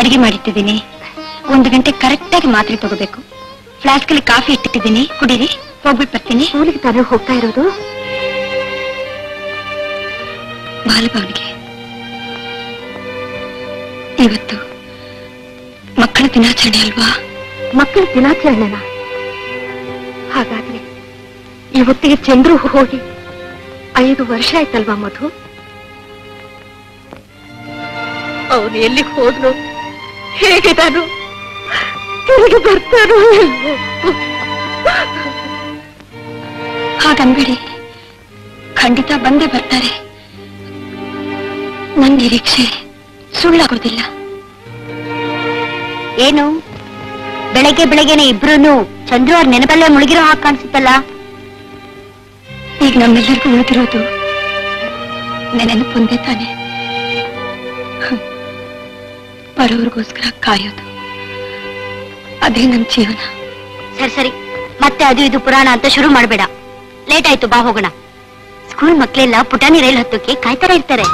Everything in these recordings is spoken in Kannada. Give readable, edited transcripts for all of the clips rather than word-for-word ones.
अड़गे माडिट्टिदीनि गंटे करेक्ट आगि मात्रे तगोबेकु फ्लास्क अल्लि काफी इट्टिदीनि कुडीरि होग्बिट्टु बर्तीनि ऊरिगे तानु होग्ता इरोदु बालभावनिगे इवत्तु मक्कळ दिनाचರಣೆ ಅಲ್ವಾ मक्कळ ದಿನಾಚರಣೆನ ಹಾಗಾದ್ರೆ ಇವತ್ತಿಗೆ ಚಂದ್ರು ಹೋಗಿ 5 ವರ್ಷ ಆಯ್ತಲ್ವಾ ಮಧು ಅವನು ಎಲ್ಲಿಗೆ ಹೋಗ್ನೋ ಹೇಗಿದಾನೋ ತಿರುಗಿ ಬರ್ತಾನೋ ಹಾಗನ್ಬಿಡಿ ಖಂಡಿತ ಬಂದೇ ಬರ್ತಾರೆ ನನ್ನ ನಿರೀಕ್ಷೆ ಸುಳ್ಳಾಗೋದಿಲ್ಲ ಏನು ಬೆಳಗ್ಗೆ ಬೆಳಗ್ಗೆನೇ ಇಬ್ರೂನು ಚಂದ್ರು ಅವರ ನೆನಪಲ್ಲೇ ಮುಳುಗಿರೋ ಹಾಗೆ ಕಾಣಿಸುತ್ತಲ್ಲ ಈಗ ನಮ್ಮೆಲ್ಲರಿಗೂ ಉಳಿದಿರೋದು ನೆನಪೊಂದೇ ತಾನೆ ಬರೋರ್ಗೋಸ್ಕರ ಕಾಯೋದು ಅದೇ ನಮ್ಮ ಜೀವನ ಸರಿ ಸರಿ ಮತ್ತೆ ಅದು ಇದು ಪುರಾಣ ಅಂತ ಶುರು ಮಾಡಬೇಡ ಲೇಟ್ ಆಯ್ತು ಬಾ ಹೋಗೋಣ ಸ್ಕೂಲ್ ಮಕ್ಕಳೆಲ್ಲ ಪುಟಾಣಿ ರೈಲ್ ಹತ್ತೋಕೆ ಕಾಯ್ತಾರ ಇರ್ತಾರೆ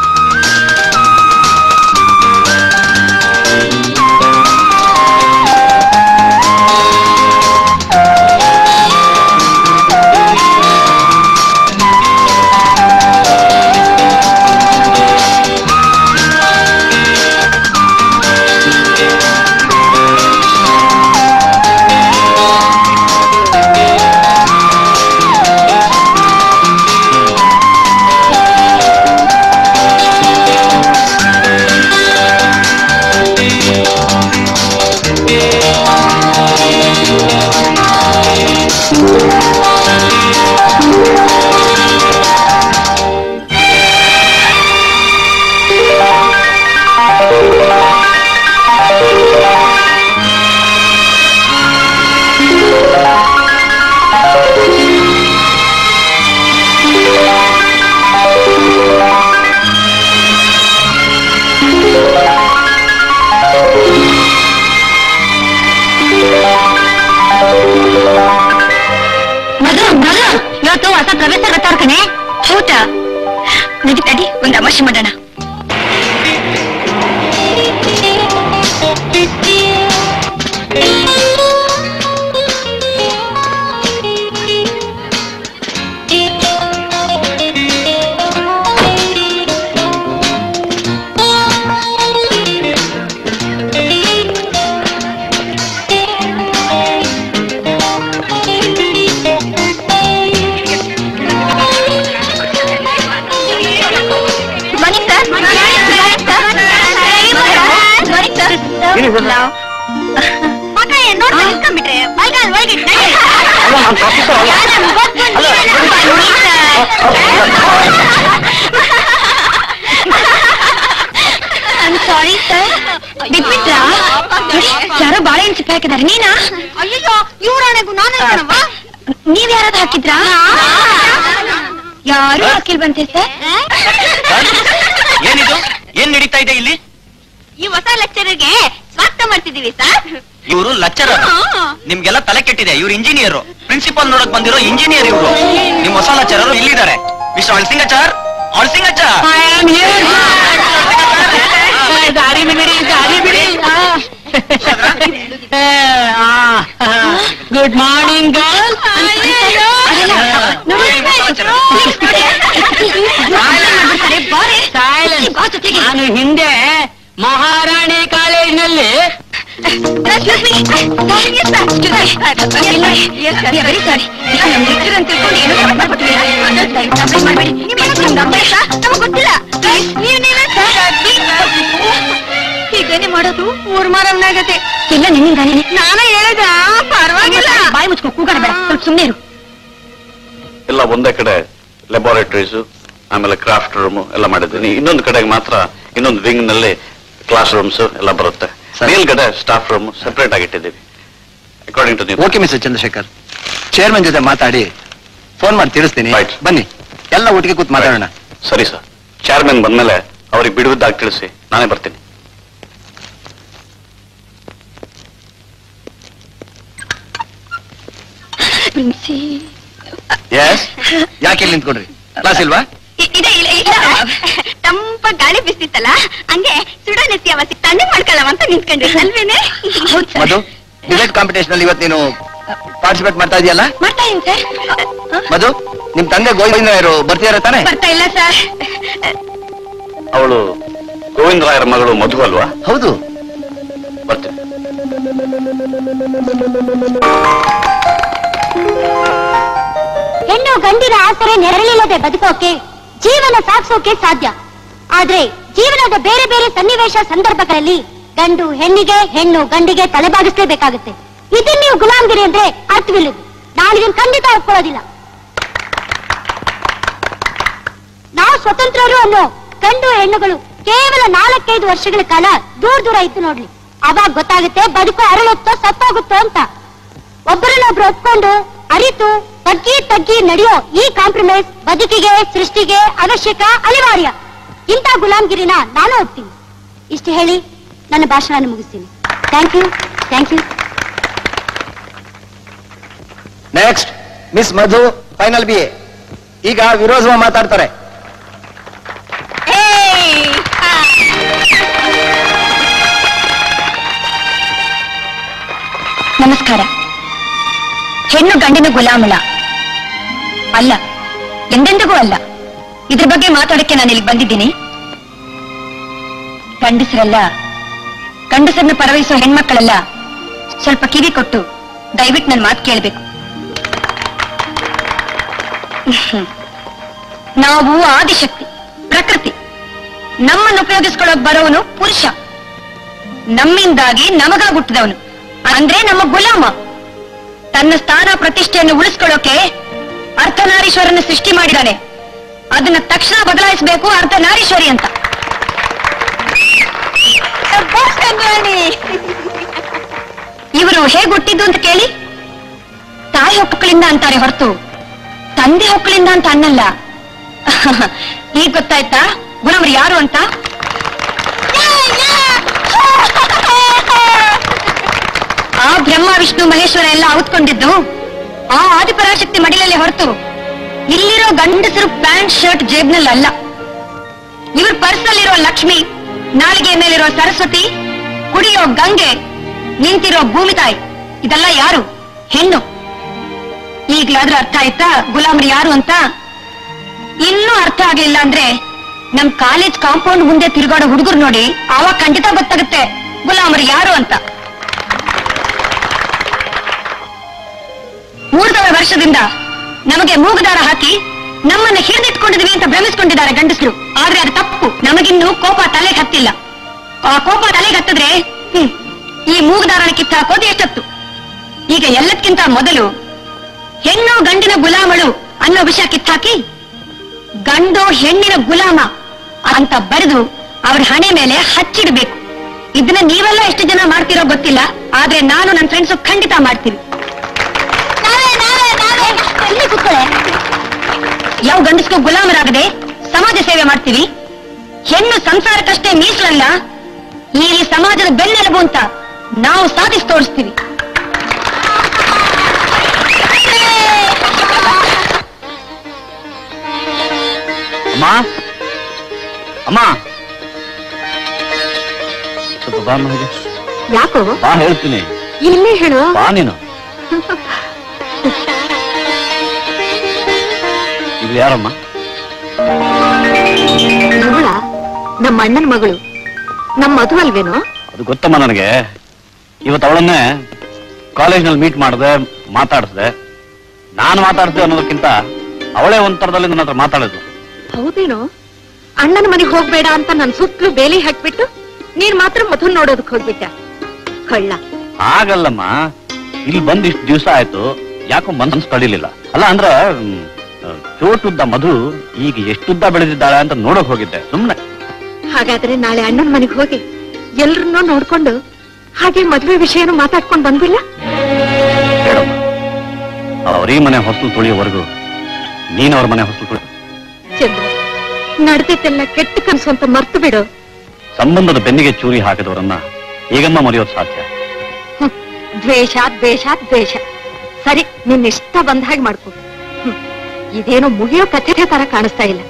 चंद्रशेखर चेयरमैन जो फोन बनी कूत सरी सर चेयरमैन बंदमे बिड़ुद्दागि नाने बर्तीनि याके निंत्कोंड्रि क्लास इल्वा गाड़ी बिस्तित्तल्ल हंगे सुडो नृत्य मधु निम तंगे गोविंदरायरू बर्तीयारा ताने गोविंदरायर मगळु मधु अल्वा हौदु ಹೆಣ್ಣು ಗಂಡಿನ ಆಸರೆ ನೆರಳಿಲ್ಲದೆ ಬದುಕೋಕೆ ಜೀವನ ಸಾಗಿಸೋಕೆ ಸಾಧ್ಯ. ಆದ್ರೆ ಜೀವನದ ಬೇರೆ ಬೇರೆ ಸನ್ನಿವೇಶ ಸಂದರ್ಭಗಳಲ್ಲಿ ಗಂಡು ಹೆಣ್ಣಿಗೆ ಹೆಣ್ಣು ಗಂಡಿಗೆ ತಲೆಬಾಗಿಸಲೇಬೇಕಾಗುತ್ತೆ. ಇದನ್ನ ನೀವು ಗುಲಾಮಗಿರಿ ಅಂದ್ರೆ ಅರ್ಥವಿಲ್ಲ. ನಾನು ಇದನ್ನು ಖಂಡಿತ ಒಪ್ಕೊಳ್ಳೋದಿಲ್ಲ. ನಾವು ಸ್ವತಂತ್ರರು ಅನ್ನೋ ಗಂಡು ಹೆಣ್ಣುಗಳು ಕೇವಲ 4-5 ವರ್ಷಗಳ ಕಾಲ ದೂರ ದೂರ ಇತ್ತು ನೋಡ್ಲಿ. ಅವಾಗ ಗೊತ್ತಾಗುತ್ತೆ ಬದುಕು ಅರಳುತ್ತೋ ಸತ್ತೋಗುತ್ತೋ ಅಂತ. ಒಬ್ಬರನ್ನೊಬ್ರು ಒಪ್ಕೊಂಡು ಅರಿತು तग्गी तग्गी नडियो ये कॉम्प्रोमाइज बदुकिगे सृष्टिगे आवश्यक अनिवार्य. इंत गुलामगिरिन नानु होग्तीनि. इष्ट हेळि ನನ್ನ ಭಾಷಣವನ್ನು ಮುಗಿಸ್ತೀನಿ. Thank you. Thank you. Next miss Madhu final BA ಈಗ ವಿರೋಜವ ಮಾತಾಡ್ತಾರೆ. नमस्कार. ಹೆಣ್ಣು ಗಂಡಿನ ಗುಲಾಮಲ ಅಲ್ಲ, ಎಂದೆಂದಿಗೂ ಅಲ್ಲ. ಇದರ ಬಗ್ಗೆ ಮಾತಾಡಕ್ಕೆ ನಾನು ಇಲ್ಲಿ ಬಂದಿದ್ದೀನಿ. ಗಂಡಸರಲ್ಲ, ಗಂಡಸರನ್ನ ಪರವಹಿಸುವ ಹೆಣ್ಮಕ್ಕಳೆಲ್ಲ ಸ್ವಲ್ಪ ಕಿವಿ ಕೊಟ್ಟು ದಯವಿಟ್ಟು ನನ್ನ ಮಾತು ಕೇಳಬೇಕು. ನಾವು ಆದಿಶಕ್ತಿ, ಪ್ರಕೃತಿ. ನಮ್ಮನ್ನು ಉಪಯೋಗಿಸಿಕೊಳ್ಳೋಕೆ ಬರೋವನು ಪುರುಷ, ನಮ್ಮಿಂದಾಗಿ ನಮಗಾಗುತ್ತಿದವನು ಅಂದ್ರೆ ನಮ್ಮ ಗುಲಾಮ. ತನ್ನ ಸ್ಥಾನ ಪ್ರತಿಷ್ಠೆಯನ್ನು ಉಳಿಸಿಕೊಳ್ಳೋಕೆ ಅರ್ಧನಾರೀಶ್ವರನ್ನು ಸೃಷ್ಟಿ ಮಾಡಿದ್ದಾನೆ. ಅದನ್ನ ತಕ್ಷಣ ಬದಲಾಯಿಸಬೇಕು ಅರ್ಧನಾರೀಶ್ವರಿ ಅಂತ. ಇವರು ಹೇಗೆ ಹುಟ್ಟಿದ್ದು ಅಂತ ಕೇಳಿ, ತಾಯಿ ಹೊಕ್ಕಳಿಂದ ಅಂತಾರೆ ಹೊರತು ತಂದೆ ಹೊಕ್ಕಳಿಂದ ಅಂತ ಅನ್ನಲ್ಲ. ಈಗ ಗೊತ್ತಾಯ್ತಾ ಗುಲಾಮರು ಯಾರು ಅಂತ? ಆ ಬ್ರಹ್ಮ ವಿಷ್ಣು ಮಹೇಶ್ವರ ಎಲ್ಲ ಔತ್ಕೊಂಡಿದ್ದು ಆ ಆದಿಪರಾಶಕ್ತಿ ಮಡಿಲಲ್ಲಿ ಹೊರತು ಇಲ್ಲಿರೋ ಗಂಡಸರು ಪ್ಯಾಂಟ್ ಶರ್ಟ್ ಜೇಬ್ನಲ್ಲಿ ಅಲ್ಲ. ಇವ್ರ ಪರ್ಸಲ್ಲಿರೋ ಲಕ್ಷ್ಮಿ, ನಾಲಿಗೆ ಮೇಲಿರೋ ಸರಸ್ವತಿ, ಕುಡಿಯೋ ಗಂಗೆ, ನಿಂತಿರೋ ಭೂಮಿ ತಾಯಿ, ಇದೆಲ್ಲ ಯಾರು? ಹೆಣ್ಣು. ಈಗಲಾದ್ರೂ ಅರ್ಥ ಆಯ್ತಾ ಗುಲಾಮರು ಯಾರು ಅಂತ? ಇನ್ನೂ ಅರ್ಥ ಆಗ್ಲಿಲ್ಲ ಅಂದ್ರೆ ನಮ್ ಕಾಲೇಜ್ ಕಾಂಪೌಂಡ್ ಮುಂದೆ ತಿರುಗಾಡೋ ಹುಡುಗರು ನೋಡಿ, ಆವಾಗ ಖಂಡಿತ ಗೊತ್ತಾಗುತ್ತೆ ಗುಲಾಮರು ಯಾರು ಅಂತ. 3000 ವರ್ಷದಿಂದ ನಮಗೆ ಮೂಗುದಾರ ಹಾಕಿ ನಮ್ಮನ್ನ ಹಿಡಿದಿಟ್ಕೊಂಡಿದ್ವಿ ಅಂತ ಭ್ರಮಿಸ್ಕೊಂಡಿದ್ದಾರೆ ಗಂಡಸರು. ಆದ್ರೆ ಅದು ತಪ್ಪು. ನಮಗಿನ್ನೂ ಕೋಪ ತಲೆಗೆ ಹತ್ತಿಲ್ಲ. ಆ ಕೋಪ ತಲೆಗೆ ಹತ್ತಿದ್ರೆ ಈ ಮೂಗುದಾರನ ಕಿತ್ತಾಕೋದು ಎಷ್ಟೊತ್ತು. ಈಗ ಎಲ್ಲದಕ್ಕಿಂತ ಮೊದಲು ಹೆಣ್ಣು ಗಂಡಿನ ಗುಲಾಮಳು ಅನ್ನೋ ವಿಷಯ ಕಿತ್ತಾಕಿ ಗಂಡು ಹೆಣ್ಣಿನ ಗುಲಾಮ ಅಂತ ಬರೆದು ಅವ್ರ ಹಣೆ ಮೇಲೆ ಹಚ್ಚಿಡಬೇಕು. ಇದನ್ನ ನೀವೆಲ್ಲ ಎಷ್ಟು ಜನ ಮಾಡ್ತಿರೋ ಗೊತ್ತಿಲ್ಲ, ಆದ್ರೆ ನಾನು ನನ್ನ ಫ್ರೆಂಡ್ಸು ಖಂಡಿತ ಮಾಡ್ತೀನಿ. ಯಾವ ಗಂಡಸಗೂ ಗುಲಾಮರಾಗದೆ ಸಮಾಜ ಸೇವೆ ಮಾಡ್ತೀವಿ. ಹೆಣ್ಣು ಸಂಸಾರಕ್ಕಷ್ಟೇ ಮೀಸಲಲ್ಲ, ಈ ಸಮಾಜದ ಬೆನ್ನೆಲುಬು ಅಂತ ನಾವು ಸಾಧಿಸಿ ತೋರಿಸ್ತೀವಿ. ಯಾಕೋ ಬಾ ಹೇಳ್ತೀನಿ. ಇನ್ನೇ ಹೇಳು ಬಾ ನೀನು. ಯಾರಮ್ಮ? ನೋಡ, ನಮ್ಮ ಅಣ್ಣನ ಮಗಳು. ನಮ್ಮ ಮಧು ಅಲ್ವೇನೋ? ಅದು ಗೊತ್ತಮ್ಮ ನನಗೆ. ಇವತ್ತು ಅವಳನ್ನೇ ಕಾಲೇಜ್ನಲ್ಲಿ ಮೀಟ್ ಮಾಡಿದೆ, ಮಾತಾಡಿಸಿದೆ. ನಾನು ಮಾತಾಡ್ತೇವೆ ಅನ್ನೋದಕ್ಕಿಂತ ಅವಳೇ ಒಂಥರದಲ್ಲಿ ನನ್ನ ಹತ್ರ ಮಾತಾಡಿದ್ಲು. ಹೌದೇನೋ? ಅಣ್ಣನ ಮನೆಗೆ ಹೋಗ್ಬೇಡ ಅಂತ ನನ್ನ ಸುತ್ತಲೂ ಬೇಲಿ ಹಾಕ್ಬಿಟ್ಟು ನೀನ್ ಮಾತ್ರ ಮಧು ನೋಡೋದಕ್ಕೆ ಹೋಗ್ಬಿಟ್ಟ ಕಳ್ಳ. ಆಗಲ್ಲಮ್ಮ, ಇಲ್ಲಿ ಬಂದ್ ಇಷ್ಟು ದಿವಸ ಆಯ್ತು, ಯಾಕೋ ಮನಸ್ಸು ಕಳಿಲಿಲ್ಲ. ಅಲ್ಲ ಅಂದ್ರೆ ಚೋಟುದ್ದ ಮಧು ಈಗ ಎಷ್ಟುದ್ದ ಬೆಳೆದಿದ್ದಾಳೆ ಅಂತ ನೋಡಕ್ ಹೋಗಿದ್ದೆ ಸುಮ್ನೆ. ಹಾಗಾದ್ರೆ ನಾಳೆ ಅಣ್ಣನ ಮನೆಗೆ ಹೋಗಿ ಎಲ್ರನ್ನೂ ನೋಡ್ಕೊಂಡು ಹಾಗೆ ಮದುವೆ ವಿಷಯನ ಮಾತಾಡ್ಕೊಂಡು ಬಂದಿಲ್ಲ? ಅವ್ರೀ ಮನೆ ಹೊಸಲು ತುಳಿಯೋವರೆಗೂ ನೀನ್ ಅವ್ರ ಮನೆ ಹೊಸಲು ತುಳಿ. ನಡೆದೈತೆಲ್ಲ ಕೆಟ್ಟ ಕನಸು ಅಂತ ಮರ್ತು ಬಿಡು. ಸಂಬಂಧದ ಬೆನ್ನಿಗೆ ಚೂರಿ ಹಾಕಿದವರನ್ನ ಈಗಮ್ಮ ಮರೆಯೋದು ಸಾಧ್ಯ? ದ್ವೇಷ ದ್ವೇಷ ದ್ವೇಷ. ಸರಿ, ನಿನ್ನ ಇಷ್ಟ ಬಂದ ಹಾಗೆ ಮಾಡ್ಕೊ. ಇದೇನು ಮುಗಿಯೋ ಕಥೆ ತರ ಕಾಣಿಸ್ತಾ ಇಲ್ಲ.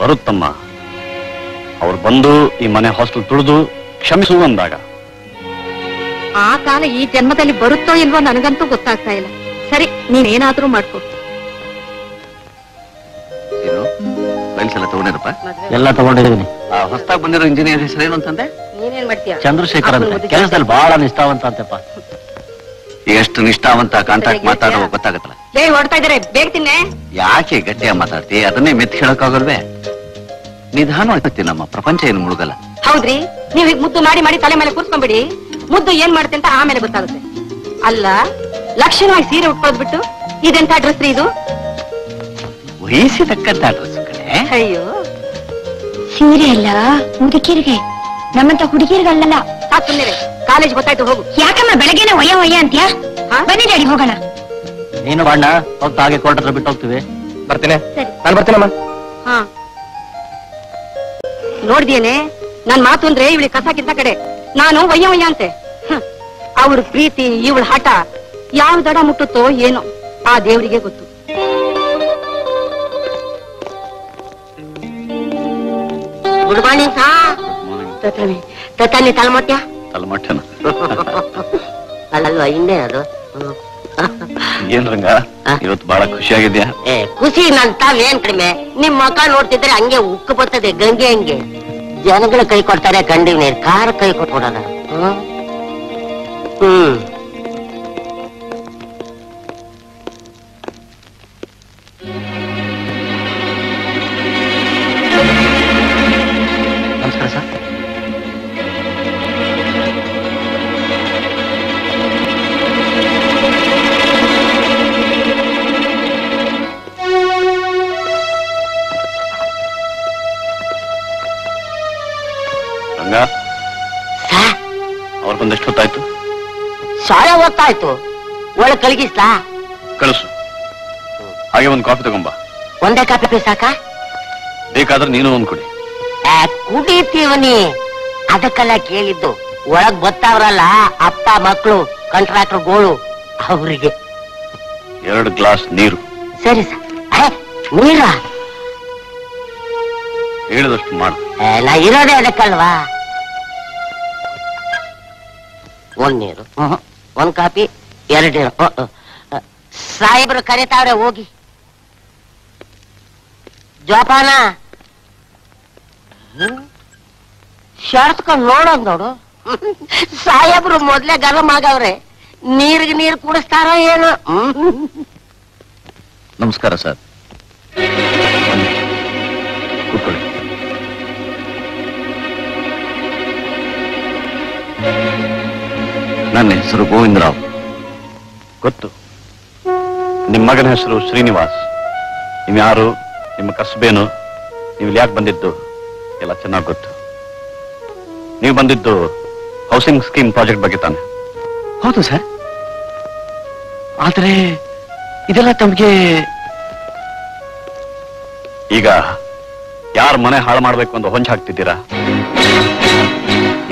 ಬರುತ್ತಮ್ಮ, ಅವ್ರು ಬಂದು ಈ ಮನೆ ಹಾಸ್ಟೆಲ್ ತುಳಿದು ಕ್ಷಮಿಸುವಂದಾಗ ಆ ಕಾಲ ಈ ಜನ್ಮದಲ್ಲಿ ಬರುತ್ತೋ ಇಲ್ವೋ ನನಗಂತೂ ಗೊತ್ತಾಗ್ತಾ ಇಲ್ಲ. ಸರಿ ನೀನು ಏನಾದರೂ ಮಾಡ್ಕೋ. ಏನು ಫೈಲ್ಸ್ ಎಲ್ಲ ತಗೊಂಡಿರಪ್ಪ? ಎಲ್ಲ ತಗೊಂಡಿದ್ದೀನಿ. ಆ ಹೊಸದಾಗಿ ಬಂದಿರೋ ಇಂಜಿನಿಯರ್ ಹೆಸರು ಏನು ಅಂತಂದೆ? ನೀನು ಏನು ಮಾಡ್ತೀಯಾ? ಚಂದ್ರಶೇಖರ್ ಅಂತ. ಕೆಲಸದಲ್ಲಿ ಬಹಳ ನಿಷ್ಠಾವಂತ ಅಂತಪ್ಪ. ಎಷ್ಟು ನಿಷ್ಠಾವಂತ ಕಾಂಟ್ಯಾಕ್ಟ್ ಮಾತಾಡೋ ಗೊತ್ತಾಗುತ್ತಲ್ಲ. ಲೇ ಓಡ್ತಾ ಇದ್ದಾರೆ ಬೇಗ ತಿನ್ನೆ. ಯಾಕೆ ಗಟ್ಟಿಯ ಮಾತಾಡ್ತೀಯ? ಅದನ್ನೇ ಮೆತ್ ಹೇಳೋಕ್ಕಾಗಲ್ವೇ? ನಿಧಾನವಾಗಿ ನಮ್ಮ ಪ್ರಪಂಚ ಏನು ಮುಳುಗಲ್ಲ. ಹೌದ್ರಿ ನೀವು ಹೀಗೆ ಮುದ್ದು ಮಾಡಿ ಮಾಡಿ ತಲೆ ಮೇಲೆ ಕೂರ್ಸ್ಕೊಂಡ್ಬಿಡಿ, ಮುದ್ದು ಏನ್ ಮಾಡುತ್ತೆ ಅಂತ ಆಮೇಲೆ ಗೊತ್ತಾಗುತ್ತೆ. ಅಲ್ಲ ಲಕ್ಷಣವಾಗಿ ಸೀರೆ ಉಟ್ಕೊಳ್ಬಿಟ್ಟು ಇದೆಂತ ಡ್ರೆಸ್ ರೀ ಇದು? ವಯಸ್ಸಿದಕ್ಕಂತ ಡ್ರೆಸ್ ಕಣೆ. ಅಯ್ಯೋ ಸೀರೆ ಅಲ್ಲ ಮುದುಕಿರ್ಗೆ, ನಮ್ಮಂತ ಹುಡುಗಿರ್ಗಳಲ್ಲ. ಸುಮ್ಮನೆ ಕಾಲೇಜ್ ಗೊತ್ತಾಯ್ತು ಹೋಗು. ಯಾಕಮ್ಮ ಬೆಳಗ್ಗೆನ ಒಯ್ಯ ಒಯ್ಯ ಅಂತ್ಯಾ? ಬನ್ನಿ ರೆಡಿ ಹೋಗೋಣ. ನೀನು ಬಣ್ಣ ಹೋಗ್ತಾ ಹಾಗೆ ಕೋರ್ಟ್ ಹತ್ರ ಬಿಟ್ಟು ಹೋಗ್ತೀವಿ. ಬರ್ತೇನೆ ನಾನು, ಬರ್ತೇನಮ್ಮ. ಹಾ ನೋಡಿದೇನೆ ನನ್ ಮಾತು ಅಂದ್ರೆ ಇವಳಿ ಕಸಾಕಿದ್ದ ಕಡೆ ನಾನು ಒಯ್ಯ ಒಯ್ಯ ಅಂತೆ. ಅವ್ರ ಪ್ರೀತಿ ಇವಳ ಹಠ ಯಾವ ದಡ ಮುಟ್ಟುತ್ತೋ ಏನೋ, ಆ ದೇವರಿಗೆ ಗೊತ್ತು. ಗುಡ್ ಮಾರ್ನಿಂಗ್ ಸಾ. ತತಾನೆ ತಲೆಮೊಟ್ಟೆನ ಅಲ್ಲಲ್ವಾ ಇನ್ನೇ ಅದು. ಏನ್ ರಂಗ ಇವತ್ತು ಬಹಳ ಖುಷಿಯಾಗಿದ್ಯಾ? ಏ ಖುಷಿ ನನ್ ತಾವೇನ್ ಕಡಿಮೆ, ನಿಮ್ ಮಕ್ಕ ನೋಡ್ತಿದ್ರೆ ಹಂಗೆ ಉಕ್ಕು ಬರ್ತದೆ ಗಂಗೆ. ಹಂಗೆ ಜನಗಳು ಕೈ ಕೊಡ್ತಾರೆ, ಕಂಡಿವ್ನಿ ಕಾರ್ ಕೈ ಕೊಟ್ಕೊಡಲ್ಲ. ನಮಸ್ಕಾರ ಸರ್. ಅವ್ರ ಬಂದಷ್ಟು ಹೊತ್ತಾಯ್ತು? ಶಾಲೆ ಹೊತ್ತಾಯ್ತು. ಒಳ್ಳೆ ಕಳಗಿಸ್ಲಾ? ಕಳಿಸು. ಹಾಗೆ ಒಂದು ಕಾಫಿ ತಗೊಂಬ. ಒಂದೇ ಕಾಫಿ ಸಾಕ? ಬೇಕಾದ್ರೆ ನೀನು ಒಂದು ಕುಡಿ. ಕುಡಿತೀವನಿ, ಅದಕ್ಕೆಲ್ಲ ಕೇಳಿದ್ದು. ಒಳಗ್ ಗೊತ್ತಾವ್ರಲ್ಲ ಅಪ್ಪ ಮಕ್ಕಳು ಕಂಟ್ರಾಕ್ಟರ್ ಗೋಳು, ಅವರಿಗೆ 2 ಗ್ಲಾಸ್ ನೀರು. ಸರಿ ಸರ್. ನೀರ ಹೇಳಿದಷ್ಟು ಮಾಡು. ನಾ ಇರೋದೇ ಅದಕ್ಕಲ್ವಾ. ಒಂದ್ ನೀರು, ಒಂದ್ ಕಾಫಿ, 2 ನೀರು. ಸಾಹೇಬ್ರು ಕರೀತಾವ್ರೆ ಹೋಗಿ. ಜೋಪಾನ ಶರ್ತ್ಕೊಂಡು ನೋಡೋದ್ ನೋಡು. ಸಾಹೇಬ್ರು ಮೊದ್ಲೇ ಗರಂ ಆಗವ್ರೆ, ನೀರಿಗೆ ನೀರು ಕುಡಿಸ್ತಾರೋ ಏನು. ನಮಸ್ಕಾರ ಸರ್. ಕೂತ್ಕೊಳ್ಳಿ. ನನ್ನ ಹೆಸರು ಗೋವಿಂದರಾವ್. ಗೊತ್ತು. ನಿಮ್ಮ ಮಗನ ಹೆಸರು ಶ್ರೀನಿವಾಸ್. ನೀವು ಯಾರು, ನಿಮ್ಮ ಕಸಬೇನು, ನೀವು ಯಾಕೆ ಬಂದಿದ್ದು ಎಲ್ಲ ಚೆನ್ನಾಗಿ ಗೊತ್ತು. ನೀವು ಬಂದಿದ್ದು ಹೌಸಿಂಗ್ ಸ್ಕೀಮ್ ಪ್ರಾಜೆಕ್ಟ್ ಬಗ್ಗೆ ತಾನೆ? ಹೌದು ಸರ್. ಆದರೆ ಇದೆಲ್ಲ ತಮಗೆ ಈಗ ಯಾರ ಮನೆ ಹಾಳು ಮಾಡಬೇಕು ಅಂತ ಹೊಂಚು ಹಾಕ್ತಿದ್ದೀರಾ?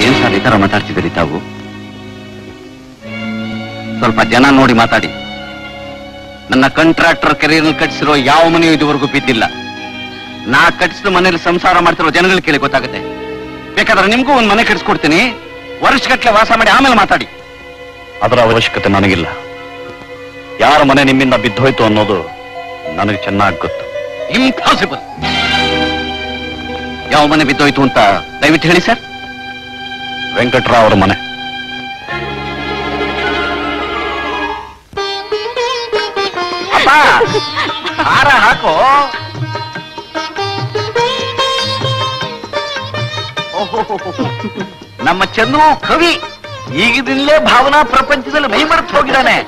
ಏನ್ ಸರ್ ಈ ತರ ಮಾತಾಡ್ತಿದ್ದೀರಿ ತಾವು? ಸ್ವಲ್ಪ ಜನ ನೋಡಿ ಮಾತಾಡಿ. ನನ್ನ ಕಾಂಟ್ರಾಕ್ಟರ್ ಕೆರಿಯರ್ ಕಟ್ಟಿಸಿರೋ ಯಾವ ಮನೆಯೂ ಇದುವರೆಗೂ ಬಿದ್ದಿಲ್ಲ. ನಾ ಕಟ್ಟಿಸಿದ ಮನೆಯಲ್ಲಿ ಸಂಸಾರ ಮಾಡ್ತಿರೋ ಜನಗಳ ಕೇಳಿ ಗೊತ್ತಾಗುತ್ತೆ. ಬೇಕಾದ್ರೆ ನಿಮ್ಗೂ ಒಂದು ಮನೆ ಕಟ್ಸ್ಕೊಡ್ತೀನಿ, ವರ್ಷಗಟ್ಟಲೆ ವಾಸ ಮಾಡಿ ಆಮೇಲೆ ಮಾತಾಡಿ. ಅದರ ಅವಶ್ಯಕತೆ ನನಗಿಲ್ಲ. ಯಾರ ಮನೆ ನಿಮ್ಮಿಂದ ಬಿದ್ದೋಯ್ತು ಅನ್ನೋದು ನನಗೆ ಚೆನ್ನಾಗಿ ಗೊತ್ತು. ಇಂಪಾಸಿಬಲ್. ಯಾವ ಮನೆ ಬಿದ್ದೋಯ್ತು ಅಂತ ದಯವಿಟ್ಟು ಹೇಳಿ ಸರ್. ವೆಂಕಟರಾವ್ ಅವರ ಮನೆ. ಹಾರ ಹಾಕೋ. ನಮ್ಮ ಚಂದ್ರು ಕವಿ, ಈಗಿನಿಂದಲೇ ಭಾವನಾ ಪ್ರಪಂಚದಲ್ಲಿ ಮೈಮರೆತು ಹೋಗಿದ್ದಾನೆ.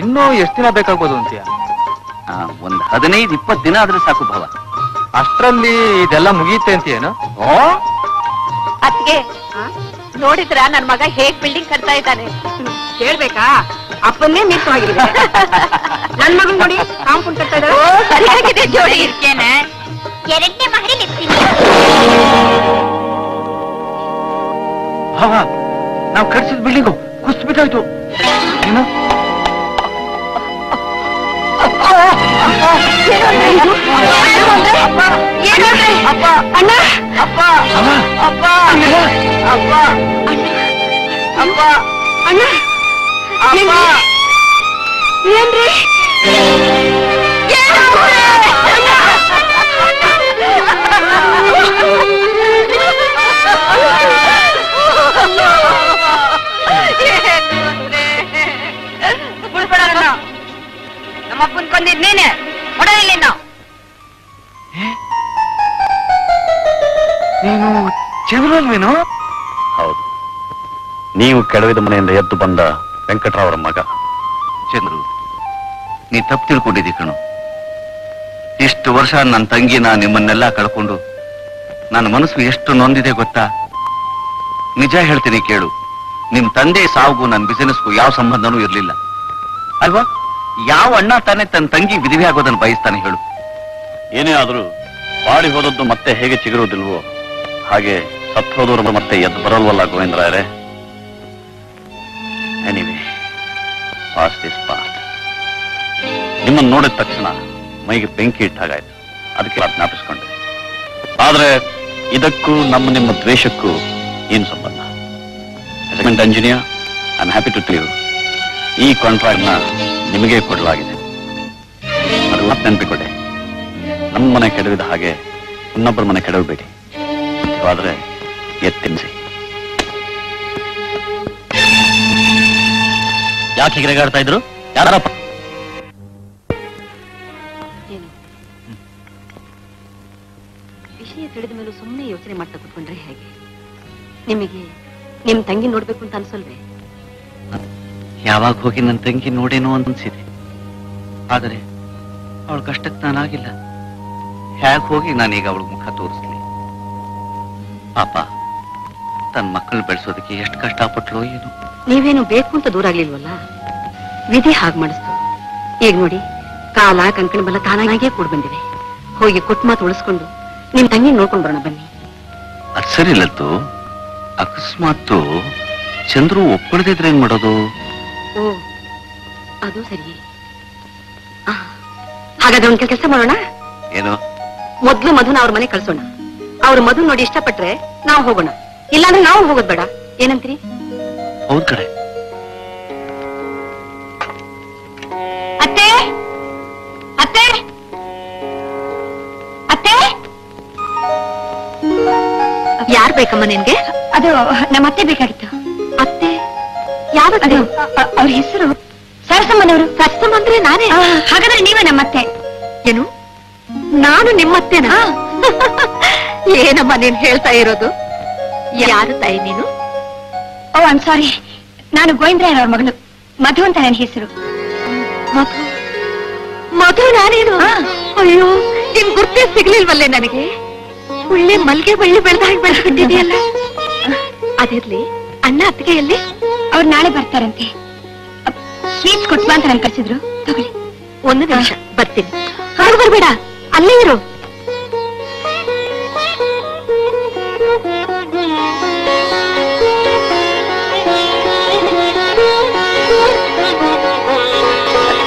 ಇನ್ನೂ ಎಷ್ಟು ದಿನ ಬೇಕಾಗ್ಬೋದು ಅಂತೀಯ? 15-20 ದಿನ ಆದ್ರೆ ಸಾಕು ಭಾವ. ಅಷ್ಟರಲ್ಲಿ ಇದೆಲ್ಲ ಮುಗಿಯುತ್ತೆ ಅಂತೀಯೇನೋ? ಅತ್ತಿಗೆ ನೋಡಿದ್ರಾ ನನ್ನ ಮಗ ಹೇಗ್ ಬಿಲ್ಡಿಂಗ್ ಕಟ್ತಾ ಇದ್ದಾನೆ ಕೇಳಬೇಕಾ? ಅಪ್ಪನೇ ಮೀಟ್ ಹೋಗಿದ್ದೆ ನನ್ನ ಮಗನ ನೋಡಿ ಕಾಂಪೌಂಡ್ ಕಟ್ತಾ ಇದ್ದಾನೆ. ಓ ಸರಿಯಾಗಿದೆ ಜೋಡಿ ಇರ್ಕೇನೆ. ಎರಡನೇ ಮಹಡಿ ನಿಂತಿದ್ದೀನಿ. ಹಾ ನಾವು ಕಟ್ಸಿದ ಬಿಲ್ಡಿಂಗ್ ಕುಸಿಬಿಡೋಯ್ತು ಏನೋ? ನಮ್ಮಪ್ಪನ ಕೊಂದಿದ್ ನೀನೆ ಹೊಡೆದಿಲ್ಲ ನಾವು. ನೀನು ಚಂದ್ರಲ್ವೇನೋ? ಹೌದು, ನೀವು ಕೆಡವಿದ ಮನೆಯಿಂದ ಎದ್ದು ಬಂದ ವೆಂಕಟರಾವರ ಮಗ ಚಂದ್ರು. ನೀ ತಪ್ಪು ತಿಳ್ಕೊಂಡಿದ್ದಿ ಕಣು. ಇಷ್ಟು ವರ್ಷ ನನ್ನ ತಂಗಿನ ನಿಮ್ಮನ್ನೆಲ್ಲ ಕಳ್ಕೊಂಡು ನನ್ನ ಮನಸ್ಸು ಎಷ್ಟು ನೊಂದಿದೆ ಗೊತ್ತಾ? ನಿಜ ಹೇಳ್ತೀನಿ ಕೇಳು, ನಿಮ್ಮ ತಂದೆ ಸಾವುಗೂ ನನ್ನ ಬಿಸಿನೆಸ್ಗೂ ಯಾವ ಸಂಬಂಧನೂ ಇರಲಿಲ್ಲ ಅಲ್ವಾ? ಯಾವ ಅಣ್ಣ ತಾನೇ ತನ್ನ ತಂಗಿ ವಿಧವೆ ಆಗೋದನ್ನು ಬಯಸ್ತಾನೆ ಹೇಳು? ಏನೇ ಆದರೂ ಬಾಡಿ ಹೋದದ್ದು ಮತ್ತೆ ಹೇಗೆ ಚಿಗುರುವುದಿಲ್ವೋ ಹಾಗೆ ಸತ್ತೋದವರು ಮತ್ತೆ ಎದ್ದು ಬರಲ್ವಲ್ಲ ಗೋವಿಂದರಾಯರೇ. Anyway, past is past. ನಿಮ್ಮನ್ನು ನೋಡಿದ ತಕ್ಷಣ ಮೈಗೆ ಬೆಂಕಿ ಇಟ್ಟ ಹಾಗಾಯ್ತು, ಅದಕ್ಕೆ ಜ್ಞಾಪಿಸ್ಕೊಂಡೆ. ಆದ್ರೆ ಇದಕ್ಕೂ ನಮ್ಮ ನಿಮ್ಮ ದ್ವೇಷಕ್ಕೂ ಏನು ಸಂಬಂಧ? Assistant engineer, I am happy to tell you, ಈ ಕಾಂಟ್ರಾಕ್ಟ್ನ ನಿಮಗೆ ಕೊಡಲಾಗಿದೆ. ಅದು ನೆನಪಿಕೊಡೆ, ನಮ್ಮ ಮನೆ ಕೆಡವಿದ ಹಾಗೆ ಇನ್ನೊಬ್ಬರ ಮನೆ ಕೆಡವಬೇಡಿ, ಆದರೆ ಎತ್ತಿನಿಸಿ. ಯಾಕೆ ಹೆಗರೆಗಾಡ್ತಾ ಇದ್ರು? ಯಾರಪ್ಪ? ವಿಷಯ ತಿಳಿದ ಮೇಲೂ ಸುಮ್ಮನೆ ಯೋಚನೆ ಮಾಡ್ತಾ ಕೂತ್ಕೊಂಡ್ರೆ ಹೇಗೆ? ನಿಮಗೆ ನಿಮ್ಮ ತಂಗಿ ನೋಡ್ಬೇಕು ಅಂತ ಅನ್ಸಲ್ವೇ? ಯಾವಾಗ ಹೋಗಿ ನನ್ನ ತಂಗಿ ನೋಡೇನೋ ಅಂತ ಅನ್ಸಿದೆ, ಆದರೆ ಅವಳ ಕಷ್ಟಕ್ಕೆ ನಾನಾಗಿಲ್ಲ. ಹೇಗೆ ಹೋಗಿ ನಾನೀಗ ಅವಳ ಮುಖ ತೋರಿಸ್ಲಿ? ಪಾಪ ತನ್ನ ಮಕ್ಕಳು ಬೆಳೆಸೋದಕ್ಕೆ ಎಷ್ಟು ಕಷ್ಟಪಟ್ಲೋ ಏನು. ನೀವೇನು ಬೇಕು ಅಂತ ದೂರ ಆಗ್ಲಿಲ್ವಲ್ಲ, ವಿಧಿ ಹಾಗೆ ಮಾಡಿಸ್ತು. ಈಗ ನೋಡಿ, ಕಾಲ ಕಂಕಣ ಬಲ ತಾನಾಗಿಯೇ ಕೂಡ್ ಬಂದಿವೆ. ಹೋಗಿ ಕೊಟ್ಟು ಮಾತು ಉಳಿಸ್ಕೊಂಡು ನಿಮ್ಮ ತಂಗಿ ನೋಡ್ಕೊಂಡು ಬರೋಣ ಬನ್ನಿ. ಅದು ಸರಿ ಇಲ್ಲತ್ತು. ಅಕಸ್ಮಾತ್ ಚಂದ್ರು ಒಪ್ಕೊಳ್ದಿದ್ರೆ ಏನ್ ಮಾಡೋದು? ಓ ಅದು ಸರಿ. ಹಾಗಾದ್ರೆ ಒಂದ್ ಕೆಲಸ ಮಾಡೋಣ. ಏನು? ಮೊದ್ಲು ಮಧುನ ಅವ್ರ ಮನೆ ಕಳ್ಸೋಣ. ಅವ್ರು ಮಧು ನೋಡಿ ಇಷ್ಟಪಟ್ರೆ ನಾವು ಹೋಗೋಣ, ಇಲ್ಲಾಂದ್ರೆ ನಾವು ಹೋಗೋದ್ ಬೇಡ. ಏನಂತೀರಿ? ಅವ್ರ ಕಡೆ ಅತ್ತೆ ಅತ್ತೆ ಅತ್ತೆ ಯಾರು ಬೇಕಮ್ಮ ನಿನ್ಗೆ? ಅದು ನಮ್ಮ ಅತ್ತೆ ಬೇಕಾಗಿತ್ತು. ಅತ್ತೆ ಯಾರು? ಅವ್ರ ಹೆಸರು ಸರಸಮ್ಮನವರು. ಸರಸಮ್ಮ ಅಂದ್ರೆ ನಾನೇ. ಹಾಗಾದ್ರೆ ನೀವೇ ನಮ್ಮತ್ತೆ? ಏನು, ನಾನು ನಿಮ್ಮತ್ತೆನಾ? ಏನಮ್ಮ ನೀನ್ ಹೇಳ್ತಾ ಇರೋದು? ಯಾರು ತಾಯಿ ನೀನು? ಓ ಐ ಆಮ್ ಸಾರಿ, ನಾನು ಗೋವಿಂದರಾಯರವ್ರ ಮಗಳು, ಮಧು ಅಂತ ನನ್ನ ಹೆಸರು. ಮಧು? ಮಧು ನಾನೇನು? ಅಯ್ಯೋ, ನಿಮ್ ಗುರ್ತೇ ಸಿಗ್ಲಿಲ್ವಲ್ಲೇ ನನಗೆ. ಒಳ್ಳೆ ಮಲ್ಗೆ ಬಳ್ಳಿ ಬೆಳೆದ ಹಾಗೆ ಬೆಳೆಸ್ಬಿಟ್ಟಿದೆಯಲ್ಲ. ಅದಿರ್ಲಿ, ಅಣ್ಣ ಅತ್ತಿಗೆಯಲ್ಲಿ ಅವ್ರು ನಾಳೆ ಬರ್ತಾರಂತೆ. ಸ್ವೀಟ್ಸ್ ಕೊಟ್ಬಾ ಅಂತ ನನ್ ಕರ್ಸಿದ್ರು, ತಗೊಳ್ಳಿ. ಒಂದು ನಿಮಿಷ ಬರ್ತೀನಿ. ಹೊರಗೆ ಬರ್ಬೇಡ, ಅಲ್ಲೇ ಇರು.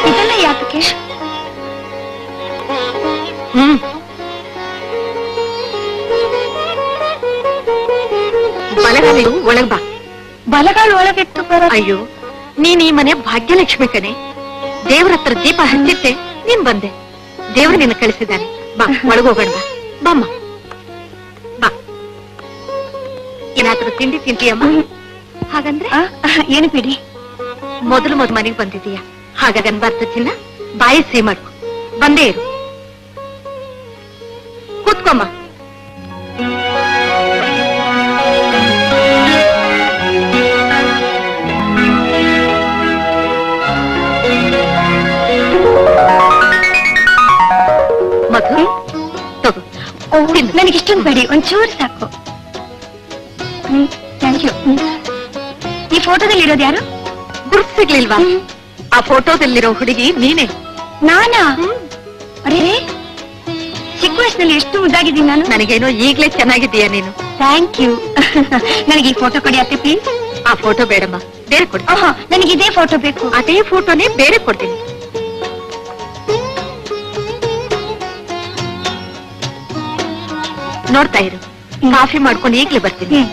ಇದೆಲ್ಲ ಯಾತಕ್ಕೆ? ಬಲಗಾಲು ಒಳಗ್ ಬಾ. ಬಲಗಾಲು ಒಳಗಿಟ್ಟು ಬರ. ಅಯ್ಯೋ, ನೀನ್ ಈ ಮನೆ ಭಾಗ್ಯಲಕ್ಷ್ಮಿ ಕಣೆ. ದೇವ್ರ ಹತ್ರ ದೀಪ ಹಚ್ಚಿದ್ದೆ, ನೀನ್ ಬಂದೆ. ದೇವ್ರು ನಿನ್ನ ಕಳಿಸಿದ್ದಾನೆ, ಬಾ ಒಳಗೋಗೋಣ. ಬಾಮ್ಮ ಬಾ. ಏನಾದ್ರೂ ತಿಂಡಿ ತಿಂತೀಯಮ್ಮ? ಹಾಗಂದ್ರೆ ಏನು ಬಿಡಿ, ಮೊದಲು ಮನೆಗೆ ಬಂದಿದೀಯ ಹಾಗಾಗನ್ಬಾರ್ದು ಚಿನ್ನ. ಬಾಯಿ ಸಿಹಿ ಮಾಡ್ಕೊ, ಬಂದೇ ಇರು. ಕೂತ್ಕೊಮ್ಮ. ಮಧು ತಗೋ, ननिष्टी चूर साकु थैंक यू फोटोदल्लिरोदु गुर्तिसलिल्वा आ फोटोदल्लिरो हुडुगी नीने नाना अरे चिक्क वयस्सिನಲ್ಲಿ ಎಷ್ಟು ಮುದ್ದಾಗಿದ್ದೀನಿ ನಾನು ನನಗೇನೋ ಈಗಲೇ ಚೆನ್ನಾಗಿದ್ದೀಯಾ ನೀನು ಥ್ಯಾಂಕ್ ಯು ನನಗೆ ಈ ಫೋಟೋ ಕೊಡಿ ಅತ್ತೆ ಪ್ಲೀಸ್ ಆ ಫೋಟೋ ಬೇಡಮ್ಮ ಬೇರೆ ಕೊಡಿ ಓಹೋ ನನಗೆ ಇದೇ ಫೋಟೋ ಬೇಕು ಅದೇ ಫೋಟೋನೇ ಬೇರೆ ಕೊಡ್ತೀನಿ ನೋಡ್ತಾ ಇರು ಕಾಫಿ ಮಾಡ್ಕೊಂಡು ಈಗಲೇ ಬರ್ತೀನಿ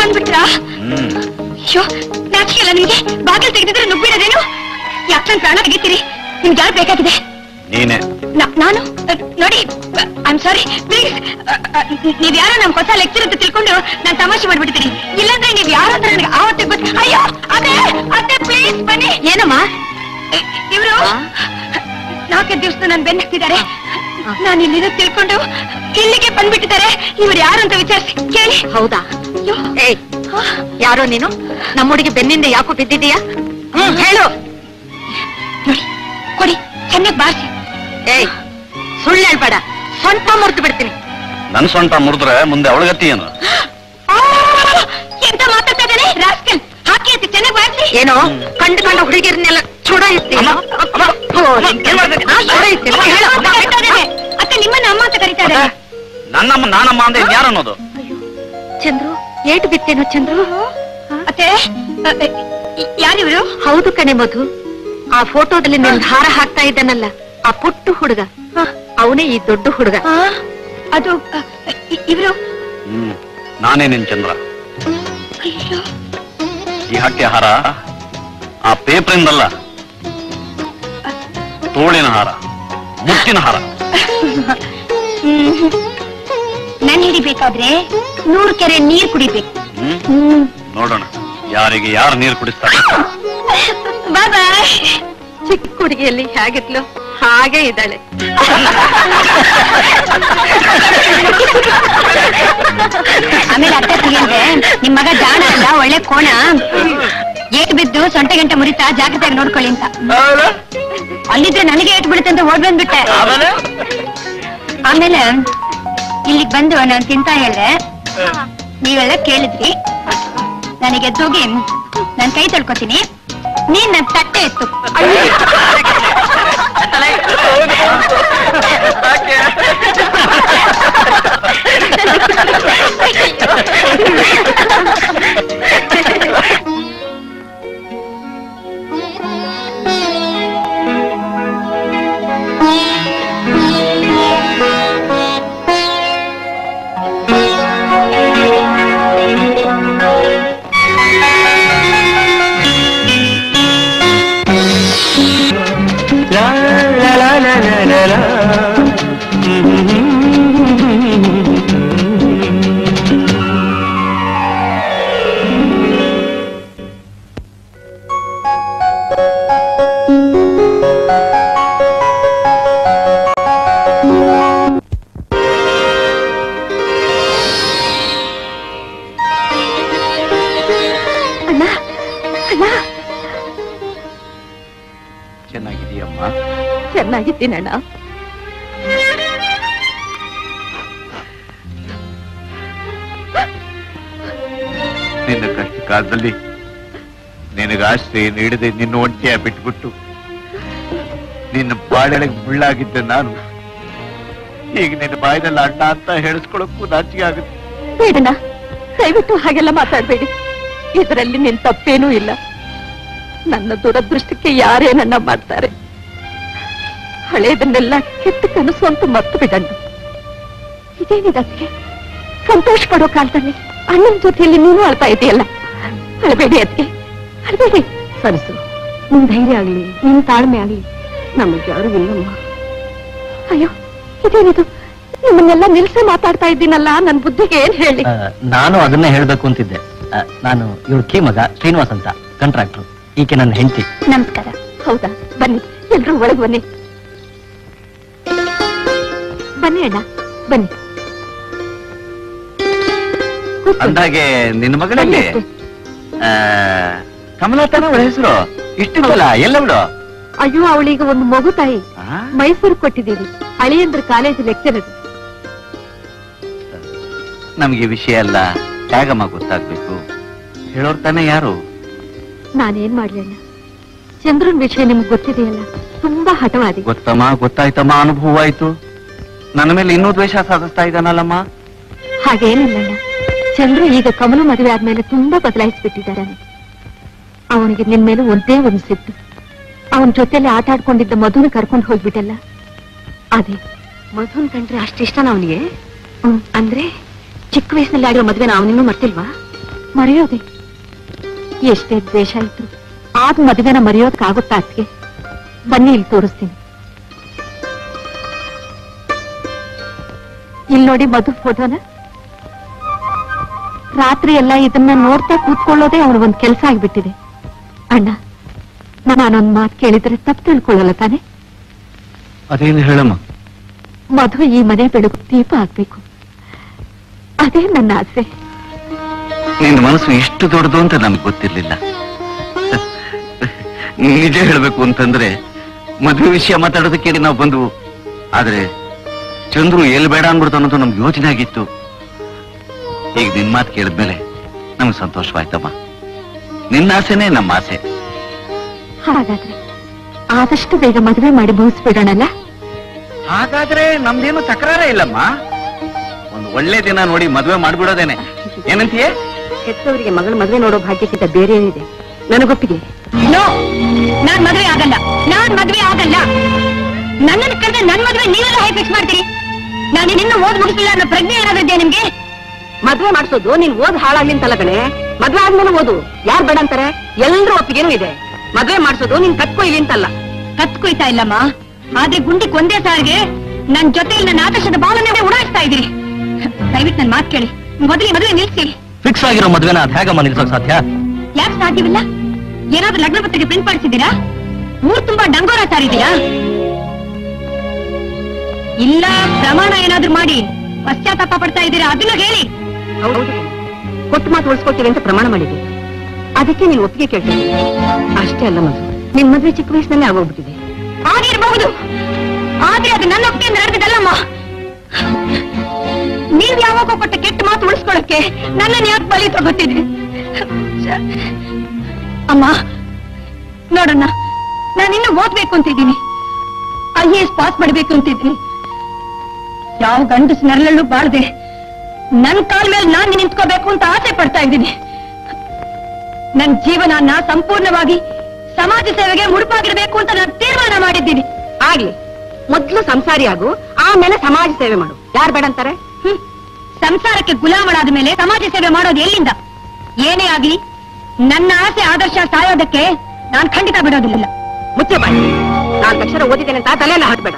बंद्रा अयो नाचिके बागल तेरे नुब्बिड़ोदेनु याके प्राण तेगितीरी निमगे बेकागिदे नानु नोडि आई एम सारी प्लीज नीवु यारो नम्म कोसा लेक्चर अंत तिळ्कोंडु नानु तमाशे माड्बिड्तीनि इल्लांद्रे नीवु यारो अंत ननगे आवत्ते गोत्तु अय्यो अदे अदे प्लीज बन्नि ಏನಮ್ಮ इवरु नाके दिवस नन्न बेन्नक्तिदारे नानु इल्लिदे तिळ्कोंडु इल्लिगे बंद्बिट्टिदारे इवरु यारो अंत विचारिसि केळि हौदा ए यारो नीनु नम्म हुडुगे बेन्निंदे याको बिद्दिदीया हेळु नोडि कोडि चेन्नागि बार्सि सुबेड़ स्वंप मुर्त बिड़ती नन स्वंप मुर्द्रे मुंदे ऐनो कंड कंड हुड़गीरन्नेल्ल चंद्रू एट बित्तेनो चंद्रू अत्ते यारिवरु हौदु कणे मधु आ फोटोदल्लि नीनु हार हाक्ता इद्दनल्ल आ पुट्टु हुडुग अवने ई दोड्ड हुडुग अदु इवरु नाने निन्न चंद्र ई हट्टे हार आ पेपर इंदल्ल तोळिन हार मुत्तिन हार नन हिडिबेकाद्रे 100 ಕೆರೆ ನೀರು ಕುಡಿಬೇಕು ನೋಡೋಣ ಯಾರಿಗೆ ಯಾರು ನೀರು ಕುಡಿಸ್ತಾರೆ ಬೈ ಬೈ ಚಿಕ್ಕ ಕುಡಿಗೆಯಲ್ಲಿ ಹಾಗಿದ್ಲು ಹಾಗೆ ಇದ್ದಾಳೆ ಆಮೇಲೆ ಅತ್ತೆ ತಿಂದೆ ನಿಮ್ಮ ಮಗ ಜಾಣ ಅಲ್ಲ ಒಳ್ಳೆ ಕೋಣ ಏಟ್ ಬಿದ್ದು ಸೊಂಟ ಗಂಟೆ ಮುರಿತಾ ಜಾಗೃತೆಯಾಗಿ ನೋಡ್ಕೊಳ್ಳಿ ಅಂತ ಅಲ್ಲಿದ್ರೆ ನನಗೆ ಏಟ್ ಬಿಡುತ್ತೆ ಅಂತ ಓಡ್ ಬಂದ್ಬಿಟ್ಟೆ ಆಮೇಲೆ ಇಲ್ಲಿಗೆ ಬಂದು ನಾನು ತಿಂತಾ ಹೇಳ್ದೆ ನೀವೆಲ್ಲ ಕೇಳಿದ್ರಿ ನನಗೆ ತೋಗಿ ನಾನು ಕೈ ತೊಳ್ಕೊತೀನಿ ನೀನ್ ನನ್ನ ತಟ್ಟೆ ಇತ್ತು ಆಶ್ರಯ ನೀಡದೆ ನಿನ್ನ ಒಂಟಿಯ ಬಿಟ್ಟುಬಿಟ್ಟು ನಿನ್ನ ಬಾಳೆಗೆ ಮುಳ್ಳಾಗಿದ್ದೆ ನಾನು ಈಗ ನಿನ್ನ ಬಾಯಿನಲ್ಲಿ ಅಣ್ಣ ಅಂತ ಹೇಳಿಸ್ಕೊಳ್ಳೋಕ್ಕೂ ನಾಚಿಕೆ ಆಗುತ್ತೆ ಬೇಡಣ್ಣ ದಯವಿಟ್ಟು ಹಾಗೆಲ್ಲ ಮಾತಾಡಬೇಡಿ ಇದರಲ್ಲಿ ನಿನ್ನ ತಪ್ಪೇನೂ ಇಲ್ಲ ನನ್ನ ದುರದೃಷ್ಟಕ್ಕೆ ಯಾರೇ ನನ್ನ ಮಾಡ್ತಾರೆ ಹಳೆಯದನ್ನೆಲ್ಲ ಕೆಟ್ಟ ಕನಸು ಅಂತ ಮರೆತು ಬಿಡಣ್ಣ ಇದೇನಿದಕ್ಕೆ ಸಂತೋಷ ಪಡೋ ಕಾಲದಲ್ಲಿ ಅಣ್ಣನ ಜೊತೆಯಲ್ಲಿ ನೀನು ಅಳ್ತಾ ಇದೆಯಲ್ಲ ಅಳಬೇಡಿ ಅದಕ್ಕೆ अरे सरसु निम धैर्य आगली निम ताळमे आगली नमगे यारू इल्लम्मा अय्यो इदेनिदु निम्मन्नेल्ल निल्से माताड्ता इद्दीनल्ल नन्न बुद्धिगे एनु हेळ्ळि नानु अदन्ने हेळबेकु अंतिद्ದೆ नानु इवळ कीमग श्रीनिवास अंत कांट्राक्टर ಈಕೆ ನನ್ನ ಹೆಂಡತಿ नमस्कार ಹೌದಾ ಬನ್ನಿ ಎಲ್ಲರೂ ಒಳಗೆ ಬನ್ನಿ ಬನ್ನಿ ಅಣ್ಣ ಬನ್ನಿ. ಅಂದಾಗೆ ನಿನ್ನ ಮಗನಲ್ಲಿ ಕಮಲಾತನ ಅವಳ ಹೆಸರು ಇಷ್ಟಿಲ್ಲ ಎಲ್ಲವಳು? ಅಯ್ಯೋ ಅವಳಿಗೆ ಒಂದು ಮಗು ತಾಯಿ, ಮೈಸೂರು ಕೊಟ್ಟಿದ್ದೀವಿ, ಹಳೆಯಂದ್ರ ಕಾಲೇಜ್ ಲೆಕ್ಚರರ್. ನಮಗೆ ವಿಷಯ ಅಲ್ಲ ಯಾಗಮ್ಮ ಗೊತ್ತಾಗ್ಬೇಕು, ಹೇಳೋರ್ ತಾನೆ ಯಾರು. ನಾನೇನ್ ಮಾಡ್ಲಿ ಅಣ್ಣ, ಚಂದ್ರನ್ ವಿಷಯ ನಿಮ್ಗೆ ಗೊತ್ತಿದೆಯಲ್ಲ, ತುಂಬಾ ಹಠವಾದಿ. ಗೊತ್ತಮ್ಮ ಗೊತ್ತಾಯ್ತಮ್ಮ, ಅನುಭವ ಆಯ್ತು. ನನ್ನ ಮೇಲೆ ಇನ್ನೂ ದ್ವೇಷ ಸಾಧಿಸ್ತಾ ಇದ್ದಾನಲ್ಲಮ್ಮ? ಹಾಗೇನಿಲ್ಲ ಅಣ್ಣ, ಚಂದ್ರು ಈಗ ಕಮಲು ಮದುವೆ ಆದ್ಮೇಲೆ ತುಂಬಾ ಬದಲಾಯಿಸ್ಬಿಟ್ಟಿದ್ದಾರೆ. ಅವನಿಗೆ ನಿನ್ ಮೇಲೆ ಒಂದೇ ಒಂದು ಸಿಟ್ಟು, ಅವನ ಜೊತೆಯಲ್ಲಿ ಆಟ ಆಡ್ಕೊಂಡಿದ್ದ ಮಧುನ ಕರ್ಕೊಂಡು ಹೋಗ್ಬಿಟ್ಟಲ್ಲ ಅದೇ. ಮಧುನ್ ಕಂಡ್ರೆ ಅಷ್ಟಿಷ್ಟ ಅವನಿಗೆ? ಅಂದ್ರೆ ಚಿಕ್ಕ ವಯಸ್ಸಿನಲ್ಲಿ ಆಗಿರೋ ಮದುವೆನ ಅವನಿನ್ನೂ ಮರ್ತಿಲ್ವಾ? ಮರೆಯೋದೆ, ಎಷ್ಟೇ ದ್ವೇಷ ಇತ್ತು ಆದ ಮದುವೆನ ಮರೆಯೋದಕ್ಕಾಗುತ್ತಾ? ಅದಕ್ಕೆ ಬನ್ನಿ ಇಲ್ಲಿ ತೋರಿಸ್ತೀನಿ. ಇಲ್ಲಿ ನೋಡಿ ಮಧು ಫೋಟೋನ. ರಾತ್ರಿ ಎಲ್ಲ ಇದನ್ನ ನೋಡ್ತಾ ಕೂತ್ಕೊಳ್ಳೋದೇ ಅವ್ರ ಒಂದ್ ಕೆಲಸ ಆಗಿಬಿಟ್ಟಿದೆ. ಅಣ್ಣ ನಾನೊಂದ್ ಮಾತು ಕೇಳಿದ್ರೆ ತಪ್ಪು ತಿಳ್ಕೊಳ್ಳಲ್ಲ ತಾನೆ? ಅದೇನು ಹೇಳಮ್ಮ? ಮಧು ಈ ಮನೆ ಬೆಳಕು ದೀಪ ಆಗ್ಬೇಕು, ಅದೇ ನನ್ನ ಆಸೆ. ನಿನ್ನ ಮನಸ್ಸು ಇಷ್ಟು ದೊಡ್ಡದು ಅಂತ ನನ್ಗೆ ಗೊತ್ತಿರ್ಲಿಲ್ಲ. ನಿಜ ಹೇಳ್ಬೇಕು ಅಂತಂದ್ರೆ ಮದುವೆ ವಿಷಯ ಮಾತಾಡೋದಕ್ಕೆ ನಾವು ಬಂದ್ವು, ಆದ್ರೆ ಚಂದ್ರು ಎಲ್ಲಿ ಬೇಡ ಅನ್ಬಿಡ್ತಾನಂತೂ ನಮ್ಗೆ ಯೋಚನೆ ಆಗಿತ್ತು. ಈಗ ನಿನ್ ಮಾತು ಕೇಳಿದ್ಮೇಲೆ ನಮ್ಗೆ ಸಂತೋಷವಾಯ್ತಮ್ಮ. ನಿನ್ನ ಆಸೆನೇ ನಮ್ಮ ಆಸೆ. ಹಾಗಾದ್ರೆ ಆದಷ್ಟು ಬೇಗ ಮದುವೆ ಮಾಡಿ ಮುಗಿಸ್ಬಿಡೋಣಲ್ಲ? ಹಾಗಾದ್ರೆ ನಮ್ದೇನು ತಕರಾರ ಇಲ್ಲಮ್ಮ, ಒಂದು ಒಳ್ಳೆ ದಿನ ನೋಡಿ ಮದುವೆ ಮಾಡ್ಬಿಡೋದೇನೆ. ಏನಂತೀಯೇ? ಹೆತ್ತವರಿಗೆ ಮಗಳ ಮದುವೆ ನೋಡೋ ಭಾಗ್ಯಕ್ಕಿಂತ ಬೇರೆ ಏನಿದೆ? ನನಗೊಪ್ಪಿಗೆ. ನಾನ್ ಮದುವೆ ಆಗಲ್ಲ, ನಾನ್ ಮದುವೆ ಆಗಲ್ಲ. ನನ್ನನ್ನು ಕರೆದ ನನ್ ಮದುವೆ ನೀವೆಲ್ಲ ಹೇಗೆ ಫಿಕ್ಸ್ ಮಾಡ್ತೀರಿ? ನಾನು ಇನ್ನೂ ಓದ್ ಮುಗಿಸಿಲ್ಲ ಅನ್ನೋ ಪ್ರಜ್ಞೆ ಏನಾದ್ರಿದ್ಯಾ ನಿಮ್ಗೆ? ಮದುವೆ ಮಾಡಿಸೋದು ನೀನ್ ಓದ್ ಹಾಳಾಗ್ಲಿಂತಲ್ಲ ಕಣೆ, ಮದ್ವೆ ಆದ್ಮೇಲೆ ಓದು. ಯಾರು ಬೇಡ ಅಂತಾರೆ? ಎಲ್ರೂ ಒಪ್ಪಿಗೆನೂ ಇದೆ. ಮದ್ವೆ ಮಾಡಿಸೋದು ನೀನ್ ಕತ್ಕೊಯ್ಲಿ ಅಂತಲ್ಲ. ಕತ್ಕೊಯ್ತಾ ಇಲ್ಲಮ್ಮ, ಆದ್ರೆ ಗುಂಡಿಕ್ ಒಂದೇ ಸಾರಿಗೆ ನನ್ ಜೊತೆಲಿ ನನ್ನ ಆದರ್ಶದ ಬಾಲನ್ನೇ ಉಡಾಯಿಸ್ತಾ ಇದ್ದೀರಿ. ದಯವಿಟ್ಟು ನನ್ ಮಾತು ಕೇಳಿ, ಮೊದಲಿ ಮದುವೆ ನಿಲ್ಸಿ. ಫಿಕ್ಸ್ ಆಗಿರೋ ಮದ್ವೆನ ಅದ್ ಹೇಗಮ್ಮ ನಿಲ್ಸೋಕ್ ಸಾಧ್ಯ? ಯಾಕೆ ಸಾಧ್ಯವಿಲ್ಲ? ಏನಾದ್ರೂ ಲಗ್ನ ಪತ್ರಿಕೆ ಪ್ರಿಂಟ್ ಮಾಡಿಸಿದ್ದೀರಾ? ಊರ್ ತುಂಬಾ ಡಂಗೋರ ಸಾರಿದೀರಾ? ಇಲ್ಲ ಪ್ರಮಾಣ ಏನಾದ್ರೂ ಮಾಡಿ ಪಶ್ಚಾತ್ತಾಪ ಪಡ್ತಾ ಇದ್ದೀರಾ? ಅದನ್ನ ಹೇಳಿ. ಕೊಟ್ಟು ಮಾತು ಉಳಿಸ್ಕೊಳ್ತೀವಿ ಅಂತ ಪ್ರಮಾಣ ಮಾಡಿದ್ವಿ, ಅದಕ್ಕೆ ನೀನು ಒಪ್ಪಿಗೆ ಕೇಳ್ತೀನಿ ಅಷ್ಟೇ. ಅಲ್ಲ ಮಧು, ನಿನ್ ಮದುವೆ ಚಿಕ್ಕ ವಯಸ್ಸಿನಲ್ಲಿ ಆಗೋಗ್ಬಿಟ್ಟಿದೆ. ಆಗಿರ್ಬಹುದು, ಆದ್ರೆ ಅದು ನನ್ನ ಒಪ್ಪಿಗೆ ನಡೆದಿದ್ದಲ್ಲಮ್ಮ. ನೀವ್ ಯಾವಾಗ ಕೊಟ್ಟ ಕೆಟ್ಟ ಮಾತು ಉಳಿಸ್ಕೊಳಕ್ಕೆ ನನ್ನನ್ನ ಯಾಕೆ ಬಲಿ ತಗೊತ್ತಿದ್ರಿ? ಅಮ್ಮ ನೋಡಣ್ಣ, ನಾನಿನ್ನು ಓದ್ಬೇಕು ಅಂತಿದ್ದೀನಿ, IAS ಪಾಸ್ ಮಾಡ್ಬೇಕು ಅಂತಿದ್ದೀನಿ. ಯಾವ ಗಂಡಸು ನೆರಳಲ್ಲೂ ಬಾಳ್ದೆ ನನ್ ಕಾಲ್ ಮೇಲೆ ನಾನು ನಿಂತ್ಕೋಬೇಕು ಅಂತ ಆಸೆ ಪಡ್ತಾ ಇದ್ದೀನಿ. ನನ್ ಜೀವನನ ಸಂಪೂರ್ಣವಾಗಿ ಸಮಾಜ ಸೇವೆಗೆ ಮುಡುಪಾಗಿರ್ಬೇಕು ಅಂತ ನಾನು ತೀರ್ಮಾನ ಮಾಡಿದ್ದೀನಿ. ಆಗ್ಲಿ, ಮೊದ್ಲು ಸಂಸಾರಿಯಾಗು, ಆಮೇಲೆ ಸಮಾಜ ಸೇವೆ ಮಾಡು. ಯಾರು ಬೇಡ ಅಂತಾರೆ? ಸಂಸಾರಕ್ಕೆ ಗುಲಾಮಳಾದ ಮೇಲೆ ಸಮಾಜ ಸೇವೆ ಮಾಡೋದು ಎಲ್ಲಿಂದ? ಏನೇ ಆಗ್ಲಿ ನನ್ನ ಆಸೆ ಆದರ್ಶ ಸಾಯೋದಕ್ಕೆ ನಾನ್ ಖಂಡಿತ ಬಿಡೋದಿಲ್ಲ. ಮುಚ್ಚೆ ಬಾಯಿ, ನಾಲ್ಕು ಅಕ್ಷರ ಓದಿದ್ದೇನೆ ಅಂತ ತಲೆಯೆಲ್ಲ ಹಾಕ್ಬೇಡ.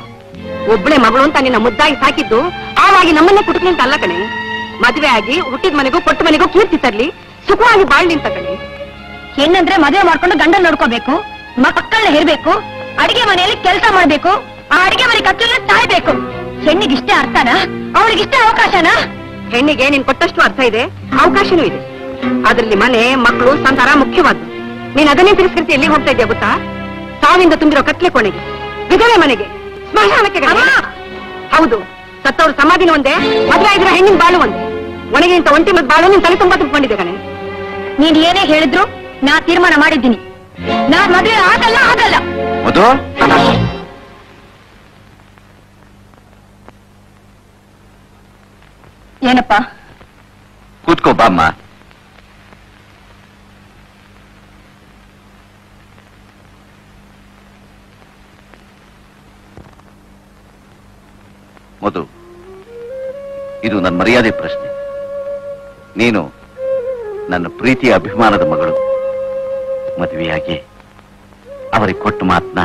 ಒಬ್ಬಳೆ ಮಗಳು ಅಂತ ನಿನ್ನ ಮುದ್ದಾಗಿ ಸಾಕಿದ್ದು, ಆವಾಗಿ ನಮ್ಮನ್ನೇ ಕುಟುಂಬ ಅಂತ ಅಲ್ಲ ಕಣೆ. ಮದುವೆ ಆಗಿ ಹುಟ್ಟಿದ ಮನೆಗೂ ಕೊಟ್ಟ ಮನೆಗೂ ಕೀರ್ತಿ ತರ್ಲಿ, ಸುಖವಾಗಿ ಬಾಳ್ಲಿ ಅಂತ ಕಣೆ. ಹೆಣ್ಣಂದ್ರೆ ಮದುವೆ ಮಾಡ್ಕೊಂಡು ಗಂಡನ್ ನೋಡ್ಕೋಬೇಕು, ಮಕ್ಕಳನ್ನ ಹೇರ್ಬೇಕು, ಅಡಿಗೆ ಮನೆಯಲ್ಲಿ ಕೆಲಸ ಮಾಡ್ಬೇಕು, ಆ ಅಡಿಗೆ ಮನೆ ಕಚ್ಚಲ್ಲ ತಾಯ್ಬೇಕು. ಹೆಣ್ಣಿಗೆ ಇಷ್ಟೇ ಅರ್ಥನಾ? ಅವಳಿಗಿಷ್ಟೇ ಅವಕಾಶನಾ? ಹೆಣ್ಣಿಗೆ ನೀನ್ ಕೊಟ್ಟಷ್ಟು ಅರ್ಥ ಇದೆ, ಅವಕಾಶನೂ ಇದೆ. ಅದ್ರಲ್ಲಿ ಮನೆ ಮಕ್ಕಳು ಸಂಸಾರ ಮುಖ್ಯವಾದ್ದು. ನೀನ್ ಅದನ್ನೇ ತಿರ್ಸ್ಕರ್ತಿ ಎಲ್ಲಿ ಹೋಗ್ತಾ ಇದೆಯಾ ಗೊತ್ತಾ? ಸಾವಿಂದ ತುಂಬಿರೋ ಕತ್ಲೆ ಕೋಣೆಗೆ, ವಿಧವೆ ಮನೆಗೆ, ಸ್ಮಶಾನಕ್ಕೆ. ಹೌದು, ಸತ್ತವ್ರ ಸಮಾಧಿನ ಒಂದೇ, ಮದುವೆ ಇದ್ರ ಹೆಣ್ಣಿನ ಬಾಳು ಒಂದೇ. ಒಣಗಿಂತ ಒಂಟಿ ಮತ್ ಬಾಳು ನಿನ್ ತಲೆ ತುಂಬಾ ತುಂಬಿಕೊಂಡಿದೆ ಕಣೆ. ನೀನ್ ಏನೇ ಹೇಳಿದ್ರು ನಾ ತೀರ್ಮಾನ ಮಾಡಿದ್ದೀನಿ, ನಾನ್ ಮದುವೆ ಆಗಲ್ಲ ಆಗಲ್ಲ. ಏನಪ್ಪ? ಕೂತ್ಕೋ ಬಾಮ್ಮ. ಮಧು, ಇದು ನನ್ನ ಮರ್ಯಾದೆ ಪ್ರಶ್ನೆ. ನೀನು ನನ್ನ ಪ್ರೀತಿಯ ಅಭಿಮಾನದ ಮಗಳು, ಮದುವೆಯಾಗಿ ಅವರಿಗೆ ಕೊಟ್ಟು ಮಾತನ್ನ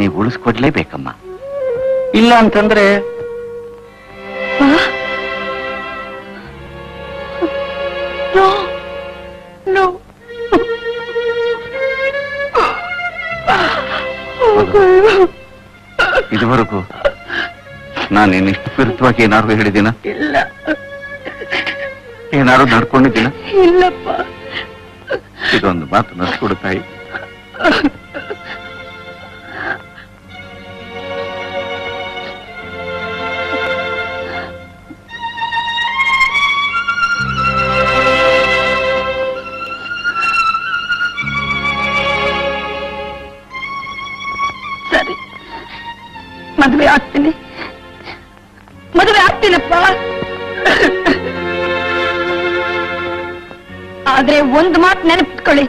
ನೀವು ಉಳಿಸ್ಕೊಡ್ಲೇಬೇಕಮ್ಮ. ಇಲ್ಲ ಅಂತಂದ್ರೆ ಇದುವರೆಗೂ ನಾನು ನಿನ್ನ ವಿರುದ್ಧವಾಗಿ ಏನಾದರೂ ಹೇಳಿದಿನಾ? ಇಲ್ಲ. ಏನಾದರೂ ನಡ್ಕೊಂಡಿದ್ದೀನಾ? ಇಲ್ಲಪ್ಪ. ಇದೊಂದು ಮಾತು ನಡ್ಕೊಡು ತಾಯಿ. ಮದುವೆ ಆಗ್ತೀನಪ್ಪ. ಆದ್ರೆ ಒಂದು ಮಾತು ನೆನಪಿಟ್ಕೊಳ್ಳಿ,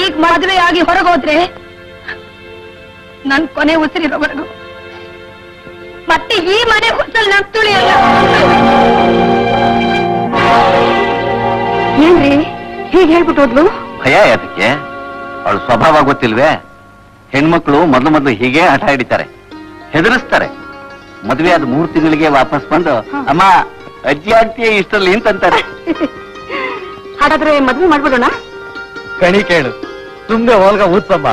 ಈಗ ಮದುವೆ ಆಗಿ ಹೊರಗೋದ್ರೆ ನನ್ ಕೊನೆ ಉಸಿರಿರೋವರೆಗೂ ಮತ್ತೆ ಈ ಮನೆ ಹೊತ್ತಲ್ಲಿ ನಾನು ತುಳಿಯಲ್ಲ. ಏನ್ರಿ ಹೀಗೆ ಹೇಳ್ಬಿಟ್ಟು ಹೋದ್ಲು? ಭಯ ಅದಕ್ಕೆ, ಅವಳ ಸ್ವಭಾವ ಗೊತ್ತಿಲ್ವೇ? ಹೆಣ್ಮಕ್ಳು ಮೊದಲು ಹೀಗೆ ಹಠ ಹಿಡಿತಾರೆ, ಹೆದರಿಸ್ತಾರೆ. ಮದುವೆ ಆದ 3 ತಿಂಗಳಿಗೆ ವಾಪಸ್ ಬಂದು ಅಮ್ಮ ಅಜ್ಜಿ ಆಗ್ತೀಯ ಇಷ್ಟಲ್ಲಿ ಅಂತಂತಾರೆ. ಹಾಗಾದ್ರೆ ಮದುವೆ ಮಾಡ್ಬಿಡೋಣ? ಕಣಿ ಕೇಳು, ತುಂಬೆ ಹೋಲ್ಗ ಊದ್ಬಮ್ಮ.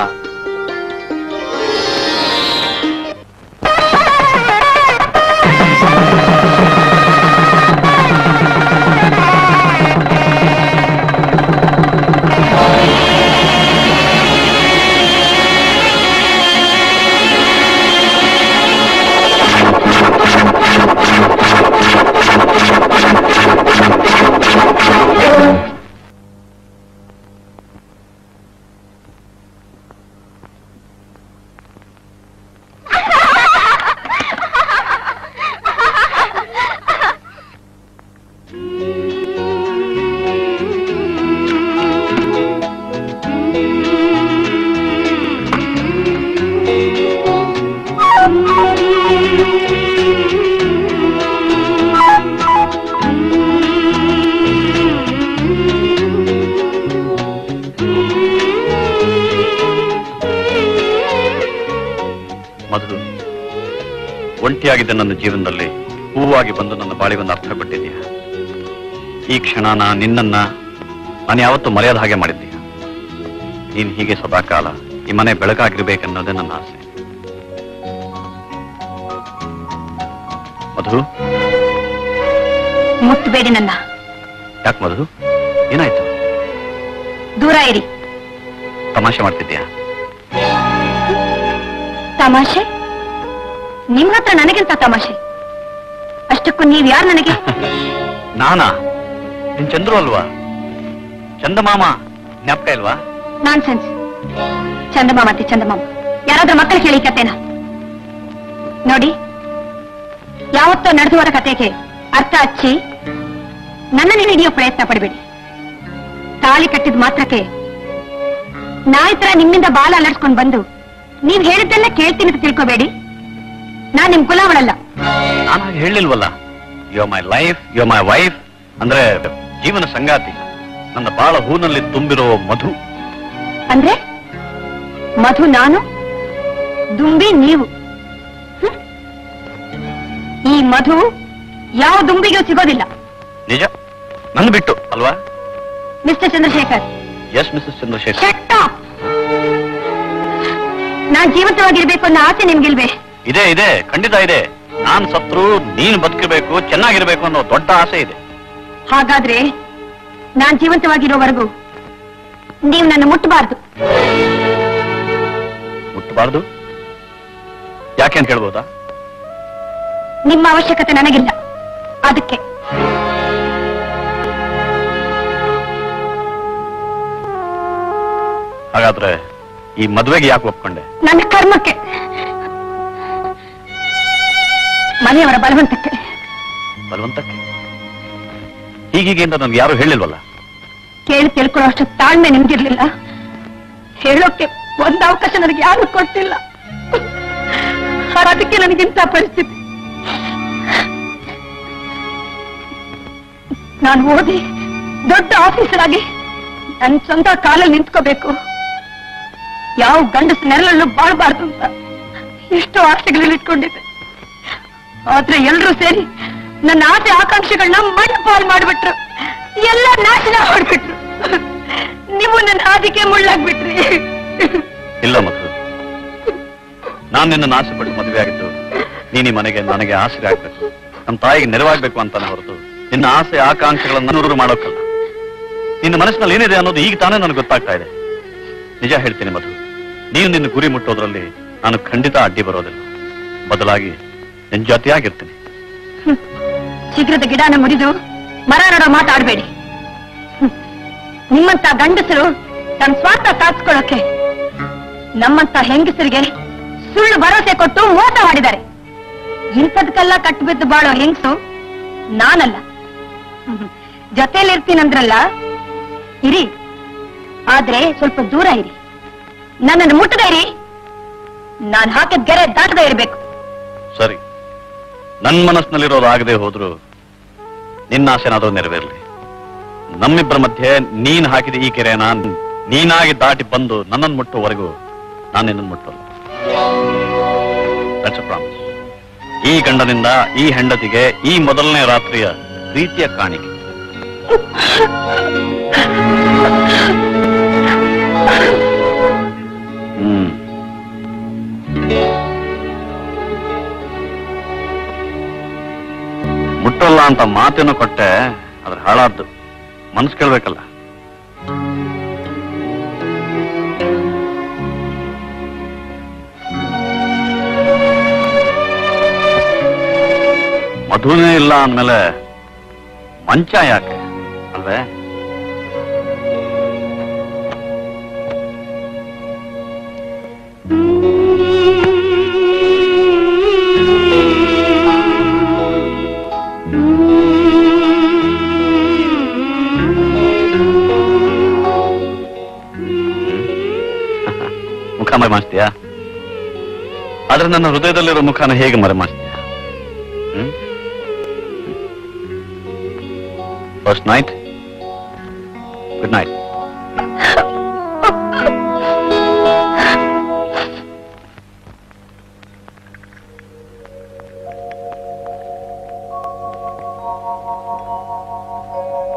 ನನ್ನ ಜೀವನದಲ್ಲಿ ಹೂವಾಗಿ ಬಂದು ನನ್ನ ಬಾಳಿವನ್ನು ಅರ್ಥ ಬಿಟ್ಟಿದ್ದೀಯ. ಈ ಕ್ಷಣನ ನಿನ್ನನ್ನ ನಾನು ಯಾವತ್ತೂ ಮರೆಯದ ಹಾಗೆ ಮಾಡಿದ್ದೀಯ. ನೀನು ಹೀಗೆ ಸದಾಕಾಲ ಈ ಮನೆ ಬೆಳಕಾಗಿರ್ಬೇಕನ್ನೋದೇ ನನ್ನ ಆಸೆ. ಮಧು, ಮುಟ್ಟಬೇಡಿ ನನ್ನ. ಯಾಕೆ ಮಧು, ಏನಾಯ್ತು? ದೂರ ಇರಿ. ತಮಾಷೆ ಮಾಡ್ತಿದ್ದೀಯಾ? ತಮಾಷೆ? ನಿಮ್ಮ ಹತ್ರ ನನಗಿಂತ ತಮಾಷೆ? ಅಷ್ಟಕ್ಕೂ ನೀವ್ ಯಾರು ನನಗೆ? ನಾನಾ? ನಿನ್ ಚಂದ್ರು ಅಲ್ವಾ? ಚಂದಮಾಮ ಜ್ಞಾಪಕ ಇಲ್ವಾ? ನಾನ್ ಸೆನ್ಸ್. ಚಂದಮಾಮ ಯಾರಾದ್ರೂ ಮಕ್ಕಳು ಕೇಳಿ ಕತೆನ? ನೋಡಿ, ಯಾವತ್ತೋ ನಡೆದುವರ ಕತೆಗೆ ಅರ್ಥ ಹಚ್ಚಿ ನನ್ನನ್ನು ಹಿಡಿಯೋ ಪ್ರಯತ್ನ ಪಡಬೇಡಿ. ತಾಳಿ ಕಟ್ಟಿದ ಮಾತ್ರಕ್ಕೆ ನಾಯಿ ತರ ನಿಮ್ಮಿಂದ ಬಾಲ ಅಲರ್ಸ್ಕೊಂಡು ಬಂದು ನೀವ್ ಹೇಳಿದ್ದೆಲ್ಲ ಕೇಳ್ತೀನಿ ಅಂತ ತಿಳ್ಕೋಬೇಡಿ. ನಾನು ನಿಮ್ ಗುಲಾಮಳಲ್ಲ. ನಾನು ಹೇಳಿಲ್ವಲ್ಲ, you are my life, you are my wife. ಅಂದ್ರೆ ಜೀವನ ಸಂಗಾತಿ, ನನ್ನ ಬಾಳ ಹೂನಲ್ಲಿ ತುಂಬಿರೋ ಮಧು. ಅಂದ್ರೆ ಮಧು ನಾನು, ದುಂಬಿ ನೀವು. ಈ ಮಧು ಯಾವ ದುಂಬಿಗೂ ಸಿಗೋದಿಲ್ಲ. ನಿಜ, ನನ್ನ ಬಿಟ್ಟು ಅಲ್ವಾ? Mister Chandrashekar. Yes mister Chandrashekar. Shut up. ನಾನು ಜೀವಂತವಾಗಿರ್ಬೇಕು ಅನ್ನೋ ಆಸೆ ನಿಮ್ಗಿಲ್ವೇ? ಇದೆ, ಇದೆ, ಖಂಡಿತ ಇದೆ. ನಾನ್ ಸತ್ರು ನೀನ್ ಬದುಕಬೇಕು, ಚೆನ್ನಾಗಿರ್ಬೇಕು ಅನ್ನೋ ದೊಡ್ಡ ಆಸೆ ಇದೆ. ಹಾಗಾದ್ರೆ ನಾನ್ ಜೀವಂತವಾಗಿರೋವರೆಗೂ ನೀವು ನನ್ನ ಮುಟ್ಟಬಾರ್ದು. ಮುಟ್ಟಬಾರ್ದು ಯಾಕೆ ಅಂತ ಹೇಳ್ಬೋದಾ? ನಿಮ್ಮ ಅವಶ್ಯಕತೆ ನನಗಿಲ್ಲ, ಅದಕ್ಕೆ. ಹಾಗಾದ್ರೆ ಈ ಮದುವೆಗೆ ಯಾಕೆ ಒಪ್ಕೊಂಡೆ? ನನ್ನ ಕರ್ಮಕ್ಕೆ, ಮನೆಯವರ ಬಲವಂತಕ್ಕೆ. ಬಲವಂತಕ್ಕೆ? ಹೀಗೀಗೆ ಅಂತ ನಮ್ಗೆ ಯಾರು ಹೇಳಿಲ್ವಲ್ಲ? ಕೇಳಿ ತಿಳ್ಕೊಳ್ಳೋ ಅಷ್ಟು ತಾಳ್ಮೆ ನಿಮ್ಗಿರ್ಲಿಲ್ಲ. ಹೇಳೋಕೆ ಒಂದು ಅವಕಾಶ ನನಗೆ ಯಾರು ಕೊಟ್ಟಿಲ್ಲ. ಅದಕ್ಕೆ ನನಗಿಂತ ಪರಿಸ್ಥಿತಿ. ನಾನು ಓದಿ ದೊಡ್ಡ ಆಫೀಸರ್ ಆಗಿ ನನ್ನ ಸ್ವಂತ ಕಾಲಲ್ಲಿ ನಿಂತ್ಕೋಬೇಕು, ಯಾವ ಗಂಡಸ ನೆರಳಲ್ಲೂ ಬಾಳ್ಬಾರ್ದು ಅಂತ ಎಷ್ಟೋ ಆಸೆಗಳಲ್ಲಿ ಇಟ್ಕೊಂಡಿದ್ದೆ. ಆದ್ರೆ ಎಲ್ರೂ ಸೇರಿ ನನ್ನ ಆಸೆ ಆಕಾಂಕ್ಷೆಗಳನ್ನ ಮಣ್ಣು ಪಾಲ್ ಮಾಡಿಬಿಟ್ರು, ಎಲ್ಲ ನಾಶನ ಹೊಡ್ಬಿಟ್ರು. ನೀವು ನನ್ನ ಆದಿಕೆ ಮುಳ್ಳಾಗ್ಬಿಟ್ರಿ. ಇಲ್ಲ ಮಧು, ನಾನು ನಿನ್ನ ಆಸೆ ಪಟ್ಟು ಮದುವೆ ಆಗಿದ್ದು ನೀನಿ ಮನೆಗೆ ನನಗೆ ಆಸರೆ ಆಗಬೇಕು ನಮ್ಮ ತಾಯಿಗೆ ನೆರವಾಗಬೇಕು ಅಂತಾನೆ ಹೊರತು ನಿನ್ನ ಆಸೆ ಆಕಾಂಕ್ಷೆಗಳನ್ನು ನೂರು ಮಾಡೋಕಲ್ಲ ನಿನ್ನ ಮನಸ್ಸಿನಲ್ಲಿ ಏನಿದೆ ಅನ್ನೋದು ಈಗ ತಾನೇ ನನಗೆ ಗೊತ್ತಾಗ್ತಾ ಇದೆ ನಿಜ ಹೇಳ್ತೀನಿ ಮಧು ನೀನು ನಿನ್ನ ಗುರಿ ಮುಟ್ಟೋದರಲ್ಲಿ ನಾನು ಖಂಡಿತ ಅಡ್ಡಿ ಬರೋದಿಲ್ಲ ಬದಲಾಗಿ ನಿನ್ನ ಜೊತೆಯಾಗಿರ್ತೀನಿ ಶೀಘ್ರದ ಗಿಡನ ಮುರಿದು ಮರ ನಡೋ ಮಾತಾಡಬೇಡಿ ನಿಮ್ಮಂತ ಗಂಡಸರು ತನ್ನ ಸ್ವಾರ್ಥ ಸಾಧಿಸಿಕೊಳ್ಳೋಕೆ ನಮ್ಮಂತ ಹೆಂಗಸರಿಗೆ ಸುಳ್ಳು ಭರವಸೆ ಕೊಟ್ಟು ಮೋಸ ಮಾಡಿದ್ದಾರೆ ಇಂಥದಕ್ಕೆಲ್ಲ ಕಟ್ಟಿಬಿದ್ದು ಬಾಳೋ ಹೆಂಗಸು ನಾನಲ್ಲ ಜೊತೆಯಲ್ಲಿ ಇರ್ತೀನಂದ್ರಲ್ಲ ಇರಿ ಆದ್ರೆ ಸ್ವಲ್ಪ ದೂರ ಇರಿ ನನ್ನನ್ನು ಮುಟ್ಟದೆ ಇರಿ ನಾನು ಹಾಕಿದ ಗೆರೆ ದಾಟದೇ ಇರಬೇಕು ಸರಿ ನನ್ನ ಮನಸ್ಸಿನಲ್ಲಿರೋದು ಆಗದೆ ಹೋದ್ರು ನಿನ್ನ ಆಸೆನಾದ್ರೂ ನೆರವೇರಲಿ ನಮ್ಮಿಬ್ಬರ ಮಧ್ಯೆ ನೀನ್ ಹಾಕಿದ ಈ ಕೆರೆ ನೀನಾಗಿ ದಾಟಿ ಬಂದು ನನ್ನನ್ನು ಮುಟ್ಟುವವರೆಗೂ ನಾನು ನಿನ್ನನ್ನು ಮುಟ್ಟಲ್ಲ ಈ ಗಂಡನಿಂದ ಈ ಹೆಂಡತಿಗೆ ಈ ಮೊದಲನೇ ರಾತ್ರಿಯ ಪ್ರೀತಿಯ ಕಾಣಿಕೆ ಮುಟ್ಟಲ್ಲ ಅಂತ ಮಾತನ್ನು ಕೊಟ್ಟೆ ಅದ್ರ ಹಾಳಾದ್ದು ಮನಸ್ಸು ಕೇಳಬೇಕಲ್ಲ ಮಧುನೇ ಇಲ್ಲ ಅಂದಮೇಲೆ ಮಂಚ ಯಾಕೆ ಅಲ್ವೇ ಮುಖ ಮರೆ ಮಾಡ್ತೀಯಾ ಆದ್ರೆ ನನ್ನ ಹೃದಯದಲ್ಲಿರೋ ಮುಖನ ಹೇಗೆ ಮರೆ ಮಾಡ್ತೀಯಾ First night. Good night.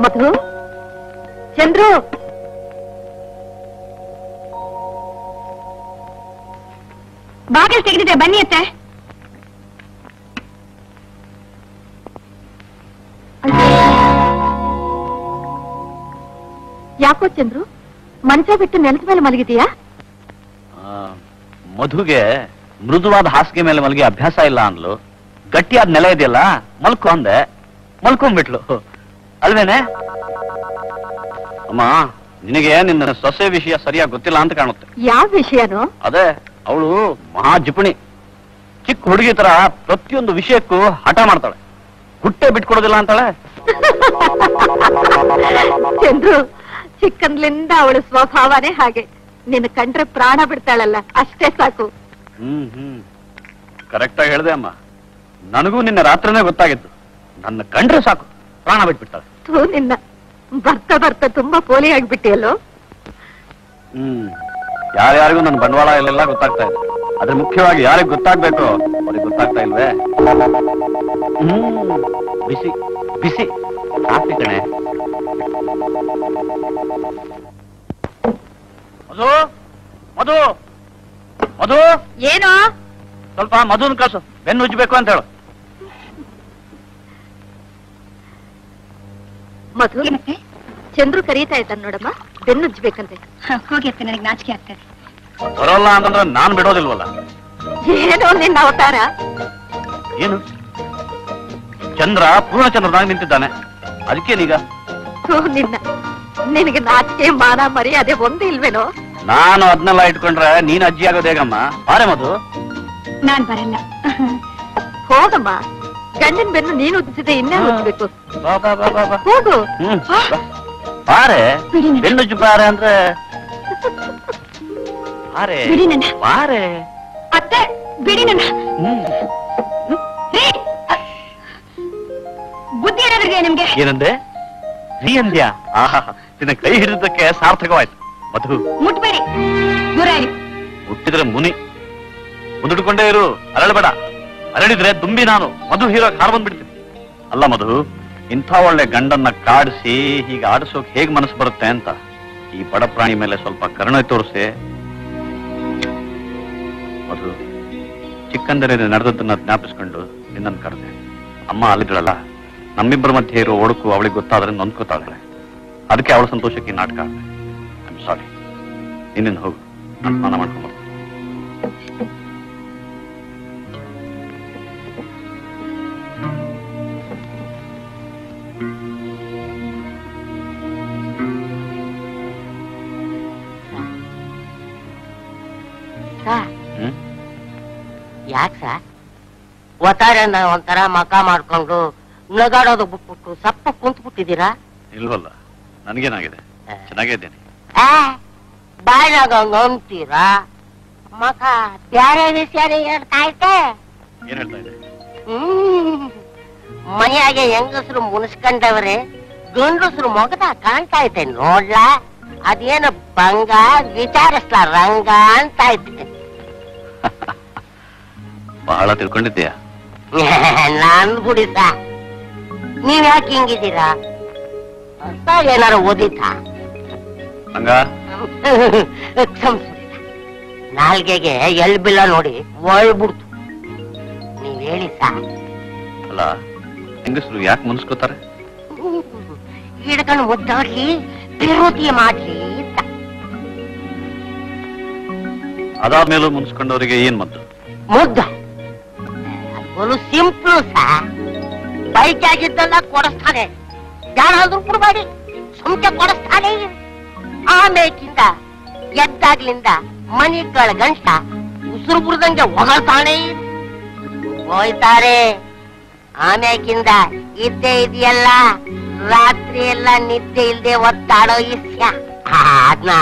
Madhu, Chandru. Bagel tegiditte banni atte. ಯಾಕೋ ಚಂದ್ರು ಮಂಚ ಬಿಟ್ಟು ನೆಲದ ಮೇಲೆ ಮಲಗಿದೀಯಾ ಮಧುಗೆ ಮೃದುವಾದ ಹಾಸಿಗೆ ಮೇಲೆ ಮಲಗಿ ಅಭ್ಯಾಸ ಇಲ್ಲ ಅನ್ಲು ಗಟ್ಟಿಯಾದ ನೆಲ ಇದೆಯಲ್ಲ ಮಲ್ಕೊ ಅಂದೆ ಮಲ್ಕೊಂಡ್ಬಿಟ್ಲು ಅಲ್ವೇನೆ ಅಮ್ಮ ನಿನಗೆ ನಿನ್ನ ಸೊಸೆ ವಿಷಯ ಸರಿಯಾಗಿ ಗೊತ್ತಿಲ್ಲ ಅಂತ ಕಾಣುತ್ತೆ ಯಾವ ವಿಷಯನು ಅದೇ ಅವಳು ಮಹಾ ಜಿಪುಣಿ ಚಿಕ್ಕ ಹುಡುಗಿ ತರ ಪ್ರತಿಯೊಂದು ವಿಷಯಕ್ಕೂ ಹಠ ಮಾಡ್ತಾಳೆ ಹುಟ್ಟೆ ಬಿಟ್ಕೊಡೋದಿಲ್ಲ ಅಂತಾಳೆ ಚಂದ್ರು ಚಿಕ್ಕಂದ್ಲಿಂದ ಅವಳ ಸ್ವಭಾವನೇ ಹಾಗೆ ನಿನ್ನ ಕಂಡ್ರೆ ಪ್ರಾಣ ಬಿಡ್ತಾಳಲ್ಲ ಅಷ್ಟೇ ಸಾಕು ಕರೆಕ್ಟ್ ಆಗಿ ಹೇಳ್ದೆ ಅಮ್ಮ ನನಗೂ ನಿನ್ನ ರಾತ್ರಿನೇ ಗೊತ್ತಾಗಿತ್ತು ನನ್ನ ಕಂಡ್ರೆ ಸಾಕು ಪ್ರಾಣ ಬಿಟ್ಬಿಡ್ತಾಳೆ ನಿನ್ನ ಬರ್ತಾ ಬರ್ತಾ ತುಂಬಾ ಪೋಲಿ ಆಗಿಬಿಟ್ಟಿಯಲ್ಲೋ ಯಾರ್ಯಾರಿಗೂ ನನ್ನ ಬಂಡವಾಳ ಇಲ್ಲೆಲ್ಲ ಗೊತ್ತಾಗ್ತಾ ಇದೆ ಆದ್ರೆ ಮುಖ್ಯವಾಗಿ ಯಾರಿಗೆ ಗೊತ್ತಾಗ್ಬೇಕು ಅವ್ರಿಗೆ ಗೊತ್ತಾಗ್ತಾ ಇಲ್ವೇ ಬಿಸಿ ಬಿಸಿ ಕಾಫಿ ಕಣೆ ಮಧು ಮಧು ಮಧು ಏನು ಸ್ವಲ್ಪ ಮಧುನ ಕಳ್ಸು ಬೆನ್ನು ಉಜ್ಜಬೇಕು ಅಂತ ಹೇಳು ಮಧು ಚಂದ್ರು ಕರೀತಾ ಇದ್ದಾನೆ ನೋಡಮ್ಮ ಬೆನ್ನು ಉಜ್ಜಬೇಕಂತೆ ಹೋಗಿ ಅತ್ತೆ ನನಗೆ ನಾಚಿಕೆ ಆಗ್ತದೆ ಬರೋಲ್ಲ ಅಂತಂದ್ರೆ ನಾನು ಬಿಡೋದಿಲ್ವಲ್ಲ ಏನೋ ನಿನ್ನ ಅವತಾರ ಏನು ಚಂದ್ರ ಪೂರ್ಣಚಂದ್ರನಾಗಿ ನಿಂತಿದ್ದಾನೆ ಅದಕ್ಕೇನೀಗ ನಿನಗೆ ನಾಚಿಕೆ ಮಾನ ಮರಿ ಅದೇ ಒಂದೇ ಇಲ್ವೇನೋ ನಾನು ಅದನ್ನೆಲ್ಲ ಇಟ್ಕೊಂಡ್ರೆ ನೀನ್ ಅಜ್ಜಿ ಆಗೋದು ಹೇಗಮ್ಮ ಬಾರೆ ಮಧು ನಾನ್ ಬರಲ್ಲ ಹೋಗಮ್ಮ ಗಂಡನ ಬೆನ್ನು ನೀನು ಉದ್ದಿಸಿದೆ ಇನ್ನೇ ಉಜ್ಜಬೇಕು ಹೋಗು ಬಾರೆ ಬೆನ್ನುಜ್ಜು ಬಾರೆ ಅಂದ್ರೆ ಬಾರೆ ಬಾರೆ ಅತ್ತೆ ಬಿಡಿ ನನ್ನ ಬುದ್ಧಿ ಏನಾದ್ರಿಗೆ ನಿಮ್ಗೆ ಏನಂದ್ರೆ ನಿನ್ನ ಕೈ ಹಿಡಿದಕ್ಕೆ ಸಾರ್ಥಕವಾಯ್ತು ಮಧು ಮುಟ್ಬೇಡಿ ಮುಟ್ಟಿದ್ರೆ ಮುನಿ ಮುದುಡ್ಕೊಂಡೇ ಇರು ಅರಳಬೇಡ ಅರಳಿದ್ರೆ ದುಂಬಿ ನಾನು ಮಧು ಹೀರೋ ಕಾರ್ ಬಂದ್ಬಿಡ್ತೀನಿ ಅಲ್ಲ ಮಧು ಇಂಥ ಒಳ್ಳೆ ಗಂಡನ್ನ ಕಾಡಿಸಿ ಹೀಗೆ ಆಡಿಸೋಕೆ ಹೇಗ್ ಮನಸ್ಸು ಬರುತ್ತೆ ಅಂತ ಈ ಬಡ ಪ್ರಾಣಿ ಮೇಲೆ ಸ್ವಲ್ಪ ಕರುಣೆ ತೋರಿಸಿ ಮಧು ಚಿಕ್ಕಂದರೆ ನಡೆದದ್ದನ್ನ ಜ್ಞಾಪಿಸಿಕೊಂಡು ನಿನ್ನನ್ನು ಕರೆದೆ. ಅಮ್ಮ ಅಲ್ಲಿದ್ರಲ್ಲ, ನಮ್ಮಿಬ್ಬರ ಮಧ್ಯೆ ಇರೋ ಒಡಕು ಅವಳಿಗೆ ಗೊತ್ತಾದ್ರೆ ನೊಂದ್ಕೋತಾಳೆ. ಅದಕ್ಕೆ ಅವಳ ಸಂತೋಷಕ್ಕೆ ನಾಟಕ ಆಗಿದೆ. I am sorry. ಇನ್ನೇನು, ಹೋಗು, ನಾನು ಸ್ನಾನ ಮಾಡ್ಕೊಂಡು ಬರ್ತೀನಿ. ಯಾಕೆ ಸರ್ ಒತ್ತಾರನ್ನ ಒಂಥರ ಮಕ ಮಾಡ್ಕೊಂಡು ನಗಾಡೋದು ಬಿಟ್ಬಿಟ್ಟು ಸಪ್ಪ ಕುಂತು ಬಿಟ್ಟಿದ್ದೀರಾ? ಇಲ್ವಲ್ಲ, ನನಗೇನಾಗಿದೆ? ಚೆನ್ನಾಗೇ ಇದ್ದೇನೆ. ಬಾಯಿನಾಗ ನಂಬ್ತೀರಾ? ಮಕ ಬ್ಯಾರೆ ವಿಷಯ ಹೇಳ್ತಾ ಐತೆ. ಏನ್ ಹೇಳ್ತಾ ಇದೆ? ಮನೆಯಾಗೆ ಹೆಂಗಸರು ಮುನಿಸ್ಕೊಂಡವ್ರೆ, ಗಂಡಸರು ಮೊಗದ ಕಾಣ್ತಾ ಐತೆ ನೋಡ್ಲಾ. ಅದೇನು ಭಂಗ ವಿಚಾರಿಸ್ಲಾ ರಂಗ ಅಂತ ಐತೆ. ಬಹಳ ತಿಳ್ಕೊಂಡಿದ್ದೀಯ. ನಾನು ಗುಡಿತ. ನೀವ್ ಯಾಕೆ ಹಿಂಗಿದ್ದೀರಾ? ಏನಾರು ಓದಿತಾ? ನಾಲ್ಗೆಗೆ ಎಲ್ ಬಿಲ್ಲ ನೋಡಿ ಒಳ್ಬಿಡ್ತು. ನೀವ್ ಹೇಳಿತಾ? ಅಲ್ಲ, ಹೆಂಗಸರು ಯಾಕೆ ಮುನ್ಸ್ಕೋತಾರೆ? ಹಿಡ್ಕೊಂಡು ಮುದ್ದಾಡ್ಲಿ, ವಿರೋಧಿ ಮಾಡ್ಲಿ ಅಂತ. ಅದಾದ್ಮೇಲೂ ಮುನ್ಸ್ಕೊಂಡವ್ರಿಗೆ ಏನ್ ಮದ್ದು? ಮುದ್ದ ಸಿಂಪಲ್ ಸರ್. ಬೈಕ್ ಆಗಿದ್ದಲ್ಲ ಕೊಡಿಸ್ತಾನೆ, ಯಾರಾದ್ರೂ ಕೊಡಬೇಡಿ ಸುಮ್ಕೆ ಕೊಡಿಸ್ತಾನೆ. ಆಮೇಕಿಂದ ಎದ್ದಾಗ್ಲಿಂದ ಮನೆಗಳ ಗಂಟ ಉಸಿರು ಬುರ್ದಂಗೆ ಹೊಗಳ್ತಾನೆ, ಹೋಯ್ತಾರೆ. ಆಮೇಕಿಂದ ಇದ್ದೇ ಇದೆಯಲ್ಲ, ರಾತ್ರಿ ಎಲ್ಲ ನಿದ್ದೆ ಇಲ್ದೆ ಒತ್ತಾಡೋ ಇಸ್ಯ, ಅದನ್ನ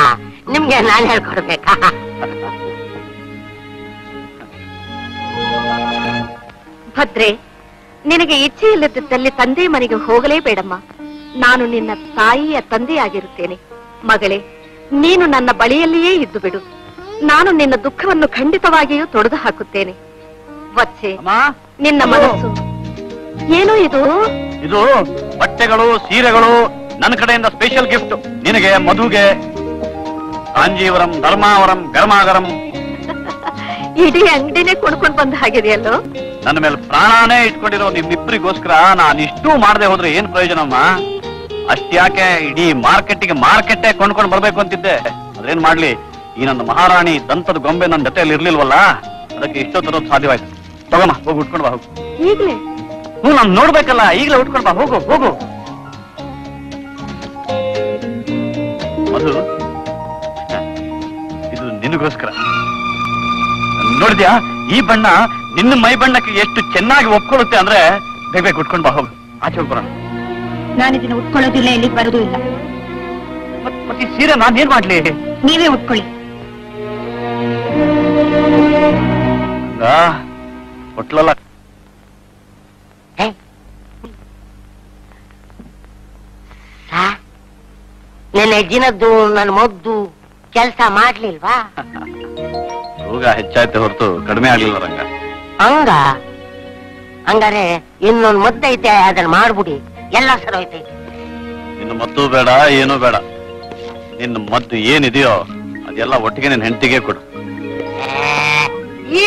ನಿಮ್ಗೆ ನಾನು ಹೇಳ್ಕೊಡ್ಬೇಕಾ? ಭದ್ರೆ, ನಿನಗೆ ಇಚ್ಛೆ ಇಲ್ಲದಿದ್ದಲ್ಲಿ ತಂದೆ ಮನೆಗೆ ಹೋಗಲೇಬೇಡಮ್ಮ. ನಾನು ನಿನ್ನ ತಾಯಿಯ ತಂದೆಯಾಗಿರುತ್ತೇನೆ. ಮಗಳೇ, ನೀನು ನನ್ನ ಬಳಿಯಲ್ಲಿಯೇ ಇದ್ದು ಬಿಡು. ನಾನು ನಿನ್ನ ದುಃಖವನ್ನು ಖಂಡಿತವಾಗಿಯೂ ತೊಡೆದು ಹಾಕುತ್ತೇನೆ. ವಚ್ಚೆ, ನಿನ್ನ ಮನಸ್ಸು ಏನು? ಇದು ಇದು ಬಟ್ಟೆಗಳು, ಸೀರೆಗಳು ನನ್ನ ಕಡೆಯಿಂದ ಸ್ಪೆಷಲ್ ಗಿಫ್ಟ್ ನಿನಗೆ ಮಧುಗೆ. ಕಾಂಜೀವರಂ, ಧರ್ಮಾವರಂ, ಗರ್ಮಾಗರಂ ಇಡೀ ಅಂಗಡಿನೇ ಕೊಂಡ್ಕೊಂಡು ಬಂದ ಹಾಗಿದೆಯಲ್ಲೋ. ನನ್ನ ಮೇಲೆ ಪ್ರಾಣಾನೇ ಇಟ್ಕೊಂಡಿರೋ ನಿಮ್ಮಿಬ್ಬರಿಗೋಸ್ಕರ ನಾನು ಇಷ್ಟೂ ಮಾಡದೆ ಹೋದ್ರೆ ಏನ್ ಪ್ರಯೋಜನಮ್ಮ? ಅಷ್ಟ್ಯಾಕೆ ಇಡೀ ಮಾರ್ಕೆಟಿಗೆ ಮಾರ್ಕೆಟೇ ಕೊಂಡ್ಕೊಂಡು ಬರ್ಬೇಕು ಅಂತಿದ್ದೆ. ಅದ್ರೇನ್ ಮಾಡ್ಲಿ, ಈ ನನ್ನ ಮಹಾರಾಣಿ ದಂತದ ಗೊಂಬೆ ನನ್ನ ಜೊತೆಯಲ್ಲಿ ಇರ್ಲಿಲ್ವಲ್ಲ, ಅದಕ್ಕೆ ಇಷ್ಟೋ ತರೋದು ಸಾಧ್ಯವಾಯ್ತು. ತಗೋಮ್ಮ, ಹೋಗಿ ಉಟ್ಕೊಂಡ್ ಬಾ. ಹೋಗು ಈಗಲೇ. ಹ್ಞೂ, ನಾನು ನೋಡ್ಬೇಕಲ್ಲ, ಈಗಲೇ ಉಟ್ಕೊಂಡ್ ಬಾ. ಹೋಗು ಹೋಗು. ಮಧು, ಇದು ನಿನಗೋಸ್ಕರ. ನೋಡಿದ್ಯಾ, ಈ ಬಣ್ಣ ನಿನ್ನ ಮೈ ಬಣ್ಣಕ್ಕೆ ಎಷ್ಟು ಚೆನ್ನಾಗಿ ಒಪ್ಕೊಳ್ಳುತ್ತೆ ಅಂದ್ರೆ ಬೇಗ ಬೇಗ ಉಟ್ಕೊಂಡು ಬಾ. ಹೋಗು, ಆಚೆ ಹೋಗ್ಬರೋಣ. ನಾನು ಇದನ್ನ ಉಟ್ಕೊಳ್ಳೋದಿಲ್ಲ, ಇಲ್ಲಿಗೆ ಬರೋದು ಇಲ್ಲ. ಮತ್ತೆ ಸೀರೆ ನಾನೇನ್ ಮಾಡ್ಲಿ? ನೀವೇ ಉಟ್ಕೊಳ್ಳಿ. ಹೊಟ್ಲಲ್ಲ, ನನ್ನ ಹೆಜ್ಜಿನದ್ದು ನನ್ನ ಮೊದ್ದು ಕೆಲಸ ಮಾಡ್ಲಿಲ್ವಾ? ರೋಗ ಹೆಚ್ಚಾಯ್ತು ಹೊರತು ಕಡಿಮೆ ಆಗ್ಲಿಲ್ಲ ರಂಗ. ಹಂಗ ಹಂಗಾರೆ ಇನ್ನೊಂದು ಮದ್ದೈತೆ, ಅದನ್ನ ಮಾಡ್ಬಿಡಿ, ಎಲ್ಲ ಸರ್ ಹೋಯ್ತೈತೆ. ನಿನ್ನ ಮದ್ದು ಬೇಡ, ಏನೂ ಬೇಡ. ನಿನ್ನ ಮದ್ದು ಏನಿದೆಯೋ ಅದೆಲ್ಲ ಒಟ್ಟಿಗೆ ನಿನ್ನ ಹೆಂಡತಿಗೆ ಕೊಡು.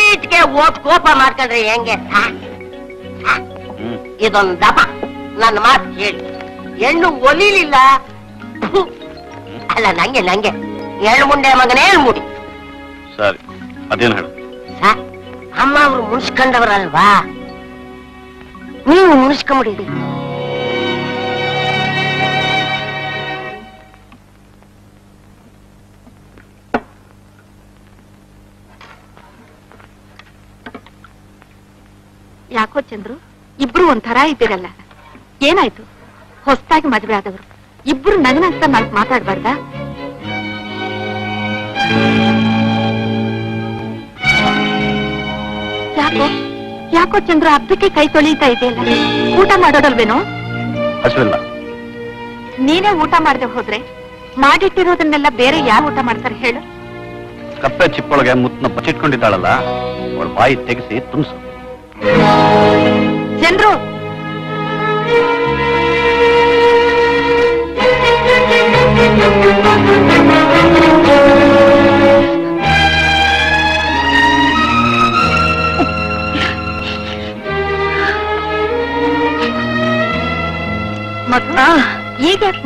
ಈಟ್ಗೆ ಓಟ್ ಕೋಪ ಮಾಡ್ಕೊಂಡ್ರೆ ಹೆಂಗೆ? ಇದೊಂದು ದಪ. ನನ್ನ ಮಾತು ಕೇಳಿ, ಹೆಣ್ಣು ಒಲಿಲಿಲ್ಲ ಅಲ್ಲ, ನಂಗೆ ನಂಗೆ ಎಳ್ ಮುಂಡೆ ಮಗನೇ ಹೇಳ್ಬಿಡಿ. ಸರಿ, ಅದೇನು ಹೇಳು? ಅಮ್ಮ ಅವರು ಮುನಿಸ್ಕೊಂಡವ್ರಲ್ವಾ, ನೀವು ಮುನಿಸ್ಕೊಂಬಿಡಿ. ಯಾಕೋ ಚಂದ್ರು, ಇಬ್ರು ಒಂಥರ ಇದ್ದೀರಲ್ಲ, ಏನಾಯ್ತು? ಹೊಸದಾಗಿ ಮದುವೆ ಆದವರು ಇಬ್ರು ನನಗಂತ ನಾಲ್ಕು ಮಾತಾಡ್ಬಾರ್ದಾ? ಯಾಕೋ ಯಾಕೋ ಚಂದ್ರು ಹಬ್ಬಕ್ಕೆ ಕೈ ತೊಳಿತಾ ಇದೆಯಲ್ಲ, ಊಟ ಮಾಡೋದಲ್ವೇನೋ? ಅಷ್ಟಲ್ಲ, ನೀನೇ ಊಟ ಮಾಡದೆ ಹೋದ್ರೆ ಮಾಡಿಟ್ಟಿರೋದನ್ನೆಲ್ಲ ಬೇರೆ ಯಾರು ಊಟ ಮಾಡ್ತಾರೆ ಹೇಳು? ಕಪ್ಪೆ ಚಿಪ್ಪೊಳಗೆ ಮುತ್ತನ್ನ ಬಚ್ಚಿಟ್ಕೊಂಡಿದ್ದಾಳಲ್ಲ, ಅವಳ ಬಾಯಿ ತೆಗೆಸಿ ತುಂಬಿಸು. ಚಂದ್ರು,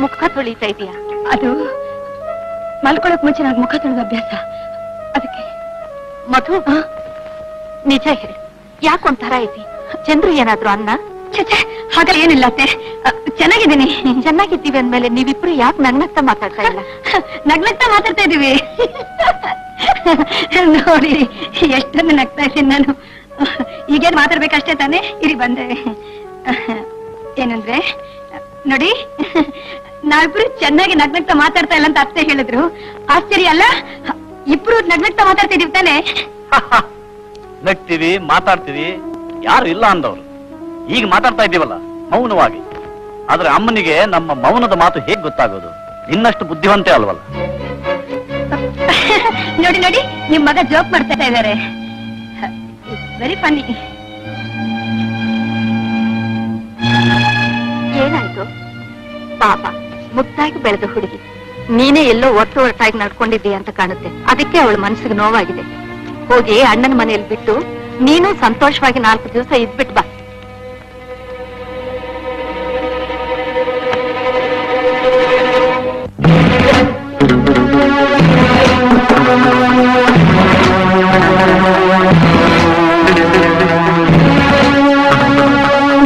मुख ತೊಳಿತಾ ಇದೀಯಾ? ಅದು ಮಲ್ಕೊಳ್ಳೋಕೆ ಮುಂಚೆ ನನಗೆ ಮುಖ ತೊಳೆದ ಅಭ್ಯಾಸ. ಅದಕ್ಕೆ ಮಧು ನಿಜ ಹೇಳಿ ಯಾಕೊಂತರ ಐತಿ? ಚಂದ್ರು ಏನಾದ್ರು ಅನ್ನ? ಚಚೆ ಹಾಗೆ ಏನಿಲ್ಲ ಅತ್ತೆ, ಚೆನ್ನಾಗಿದ್ದೀನಿ. ಚೆನ್ನಾಗಿದ್ದೀವಿ ಅಂದಮೇಲೆ ನೀವಿಬ್ರು ಯಾಕೆ ನಗ್ನಗ್ತಾ ಮಾತಾಡ್ತಾ ಇಲ್ಲ? ನಗ್ನಗ್ತಾ ಮಾತಾಡ್ತಾ ಇದೀವಿ ನೋಡಿ, ಎಷ್ಟೊಂದು ನಗ್ತಾ ಇದ್ದೀನಿ ನಾನು. ಈಗೇನು ಮಾತಾಡ್ಬೇಕಷ್ಟೇ ತಾನೇ, ಇರಿ ಬಂದೆ. ಏನಂದ್ರೆ ನೋಡಿ, ನಾವಿಬ್ರು ಚೆನ್ನಾಗಿ ನಗ್ನಗ್ತಾ ಮಾತಾಡ್ತಾ ಇಲ್ಲ ಅಂತ ಅತ್ತೆ ಹೇಳಿದ್ರು. ಆಶ್ಚರ್ಯ ಅಲ್ಲ, ಇಬ್ರು ನಗ್ನಗ್ತಾ ಮಾತಾಡ್ತಾ ಇದೀವಿ ತಾನೆ? ನಗ್ತೀವಿ, ಮಾತಾಡ್ತೀವಿ, ಯಾರು ಇಲ್ಲ ಅಂದವ್ರು. ಈಗ ಮಾತಾಡ್ತಾ ಇದ್ದೀವಲ್ಲ ಮೌನವಾಗಿ, ಆದ್ರೆ ಅಮ್ಮನಿಗೆ ನಮ್ಮ ಮೌನದ ಮಾತು ಹೇಗ್ ಗೊತ್ತಾಗೋದು? ಇನ್ನಷ್ಟು ಬುದ್ಧಿವಂತೆ ಅಲ್ವಲ್ಲ? ನೋಡಿ ನೋಡಿ, ನಿಮ್ ಮಗ ಜೋಕ್ ಮಾಡ್ತಾ ಇದ್ದಾರೆ. Very funny. ಏನಾಯ್ತು? ಪಾಪ ಮುತ್ತಾಗಿ ಬೆಳೆದ ಹುಡುಗಿ, ನೀನೇ ಎಲ್ಲೋ ಒಟ್ಟು ಒಟ್ಟಾಗಿ ನಡ್ಕೊಂಡಿದ್ದೀಯ ಅಂತ ಕಾಣುತ್ತೆ. ಅದಕ್ಕೆ ಅವಳ ಮನಸ್ಸಿಗೆ ನೋವಾಗಿದೆ. ಹೋಗಿ ಅಣ್ಣನ ಮನೆಯಲ್ಲಿ ಬಿಟ್ಟು ನೀನು ಸಂತೋಷವಾಗಿ 4 ದಿವಸ ಇದ್ಬಿಟ್ಟು ಬಾ.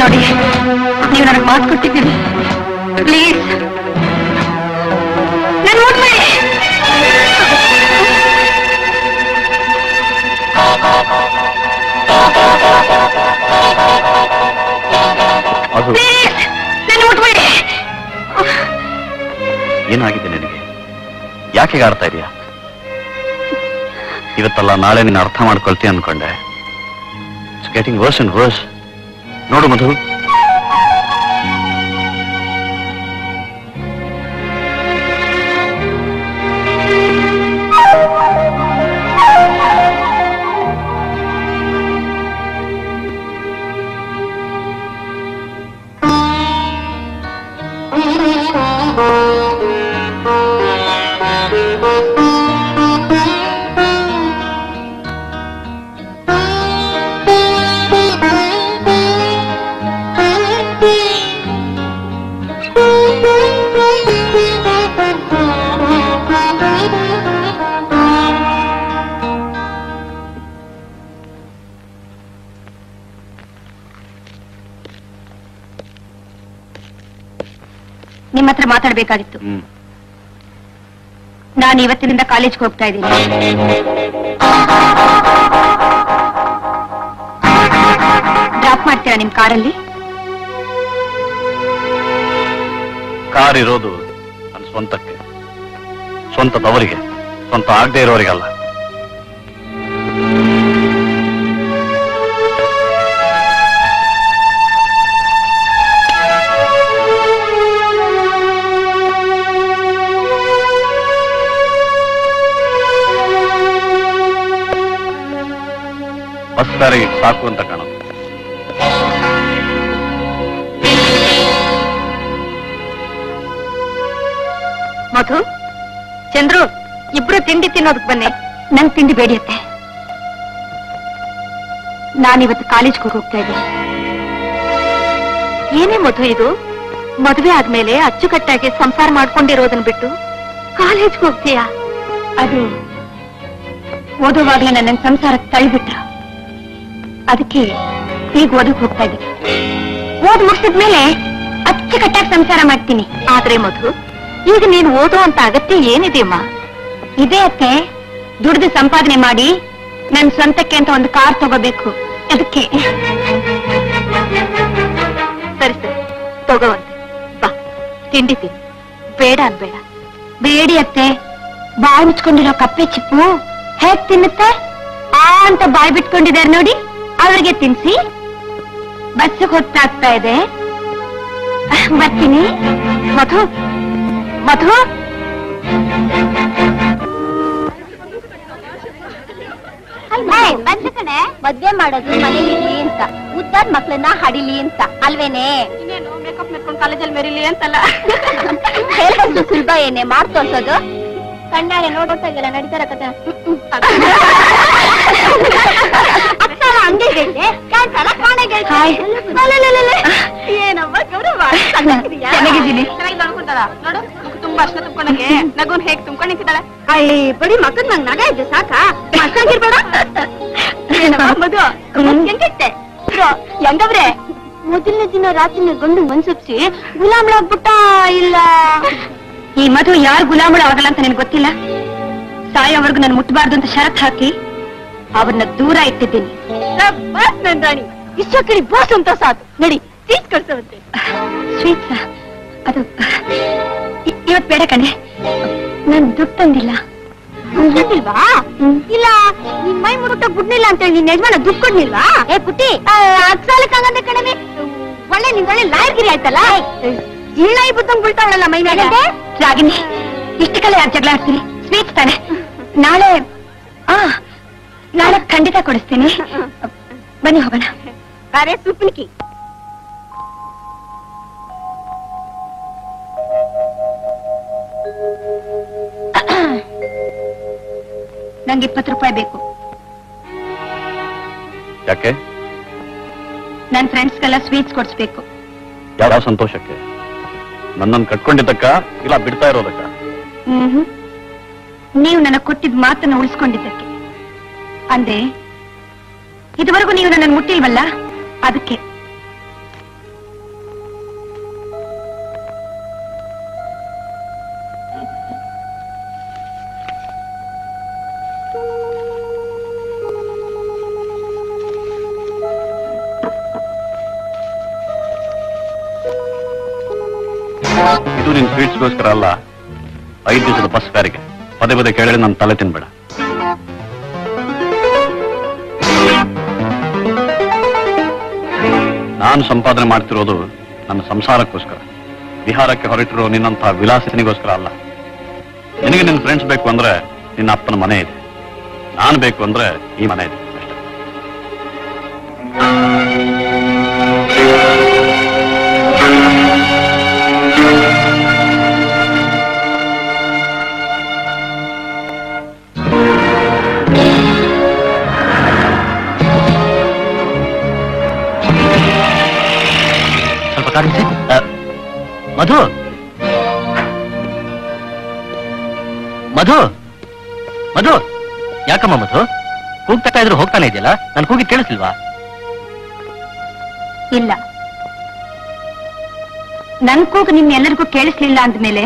ನೋಡಿ, ನೀವು ನನಗೆ ಮಾತು ಕೊಟ್ಟಿದ್ದೀರಿ, ಪ್ಲೀಸ್ ನಾನು ಹೋಗ್ತೀನಿ. ಏನಾಗಿದೆ ನಿನಗೆ? ಯಾಕೆ ಆಡ್ತಾ ಇದೀಯಾ? ಇವತ್ತಲ್ಲ ನಾಳೆ ನೀನು ಅರ್ಥ ಮಾಡ್ಕೊಳ್ತೀನಿ ಅನ್ಕೊಂಡೆ. It's getting worse and worse. ನೋಡು ಮಧು, ನಿಮ್ಮ ಹತ್ರ ಮಾತಾಡಬೇಕಾಗಿತ್ತು. ನಾನು ಇವತ್ತಿನಿಂದ ಕಾಲೇಜ್ಗೆ ಹೋಗ್ತಾ ಇದ್ದೀನಿ. ಡ್ರಾಪ್ ಮಾಡ್ತೀರಾ ನಿಮ್ಮ ಕಾರಲ್ಲಿ? ಕಾರ್ ಇರೋದು ನನ್ನ ಸ್ವಂತಕ್ಕೆ, ಸ್ವಂತದವರಿಗೆ, ಸ್ವಂತ ಆಗದೆ ಇರೋರಿಗಲ್ಲ. ಬಸ್ ಸಾರಿಗೆ ಸಾಕು ಅಂತ ಕಾಣೋದು. ಮಧು, ಚಂದ್ರು ಇಬ್ರು ತಿಂಡಿ ತಿನ್ನೋದಕ್ಕೆ ಬನ್ನಿ. ನಂಗೆ ತಿಂಡಿ ಬೇಡಿಯತ್ತೆ. ನಾನಿವತ್ತು ಕಾಲೇಜ್ಗೆ ಹೋಗ್ತಾ ಇದ್ದೀನಿ. ಏನೇ ಮಧು ಇದು, ಮದುವೆ ಆದ್ಮೇಲೆ ಅಚ್ಚುಕಟ್ಟಾಗಿ ಸಂಸಾರ ಮಾಡ್ಕೊಂಡಿರೋದನ್ನ ಬಿಟ್ಟು ಕಾಲೇಜ್ಗೆ ಹೋಗ್ತೀಯಾ? ಅದು ಓದುವಾಗಲೇ ನನ್ನ ಸಂಸಾರಕ್ಕೆ ತಳ್ಳಿಬಿಟ್ರು. ಅದಕ್ಕೆ ಈಗ ಓದಕ್ ಹೋಗ್ತಾ ಇದ್ದೀನಿ. ಓದ್ ಮುಗಿಸಿದ್ಮೇಲೆ ಅಚ್ಚುಕಟ್ಟಾಗಿ ಸಂಸಾರ ಮಾಡ್ತೀನಿ. ಆದ್ರೆ ಮಧು, ಈಗ ನೀನು ಓದುವಂತ ಅಗತ್ಯ ಏನಿದೆಯಮ್ಮ? ಇದೇ ಅತ್ತೆ, ದುಡ್ದು ಸಂಪಾದನೆ ಮಾಡಿ ನನ್ನ ಸ್ವಂತಕ್ಕೆ ಅಂತ ಒಂದು ಕಾರ್ ತಗೋಬೇಕು. ಅದಕ್ಕೆ ಸರಿ ಸರಿ ತಗೋವಂತೆ ಬಾ, ತಿಂಡಿ ತಿನ್ನು. ಬೇಡ ಅನ್ಬೇಡ. ಬೇಡಿ ಅತ್ತೆ, ಬಾಯಿ ಮುಚ್ಕೊಂಡಿರೋ ಕಪ್ಪೆ ಚಿಪ್ಪು ಹೇಗ್ ತಿನ್ನುತ್ತೆ ಆ ಅಂತ ಬಾಯಿ ಬಿಟ್ಕೊಂಡಿದ್ದಾರೆ ನೋಡಿ, ಅವ್ರಿಗೆ ತಿನ್ಸಿ. ಬಸ್ ಗೊತ್ತಾಗ್ತಾ ಇದೆ, ಬರ್ತೀನಿ. ಮಧು ಮಧು, ಬಂದ ಕಣೆ ಮದ್ವೆ ಮಾಡೋದು ಮನೇಲಿ ಅಂತ, ಉದ್ದಾದ ಮಕ್ಕಳನ್ನ ಹಡಿಲಿ ಅಂತ ಅಲ್ವೇನೆ? ಮೇಕಪ್ ಮಾಡ್ಕೊಂಡು ಕಾಲೇಜಲ್ಲಿ ಮೆರಿಲಿ ಅಂತಲ್ಲ. ಹೇಳ್ಬೋದು ಸುಲಭ ಏನೇ ಮಾಡ್ ತೋರ್ಸೋದು? ಕಣ್ಣಾರೆ ನೋಡೋಕ್ಕಾಗಿಲ್ಲ, ನಡೀತಾರ ಕತೆ नोड़ तुम अश्न तुम्कंडे नगुन हे तुमक निंता अय्य बड़ी मकद नंग नग इद्दे साका मधु मधुटे यंगव्रे ಮೊದಲನೇ ದಿನ ರಾತ್ರಿನೇ ಗಂಡು ಮನ್ಸಪ್ಸಿ ಗುಲಾಮಳಾಗ್ಬಿಟ್ಟ ಇಲ್ಲ ಈ ಮಧು ಯಾರು ಗುಲಾಮಳಾಗಲ್ಲ ಅಂತ ನನಗೆ ಗೊತ್ತಿಲ್ಲ ಸಾಯವರೆಗೂ ನಾನು ಮುಟ್ಟಬಾರದು ಅಂತ ಷರತ್ತು ಹಾಕಿ ಅವನ್ನ ದೂರ ಇಟ್ಟಿದ್ದೀನಿ ಬಸ್ ನನ್ನ ರಾಣಿ ಇಷ್ಟಕ್ಕೆ ಬಸ್ ಅಂತ ಸಾತ್ ನಡಿ ಸ್ವೀಟ್ ಕರ್ಸವಂತೆ ಸ್ವೀಟ್ ಅದು ಇವತ್ತು ಬೇಡ ಕಣೆ ನಾನು ದುಡ್ಡು ತಂದಿಲ್ಲ ದುಡ್ಡಿಲ್ವಾ ಇಲ್ಲ ನಿನ್ ಮೈ ಮುಡುಕ ಗುಡ್ನಿಲ್ಲ ಅಂತ ಹೇಳಿ ನಿನ್ನ ಯಜಮಾನ ದುಡ್ಡು ಕೊಡ್ನಿಲ್ವಾ ಏ ಪುಟ್ಟಿ ಅಕ್ಸಾಲಕ್ಕೆ ಹಂಗಂದ್ರೆ ಕಣೆ ಒಳ್ಳೆ ನಿಂಗೊಳ್ಳೆ ಲಾಯರ್ಗಿರಿ ಆಯ್ತಲ್ಲ ಜೀರ್ಣಾಯಿ ಬುದ್ಧಂಗ್ ಬಿಡ್ತಾವಳಲ್ಲ ಮೈ ಮೇಲೆ ರಾಗಿಣಿ ಇಷ್ಟಕ್ಕೆಲ್ಲ ಯಾರು ಜಗಳ ಆಡ್ತೀರಿ ಸ್ವೀಟ್ಸ್ ತಾನೆ ನಾಳೆ ನಾಳೆ ಖಂಡಿತ ಕೊಡಿಸ್ತೀನಿ ಬನ್ನಿ ಹೋಗೋಣ ಅರೆ ಸುಪ್ನಿಕಿ ನಂಗೆ 20 ರೂಪಾಯಿ ಬೇಕು ಯಾಕೆ ನನ್ನ ಫ್ರೆಂಡ್ಸ್ ಗೆಲ್ಲ ಸ್ವೀಟ್ಸ್ ಕೊಡಿಸಬೇಕು ಯಾವ ಸಂತೋಷಕ್ಕೆ ನನ್ನನ್ನು ಕಟ್ಕೊಂಡಿದ್ದಕ್ಕ ಇಲ್ಲ ಬಿಡ್ತಾ ಇರೋದಕ್ಕ ನೀವು ನನಗೆ ಕೊಟ್ಟಿದ್ದ ಮಾತನ್ನ ಉಳಿಸಿಕೊಂಡಿದ್ದಕ್ಕೆ ಅಂದೆ ಇದುವರೆಗೂ ನೀವು ನನ್ನನ್ನು ಮುಟ್ಟಿಲ್ವಲ್ಲ ಅದಕ್ಕೆ ಸ್ವೀಟ್ಸ್ಗೋಸ್ಕರ ಅಲ್ಲ 5 ದಿವಸದ ಬಸ್ ಕಾರಿಗೆ ಪದೇ ಪದೇ ಕೇಳಿದ್ರೆ ನನ್ನ ತಲೆ ತಿನ್ಬೇಡ ನಾನು ಸಂಪಾದನೆ ಮಾಡ್ತಿರೋದು ನನ್ನ ಸಂಸಾರಕ್ಕೋಸ್ಕರ ವಿಹಾರಕ್ಕೆ ಹೊರಟಿರೋ ನಿನ್ನಂತಹ ವಿಲಾಸನಿಗೋಸ್ಕರ ಅಲ್ಲ ನಿನಗೆ ನಿನ್ನ ಫ್ರೆಂಡ್ಸ್ ಬೇಕು ಅಂದ್ರೆ ನಿನ್ನ ಅಪ್ಪನ ಮನೆ ಇದೆ ನಾನು ಬೇಕು ಅಂದ್ರೆ ಈ ಮನೆ ಇದೆ मधु मधु मधु याकम्म मधु कूग्ता इद्रू होग्ताने इद्यल्ल नानु कूगिद् केळिसलिल्वा इल्ल नन्न कूगु निम्मेल्लरिगू केळिसलिल्ल अंद मेले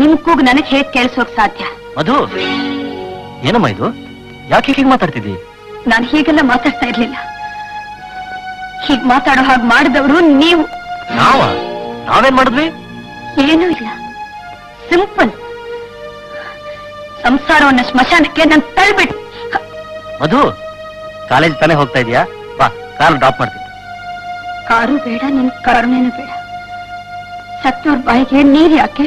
निम्म कूगु ननगे हेगे केळिसोके साध्य मधु ಏನಮ್ಮ ಇದು ಯಾಕೆ ಹೀಗೆ ಮಾತಾಡ್ತಿದ್ದೀ ನಾನು ಹೀಗೆಲ್ಲ ಮಾತಾಡ್ತಾ ಇರಲಿಲ್ಲ ಹೀಗೆ ಮಾತಾಡೋ ಹಾಗೆ ಮಾಡಿದವರು ನೀವು ನಾವಾ ನಾವೇನ್ ಮಾಡಿದ್ವಿ ಏನೂ ಇಲ್ಲ ಸಿಂಪಲ್ ಸಂಸಾರವನ್ನ ಸ್ಮಶಾನಕ್ಕೆ ನಾನು ತಳ್ಳಿಬಿಟ್ಟು ಮಧು ಕಾಲೇಜ್ ತಾನೇ ಹೋಗ್ತಾ ಇದೀಯಾ ಬಾ ಕಾರ್ ಡ್ರಾಪ್ ಮಾಡ್ತೀನಿ ಕಾರು ಬೇಡ ನಿನ್ ಕರುಣೆನೂ ಬೇಡ ಸತ್ತೋರ ಬಾಯಿಗೆ ನೀರು ಯಾಕೆ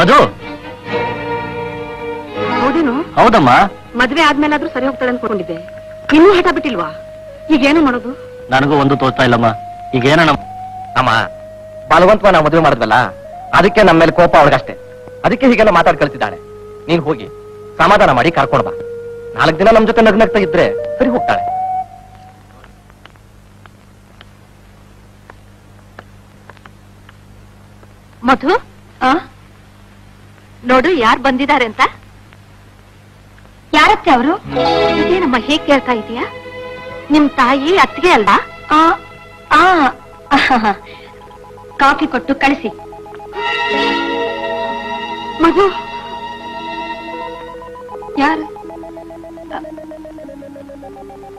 ಮಧು ಹೌದೇನು ಹೌದಮ್ಮ ಮದುವೆ ಆದ್ಮೇಲೆ ಆದ್ರೂ ಸರಿ ಹೋಗ್ತಾಳೆ ಅನ್ಕೊಂಡಿದ್ದೆ ಇನ್ನೂ ಹಠ ಬಿಟ್ಟಿಲ್ವಾ ಈಗೇನು ಮಾಡೋದು ನನಗೂ ಒಂದು ತೋರ್ತಾ ಇಲ್ಲಮ್ಮ ಈಗೇನ ನಮ್ಮ ಬಲವಂತವ ನಾವು ಮದುವೆ ಮಾಡಿದ್ವಲ್ಲ ಅದಕ್ಕೆ ನಮ್ಮ ಮೇಲೆ ಕೋಪ ಅವಳಿಗಷ್ಟೇ ಅದಕ್ಕೆ ಹೀಗೆಲ್ಲ ಮಾತಾಡ್ ಕಳ್ತಿದ್ದಾಳೆ ನೀನು ಹೋಗಿ ಸಮಾಧಾನ ಮಾಡಿ ಕರ್ಕೊಂಡ್ಬಾ 4 ದಿನ ನಮ್ಮ ಜೊತೆ ನಗ್ನಗ್ತಾ ಇದ್ರೆ ಸರಿ ಹೋಗ್ತಾಳೆ ಮಧು ನೋಡು ಯಾರು ಬಂದಿದ್ದಾರೆ ಅಂತ ಯಾರತ್ತೆ ಅವರು ಇದೇನಮ್ಮ ಹೇಗೆ ಕೇಳ್ತಾ ಇದೀಯಾ ನಿಮ್ ತಾಯಿ ಅತ್ತಿಗೆ ಅಲ್ಲ ಕಾಫಿ ಕೊಟ್ಟು ಕಳಿಸಿ ಮಧು ಯಾರು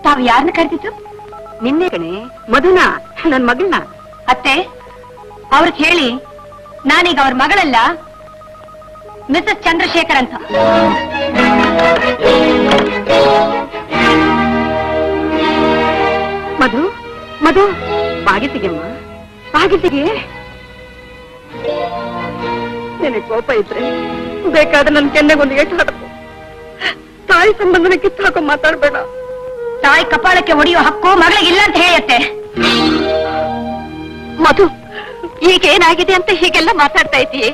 ತಾವು ಯಾರನ್ನ ಕರೆದಿದ್ದು ನಿನ್ನೆ ಕಣೆ ಮಧುನ ನನ್ನ ಮಗಳನ್ನ ಅತ್ತೆ ಅವ್ರಿಗೆ ಹೇಳಿ ನಾನೀಗ ಅವ್ರ ಮಗಳಲ್ಲ ಮಿಸಸ್ ಚಂದ್ರಶೇಖರ್ ಅಂತ ಮಧು ಮಧು ಬಾಗಿಸಿಗೆಮ್ಮ ಬಾಗಿಸಿಗೆ ನಿನಗೆ ಕೋಪ ಇದ್ರೆ ಬೇಕಾದ್ರೆ ನನ್ನ ಕೆನ್ನೆಗೊಂದು ಏಟು ಹಾಕು ತಾಯಿ ಸಂಬಂಧನ ಕಿತ್ತಾಕೋ ಮಾತಾಡ್ಬೇಡ ತಾಯಿ ಕಪಾಳಕ್ಕೆ ಹೊಡೆಯೋ ಹಕ್ಕು ಮಗಳಿಗಿಲ್ಲ ಅಂತ ಹೇಳುತ್ತೆ ಮಧು ಈಗೇನಾಗಿದೆ ಅಂತ ಹೀಗೆಲ್ಲ ಮಾತಾಡ್ತಾ ಇದೀಯ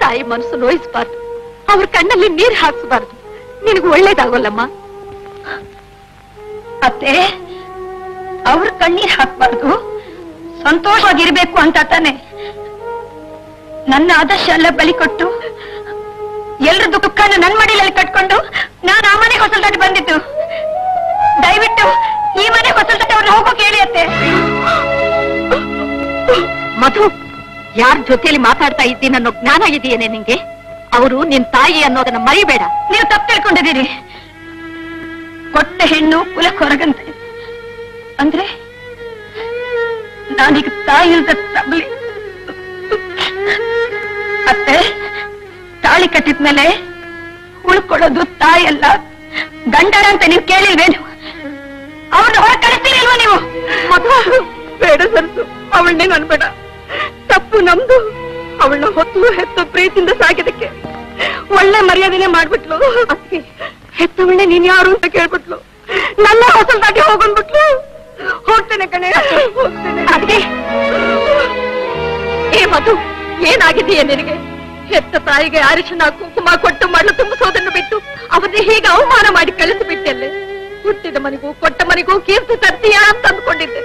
ತಾಯಿ ಮನಸ್ಸು ನೋಯಿಸಬಾರ್ದು ಅವ್ರ ಕಣ್ಣಲ್ಲಿ ನೀರು ಹಾಕಿಸಬಾರ್ದು ನಿನಗೆ ಒಳ್ಳೇದಾಗೋಲ್ಲಮ್ಮ ಅತ್ತೆ ಅವ್ರ ಕಣ್ಣೀರ್ ಹಾಕ್ಬಾರ್ದು ಸಂತೋಷವಾಗಿರಬೇಕು ಅಂತ ತಾನೆ ನನ್ನ ಆದರ್ಶ ಎಲ್ಲ ಬಲಿ ಕೊಟ್ಟು ಎಲ್ಲರ ದುಃಖನ ನನ್ನ ಮಡಿಲಲ್ಲಿ ಕಟ್ಟಿಕೊಂಡು ನಾನು ಆ ಮನೆಗೆ ಹೊಸದಾಗಿ ಬಂದಿದ್ದು ದಯವಿಟ್ಟು ಈ ಮನೆಗೆ ಹೊಸದಾಗಿ ಅವರನ್ನು ಹೋಗೋಕೆ ಹೇಳಿ ಅತ್ತೆ ಮಧು ಯಾರ ಜೊತೆಯಲ್ಲಿ ಮಾತಾಡ್ತಾ ಇದ್ದೀನಿ ಅನ್ನೋ ಜ್ಞಾನ ಇದೆಯೇನೆ ನಿಮಗೆ ಅವರು ನಿನ್ನ ತಾಯಿ ಅನ್ನೋದನ್ನ ಮರಿಬೇಡ ನೀವು ತಪ್ಪು ತಿಳ್ಕೊಂಡಿದ್ದೀರಿ ಕೊಟ್ಟ ಹೆಣ್ಣು ಕುಲಕ್ಕೆ ಹೊರಗಂತೆ ಅಂದ್ರೆ नानी ताय अते ताली कटिद मेले उळकोळोदु ताय अल्ल गंडर अंत नीवु केळिल्वेनु अवन्न होरडिस्तीरल्वा नीवु मधु बेड सरसु अवळ्ने अनबेड तप्पु नम्दु अवळ्न होत्तु हेत्तु प्रीतियिंद सागिदक्के ओळ्ळे मर्यादेने माड्बिट्लु अक्के हेत्तवळ्ने नीनु यारु अंत केळिबिट्लु नल्ल होसलदागे होगंबिट्लु ಹೋಗ್ತೇನೆ ಕಣೆ ಅತ್ತೆ ಏ ಮಧು ಏನಾಗಿದೆಯೇ ನಿನಗೆ ಹೆತ್ತ ತಾಯಿಗೆ ಅರಿಶಿನ ಕುಂಕುಮ ಕೊಟ್ಟು ಮರಳು ತುಂಬಿಸೋದನ್ನು ಬಿಟ್ಟು ಅವರೇ ಹೀಗೆ ಅವಮಾನ ಮಾಡಿ ಕಳಿಸಿಬಿಟ್ಟೆಲ್ಲ ಹುಟ್ಟಿದ ಮನೆಗೂ ಕೊಟ್ಟ ಮನೆಗೂ ಕೀರ್ತಿ ತರ್ತೀಯಾ ಅಂತ ಅಂದ್ಕೊಂಡಿದ್ದೆ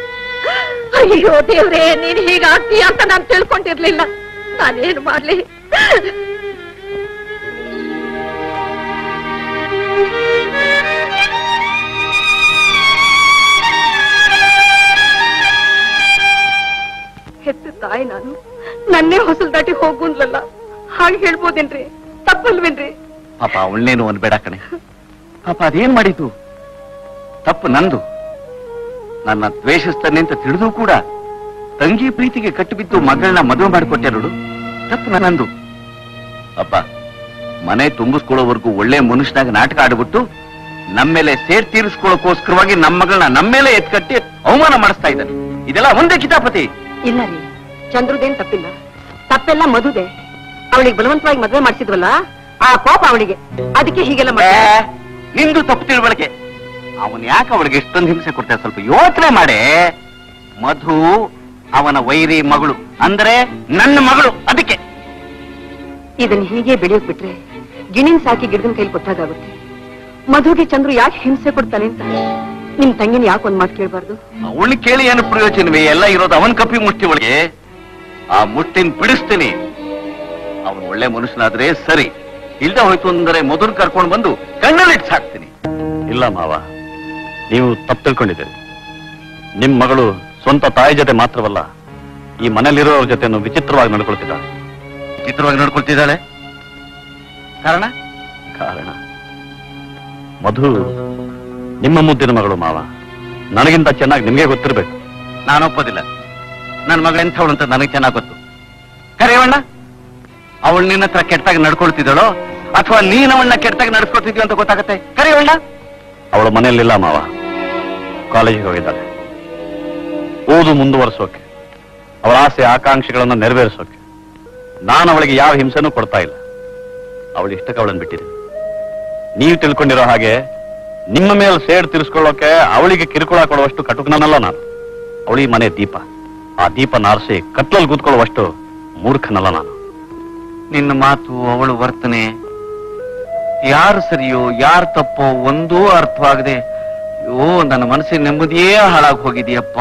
ಅಯ್ಯೋ ದೇವರೇ ನೀನು ಹೀಗೆ ಆಗ್ತೀಯಾ ಅಂತ ನಾನು ತಿಳ್ಕೊಂಡಿರಲಿಲ್ಲ ನಾನೇನು ಮಾಡಲಿ ಹೆತ್ತ ತಾಯಿ ನಾನು ನನ್ನೇ ಹೊಸಲು ದಾಟಿ ಹೋಗುಂದಲ್ಲ ಹಾಗೆ ಹೇಳಬಹುದೇನ್ರಿ ತಪ್ಪಲ್ವೇನ್ರಿ ಪಾಪ ಅವಳೇನು ಅನ್ಬೇಡ ಕಣೆ ಪಾಪ ಅದೇನ್ ಮಾಡಿತು ತಪ್ಪು ನಂದು ನನ್ನ ದ್ವೇಷಿಸ್ತಾನೆ ಅಂತ ತಿಳಿದು ಕೂಡ ತಂಗಿ ಪ್ರೀತಿಗೆ ಕಟ್ಟಿಬಿದ್ದು ಮಗಳನ್ನ ಮದುವೆ ಮಾಡಿಕೊಟ್ಟೆ ನೋಡು ತಪ್ಪು ನಂದು ಅಪ್ಪ ಮನೆ ತುಂಬಿಸ್ಕೊಳ್ಳೋವರೆಗೂ ಒಳ್ಳೆ ಮನುಷ್ಯನಾಗಿ ನಾಟಕ ಆಡ್ಬಿಟ್ಟು ನಮ್ಮೇಲೆ ಸೇರ್ ತೀರಿಸ್ಕೊಳ್ಳೋಕೋಸ್ಕರವಾಗಿ ನಮ್ಮ ಮಗಳನ್ನ ನಮ್ಮೇಲೆ ಎತ್ಕಟ್ಟಿ ಅವಮಾನ ಮಾಡಿಸ್ತಾ ಇದ್ದಾನೆ ಇದೆಲ್ಲ ಒಂದೇ ಕಿತಾಪತಿ ಇಲ್ಲ ರೀ ಚಂದ್ರುದೇನ್ ತಪ್ಪಿಲ್ಲ ತಪ್ಪೆಲ್ಲ ಮಧುದೆ ಅವಳಿಗೆ ಬಲವಂತವಾಗಿ ಮದುವೆ ಮಾಡಿಸಿದ್ವಲ್ಲ ಆ ಕೋಪ ಅವಳಿಗೆ ಅದಕ್ಕೆ ಹೀಗೆಲ್ಲ ನಿಂದು ತಪ್ಪು ತಿಳ್ಬಳಕೆ ಅವನ್ ಯಾಕೆ ಅವಳಿಗೆ ಇಷ್ಟೊಂದು ಹಿಂಸೆ ಕೊಡ್ತಾರೆ ಸ್ವಲ್ಪ ಯೋಚನೆ ಮಾಡಿ ಮಧು ಅವನ ವೈರಿ ಮಗಳು ಅಂದ್ರೆ ನನ್ನ ಮಗಳು ಅದಕ್ಕೆ ಇದನ್ನ ಹೀಗೆ ಬೆಳೆಯೋಕ್ ಬಿಟ್ರೆ ಗಿಣಿನ್ ಸಾಕಿ ಗಿಡದ ಕೈಲಿ ಕೊಟ್ಟಾಗುತ್ತೆ ಮಧುಗೆ ಚಂದ್ರು ಯಾಕೆ ಹಿಂಸೆ ಕೊಡ್ತಾನೆ ಅಂತ ನಿಮ್ ತಂಗಿನ ಯಾಕೆ ಒಂದ್ ಮಾತು ಕೇಳಬಾರ್ದು ಅವಳು ಕೇಳಿ ಏನು ಪ್ರಯೋಜನವೇ ಎಲ್ಲ ಇರೋದು ಅವನ್ ಕಪ್ಪಿ ಮುಷ್ಟಿ ಒಳಗೆ ಆ ಮುಷ್ಟಿನ ಬಿಡಿಸ್ತೀನಿ ಅವನು ಒಳ್ಳೆ ಮನುಷ್ಯನಾದ್ರೆ ಸರಿ ಇಲ್ದ ಹೋಯ್ತು ಅಂದ್ರೆ ಮೊದಲು ಕರ್ಕೊಂಡು ಬಂದು ಕಣ್ಣಲ್ಲಿಟ್ಟು ಸಾಕ್ತೀನಿ ಇಲ್ಲ ಮಾವ ನೀವು ತಪ್ಪು ತಿಳ್ಕೊಂಡಿದ್ದೀರಿ ನಿಮ್ ಮಗಳು ಸ್ವಂತ ತಾಯಿ ಜೊತೆ ಮಾತ್ರವಲ್ಲ ಈ ಮನೇಲಿರೋರ ಜೊತೆ ವಿಚಿತ್ರವಾಗಿ ನಡ್ಕೊಳ್ತಿದ್ದಾಳೆ ವಿಚಿತ್ರವಾಗಿ ನಡ್ಕೊಳ್ತಿದ್ದಾಳೆ ಕಾರಣ ಕಾರಣ ಮಧು ನಿಮ್ಮ ಮುದ್ದಿನ ಮಗಳು ಮಾವ ನನಗಿಂತ ಚೆನ್ನಾಗಿ ನಿಮಗೆ ಗೊತ್ತಿರಬೇಕು ನಾನು ಒಪ್ಪೋದಿಲ್ಲ ನನ್ನ ಮಗಳು ಎಂಥವಳು ಅಂತ ನನಗೆ ಚೆನ್ನಾಗಿ ಗೊತ್ತು ಕರೆಯವಣ್ಣ ಅವಳು ನಿನ್ನ ಹತ್ರ ಕೆಟ್ಟಾಗಿ ನಡ್ಕೊಳ್ತಿದ್ದಾಳೋ ಅಥವಾ ನೀನವನ್ನ ಕೆಟ್ಟಾಗಿ ನಡ್ಸ್ಕೊಳ್ತಿದ್ಯೋ ಅಂತ ಗೊತ್ತಾಗತ್ತೆ ಕರೆಯವಣ್ಣ ಅವಳು ಮನೆಯಲ್ಲಿಲ್ಲ ಮಾವ ಕಾಲೇಜಿಗೆ ಹೋಗಿದ್ದಾಳೆ ಓದು ಮುಂದುವರಿಸೋಕೆ ಅವಳ ಆಸೆ ಆಕಾಂಕ್ಷೆಗಳನ್ನು ನೆರವೇರಿಸೋಕೆ ನಾನು ಅವಳಿಗೆ ಯಾವ ಹಿಂಸೆನೂ ಕೊಡ್ತಾ ಇಲ್ಲ ಅವಳು ಇಷ್ಟಕ್ಕೆ ಅವಳನ್ನು ಬಿಟ್ಟಿದೆ ನೀವು ತಿಳ್ಕೊಂಡಿರೋ ಹಾಗೆ ನಿಮ್ಮ ಮೇಲೆ ಸೇಡ್ ತಿರ್ಸ್ಕೊಳ್ಳೋಕೆ ಅವಳಿಗೆ ಕಿರುಕುಳ ಕೊಡುವಷ್ಟು ಕಟುಕನಲ್ಲ ನಾನು ಅವಳಿ ಮನೆ ದೀಪ ಆ ದೀಪ ನಾರಿಸಿ ಕತ್ಲಲ್ಲಿ ಕೂತ್ಕೊಳ್ಳುವಷ್ಟು ಮೂರ್ಖನಲ್ಲ ನಾನು ನಿನ್ನ ಮಾತು ಅವಳು ವರ್ತನೆ ಯಾರು ಸರಿಯೋ ಯಾರು ತಪ್ಪೋ ಒಂದೂ ಅರ್ಥವಾಗದೆ ಓ ನನ್ನ ಮನಸ್ಸಿನ ನೆಮ್ಮದಿಯೇ ಹಾಳಾಗಿ ಹೋಗಿದೆಯಪ್ಪ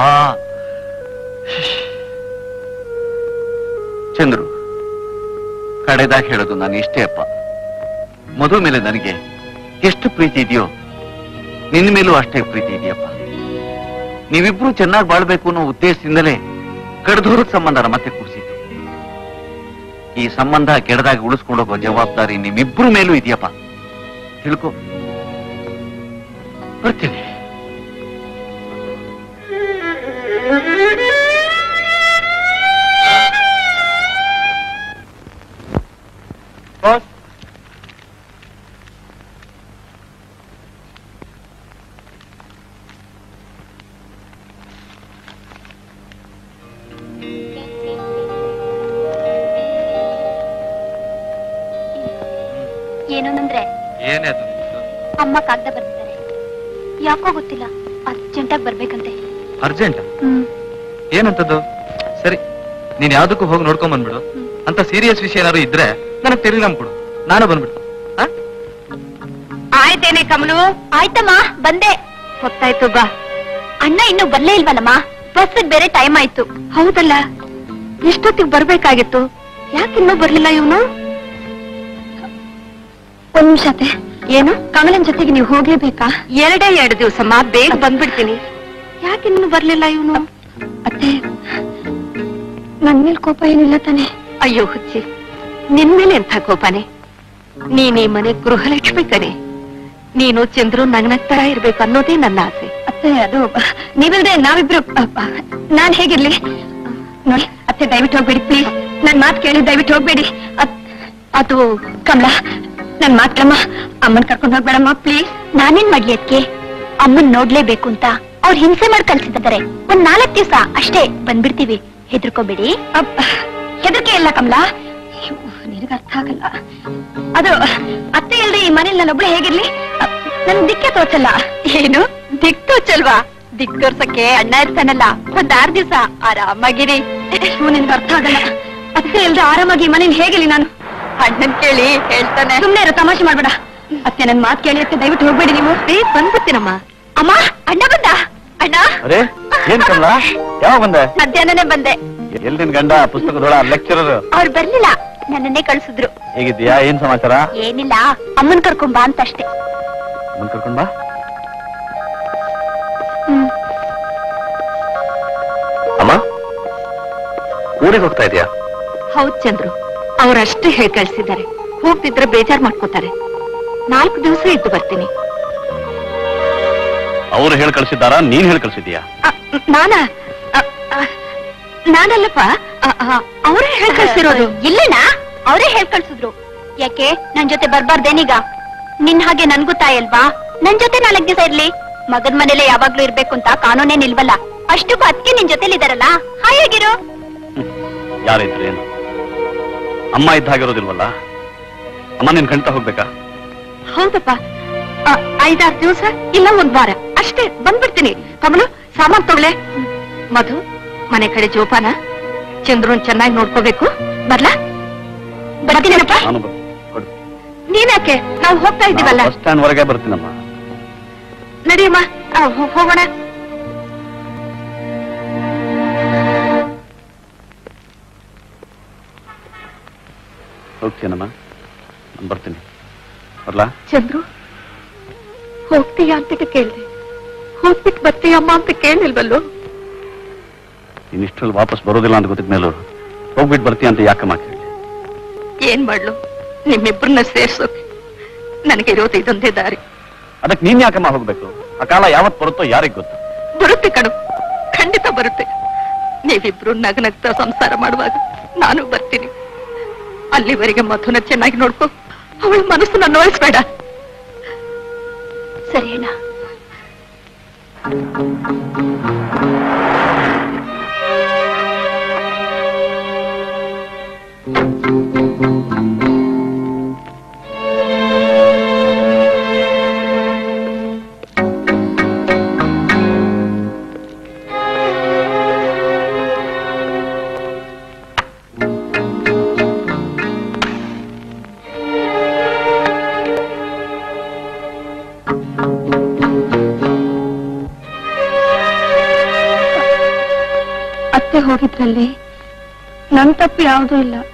ಚಂದ್ರು ಕಡೆದಾಗಿ ಹೇಳೋದು ನಾನು ಇಷ್ಟೇ ಅಪ್ಪ ಮಧು ಮೇಲೆ ನನಗೆ ಎಷ್ಟು ಪ್ರೀತಿ ಇದೆಯೋ ನಿನ್ನ ಮೇಲೂ ಅಷ್ಟೇ ಪ್ರೀತಿ ಇದೆಯಪ್ಪ ನೀವಿಬ್ರು ಚೆನ್ನಾಗಿ ಬಾಳ್ಬೇಕು ಅನ್ನೋ ಉದ್ದೇಶದಿಂದಲೇ ಕಡ್ದೂರದ ಸಂಬಂಧನ ಮತ್ತೆ ಕೂಡಿಸಿದ್ದು ಈ ಸಂಬಂಧ ಕೆಡದಾಗಿ ಉಳಿಸ್ಕೊಂಡು ಹೋಗೋ ಜವಾಬ್ದಾರಿ ನಿಮ್ಮಿಬ್ರು ಮೇಲೂ ಇದೆಯಪ್ಪ ತಿಳ್ಕೊ ಬರ್ತೀನಿ ಯಾಕೋ ಗೊತ್ತಿಲ್ಲ ಅರ್ಜೆಂಟಾಗಿ ಬರ್ಬೇಕಂತೆ ಅರ್ಜೆಂಟ್ ಏನಂತದ್ದು ಸರಿ ನೀನ್ ಯಾವ್ದಕ್ಕೂ ಹೋಗಿ ನೋಡ್ಕೊಂಡ್ ಬಂದ್ಬಿಡು ಅಂತ ಸೀರಿಯಸ್ ವಿಷಯ ಏನಾದ್ರು ಇದ್ರೆ ನನಗ್ ತಿಳಿ ನಂಬಿಡು ನಾನು ಬಂದ್ಬಿಡು ಆಯ್ತೇನೆ ಕಮಲು ಆಯ್ತಮ್ಮ ಬಂದೆ ಹೊತ್ತಾಯ್ತು ಬಾ ಅಣ್ಣ ಇನ್ನು ಬರ್ಲೇ ಇಲ್ವಲ್ಲಮ್ಮ बस बेरे टाइम आय्तु हौदल्ल एष्टोत्तिगे बरबेकागित्तु याके इन्नू बरलिल्ल इवनु ओंद निमिष अत्ते एनु कमलन जोतेगे नीवु होगलेबेका एरडे एरडु दिवसम्मा बेग बंद्बिड्तीनि याके इन्नू बरलिल्ल इवनु अत्ते नन्न मेले कोप एनिल्ल ताने अय्यो हुच्चि निन्न मेले एंत कोपने ನೀನು ಈ ಮನೆ ಗೃಹಲಕ್ಷ್ಮಿ ಕಣೆ ನೀನು ಚಂದ್ರು ನಗ್ನಗ್ತರ ಇರಬೇಕು ಅನ್ನೋದೇ ನನ್ನ ಆಸೆ ಅತ್ತೆ ಅದು ನೀವಿಲ್ಲದೆ ನಾವಿಬ್ರು ನಾನು ಹೇಗಿರಲಿ ನೋಡಿ ಅತ್ತೆ ದಯವಿಟ್ಟು ಹೋಗಬೇಡಿ ಪ್ಲೀಸ್ ನನ್ನ ಮಾತು ಕೇಳಿ ದಯವಿಟ್ಟು ಹೋಗಬೇಡಿ ಅದು ಕಮಲಾ ನನ್ನ ಮಾತು ಕಮ್ಮ ಅಮ್ಮನ ಕರ್ಕೊಂಡು ಹೋಗಬೇಡಮ್ಮ ಪ್ಲೀಸ್ ನಾನೇನ್ ಮಾಡ್ಲಿ ಅದಕ್ಕೆ ಅಮ್ಮನ ನೋಡ್ಲೇಬೇಕು ಅಂತ ಅವ್ರು ಹಿಂಸೆ ಮಾಡಿ ಕಳಿಸಿದ್ದಾರೆ ಒಂದು 4 ದಿವಸ ಅಷ್ಟೇ ಬಂದ್ಬಿಡ್ತೀವಿ ಹೆದರ್ಕೋಬೇಡಿ ಹೆದರ್ಕೆ ಇಲ್ಲ ಕಮಲಾ अर्थ आगल्ल अदु अत्ते इल्लदे ई मनेयल्लि नानोब्बळे हेगिरली नन दिक्के तोचल्ल एनु दिक्क तोचल्वा दिक्क तोर्सक्के अण्ण इर्तानल्ल ओंदु 6 दिवस आरामागिरि निनगे अर्थ आगल्ल अत्ते इल्लदे आरामागि मनेयल्लि हेगिरली नानु अण्णन केळि हेळ्ताने सुम्मने इरु तमाशे माडबेड अत्ते नन्न मातु केळि अत्ते दयविट्टु होगबेडि नीवु बे बंदुबिड्तीनम्मा अम्म अण्ಣ ಬಂದ ಅಣ್ಣ अरे ಏನು ಕಮಲಾ ಯಾವಾಗ ಬಂದೆ ಮಧ್ಯಾಹ್ನನೇ ಬಂದೆ ಎಲ್ಲಿ ನಿನ್ನ ಗಂಡ ಪುಸ್ತಕದೊಳ ಲೆಕ್ಚರರ್ ಅವರು ಬರಲಿಲ್ಲ ನನ್ನನ್ನೇ ಕಳಿಸಿದ್ರು ಹೇಗಿದ್ದೀಯಾ ಏನು ಸಮಾಚಾರ ಏನಿಲ್ಲ ಅಮ್ಮನ ಕರ್ಕೊಂಡು ಬಾ ಅಂತ ಅಷ್ಟೇ ಅಮ್ಮನ ಕರ್ಕೊಂಡು ಬಾ ಅಮ್ಮ ಊರಿಗೆ ಹೋಗ್ತಾ ಇದೀಯಾ ಹೌದು ಚಂದ್ರು ಅವರು ಅಷ್ಟೇ ಹೇಳಿ ಕಳಿಸಿದ್ದಾರೆ ಹೋಗ್ತಿದ್ರೆ ಬೇಜಾರ್ ಮಾಡ್ಕೋತಾರೆ 4 ದಿವಸ ಇದ್ದು ಬರ್ತೀನಿ ಅವರು ಹೇಳಿ ಕಳಿಸಿದಾರಾ ನೀನು ಹೇಳಿ ಕಳಿಸಿದ್ಯಾ ನಾನಾ ನಾನಲ್ಲಪ್ಪ ಅವರೇ ಹೇಳಿ ಕಳಿಸಿರೋದು ಇಲ್ಲನಾ ಅವರೇ ಹೇಳಿ ಕಳಿಸಿದ್ರು ಯಾಕೆ ನನ್ನ ಜೊತೆ ಬರಬಾರ್ದೇನೀಗ ನಿನ್ನ ಹಾಗೆ ನನಗೂ ತಾಯಲ್ವಾ ನನ್ನ ಜೊತೆ 4 ದಿವಸ ಇರಲಿ ಮಗನ ಮನೆಯಲ್ಲೇ ಯಾವಾಗಲೂ ಇರಬೇಕು ಅಂತ ಕಾನೂನೇ ನಿಲ್ವಲ್ಲ ಅಷ್ಟಕ್ಕೂ ಅದಕ್ಕೆ ನಿನ್ನ ಜೊತೆಲಿ ಇದಾರಲ್ಲ ಹಾಯಾಗಿರು ಯಾರಿದ್ರೇನು ಅಮ್ಮ ಇದ್ದ ಹಾಗಿರೋದಿಲ್ವಲ್ಲ ಅಮ್ಮ ನಿನ್ನ ಗಂಟ ಹೋಗಬೇಕಾ ಹೌದಪ್ಪ 5-6 ದಿವಸ ಇಲ್ಲ ಒಂದು ವಾರ ಅಷ್ಟೇ ಬಂದ್ಬಿಡ್ತೀನಿ ಕಮಲು ಸಾಮಾನು ತಗೊಳ್ಳೆ ಮಧು ಮನೆ ಕಡೆ ಜೋಪಾನ ಚಂದ್ರನ್ ಚೆನ್ನಾಗಿ ನೋಡ್ಕೋಬೇಕು ಬರ್ಲಾ ಬರ್ತೀನಪ್ಪ ನೀನಕ್ಕೆ ನಾವು ಹೋಗ್ತಾ ಇದ್ದೀವಲ್ಲ ಬಸ್ ಸ್ಟ್ಯಾಂಡ್ ವರೆಗೆ ಬರ್ತೀನಮ್ಮ ನಡಿಯಮ್ಮ ಹೋಗೋಣ ಹೋಗ್ತೀನಮ್ಮ ನಾನು ಬರ್ತೀನಿ ಬರ್ಲಾ ಚಂದ್ರು ಹೋಗ್ತೀಯಾ ಅಂತ ಕೇಳಿದೆ ಹೋಗ್ಬಿಟ್ಟು ಬರ್ತೀಯಮ್ಮ ಅಂತ ಕೇಳಿಲ್ವಲ್ಲೋ ಇನಿಷ್ಟರಲ್ಲಿ ವಾಪಸ್ ಬರೋದಿಲ್ಲ ಅಂತ ಗೊತ್ತಿದ್ದ ಮೇಲೆ ಹೋಗ್ಬಿಟ್ಟು ಬರ್ತೀಯ ಅಂತ ಯಾಕಮ್ಮ ಕೇಳಿದೆ ಏನ್ ಮಾಡ್ಲು ನಿಮ್ಮಿಬ್ಬರನ್ನ ಸೇರ್ಸೋಕೆ ನನಗೆ ಇರೋದು ಇದೊಂದೇ ದಾರಿ ಅದಕ್ಕೆ ನೀನ್ ಯಾಕಮ್ಮ ಹೋಗ್ಬೇಕು ಆ ಕಾಲ ಯಾವತ್ತು ಬರುತ್ತೋ ಯಾರಿಗೆ ಗೊತ್ತು ಬರುತ್ತೆ ಕಣು ಖಂಡಿತ ಬರುತ್ತೆ ನೀವಿಬ್ರು ನಗನಗ್ತಾ ಸಂಸಾರ ಮಾಡುವಾಗ ನಾನು ಬರ್ತೀನಿ ಅಲ್ಲಿವರೆಗೆ ಮಧುನ ಚೆನ್ನಾಗಿ ನೋಡ್ಕೋ ಅವಳ ಮನಸ್ಸನ್ನ ನೋಯಿಸ್ಬೇಡ ಸರಿನಾ ಅತ್ತೆ ಹೋಗಿದ್ರಲ್ಲಿ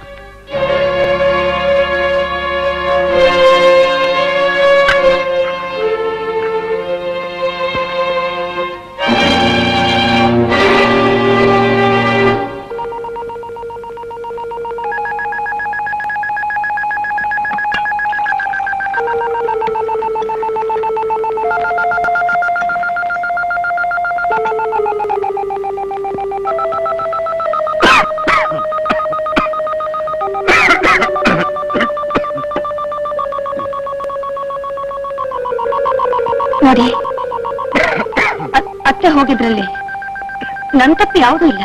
ನನ್ನ ತಪ್ಪು ಯಾವುದೂ ಇಲ್ಲ ಅತ್ತೆ ಹೋಗಿದ್ರಲ್ಲಿ ನನ್ನ ತಪ್ಪು ಯಾವುದೂ ಇಲ್ಲ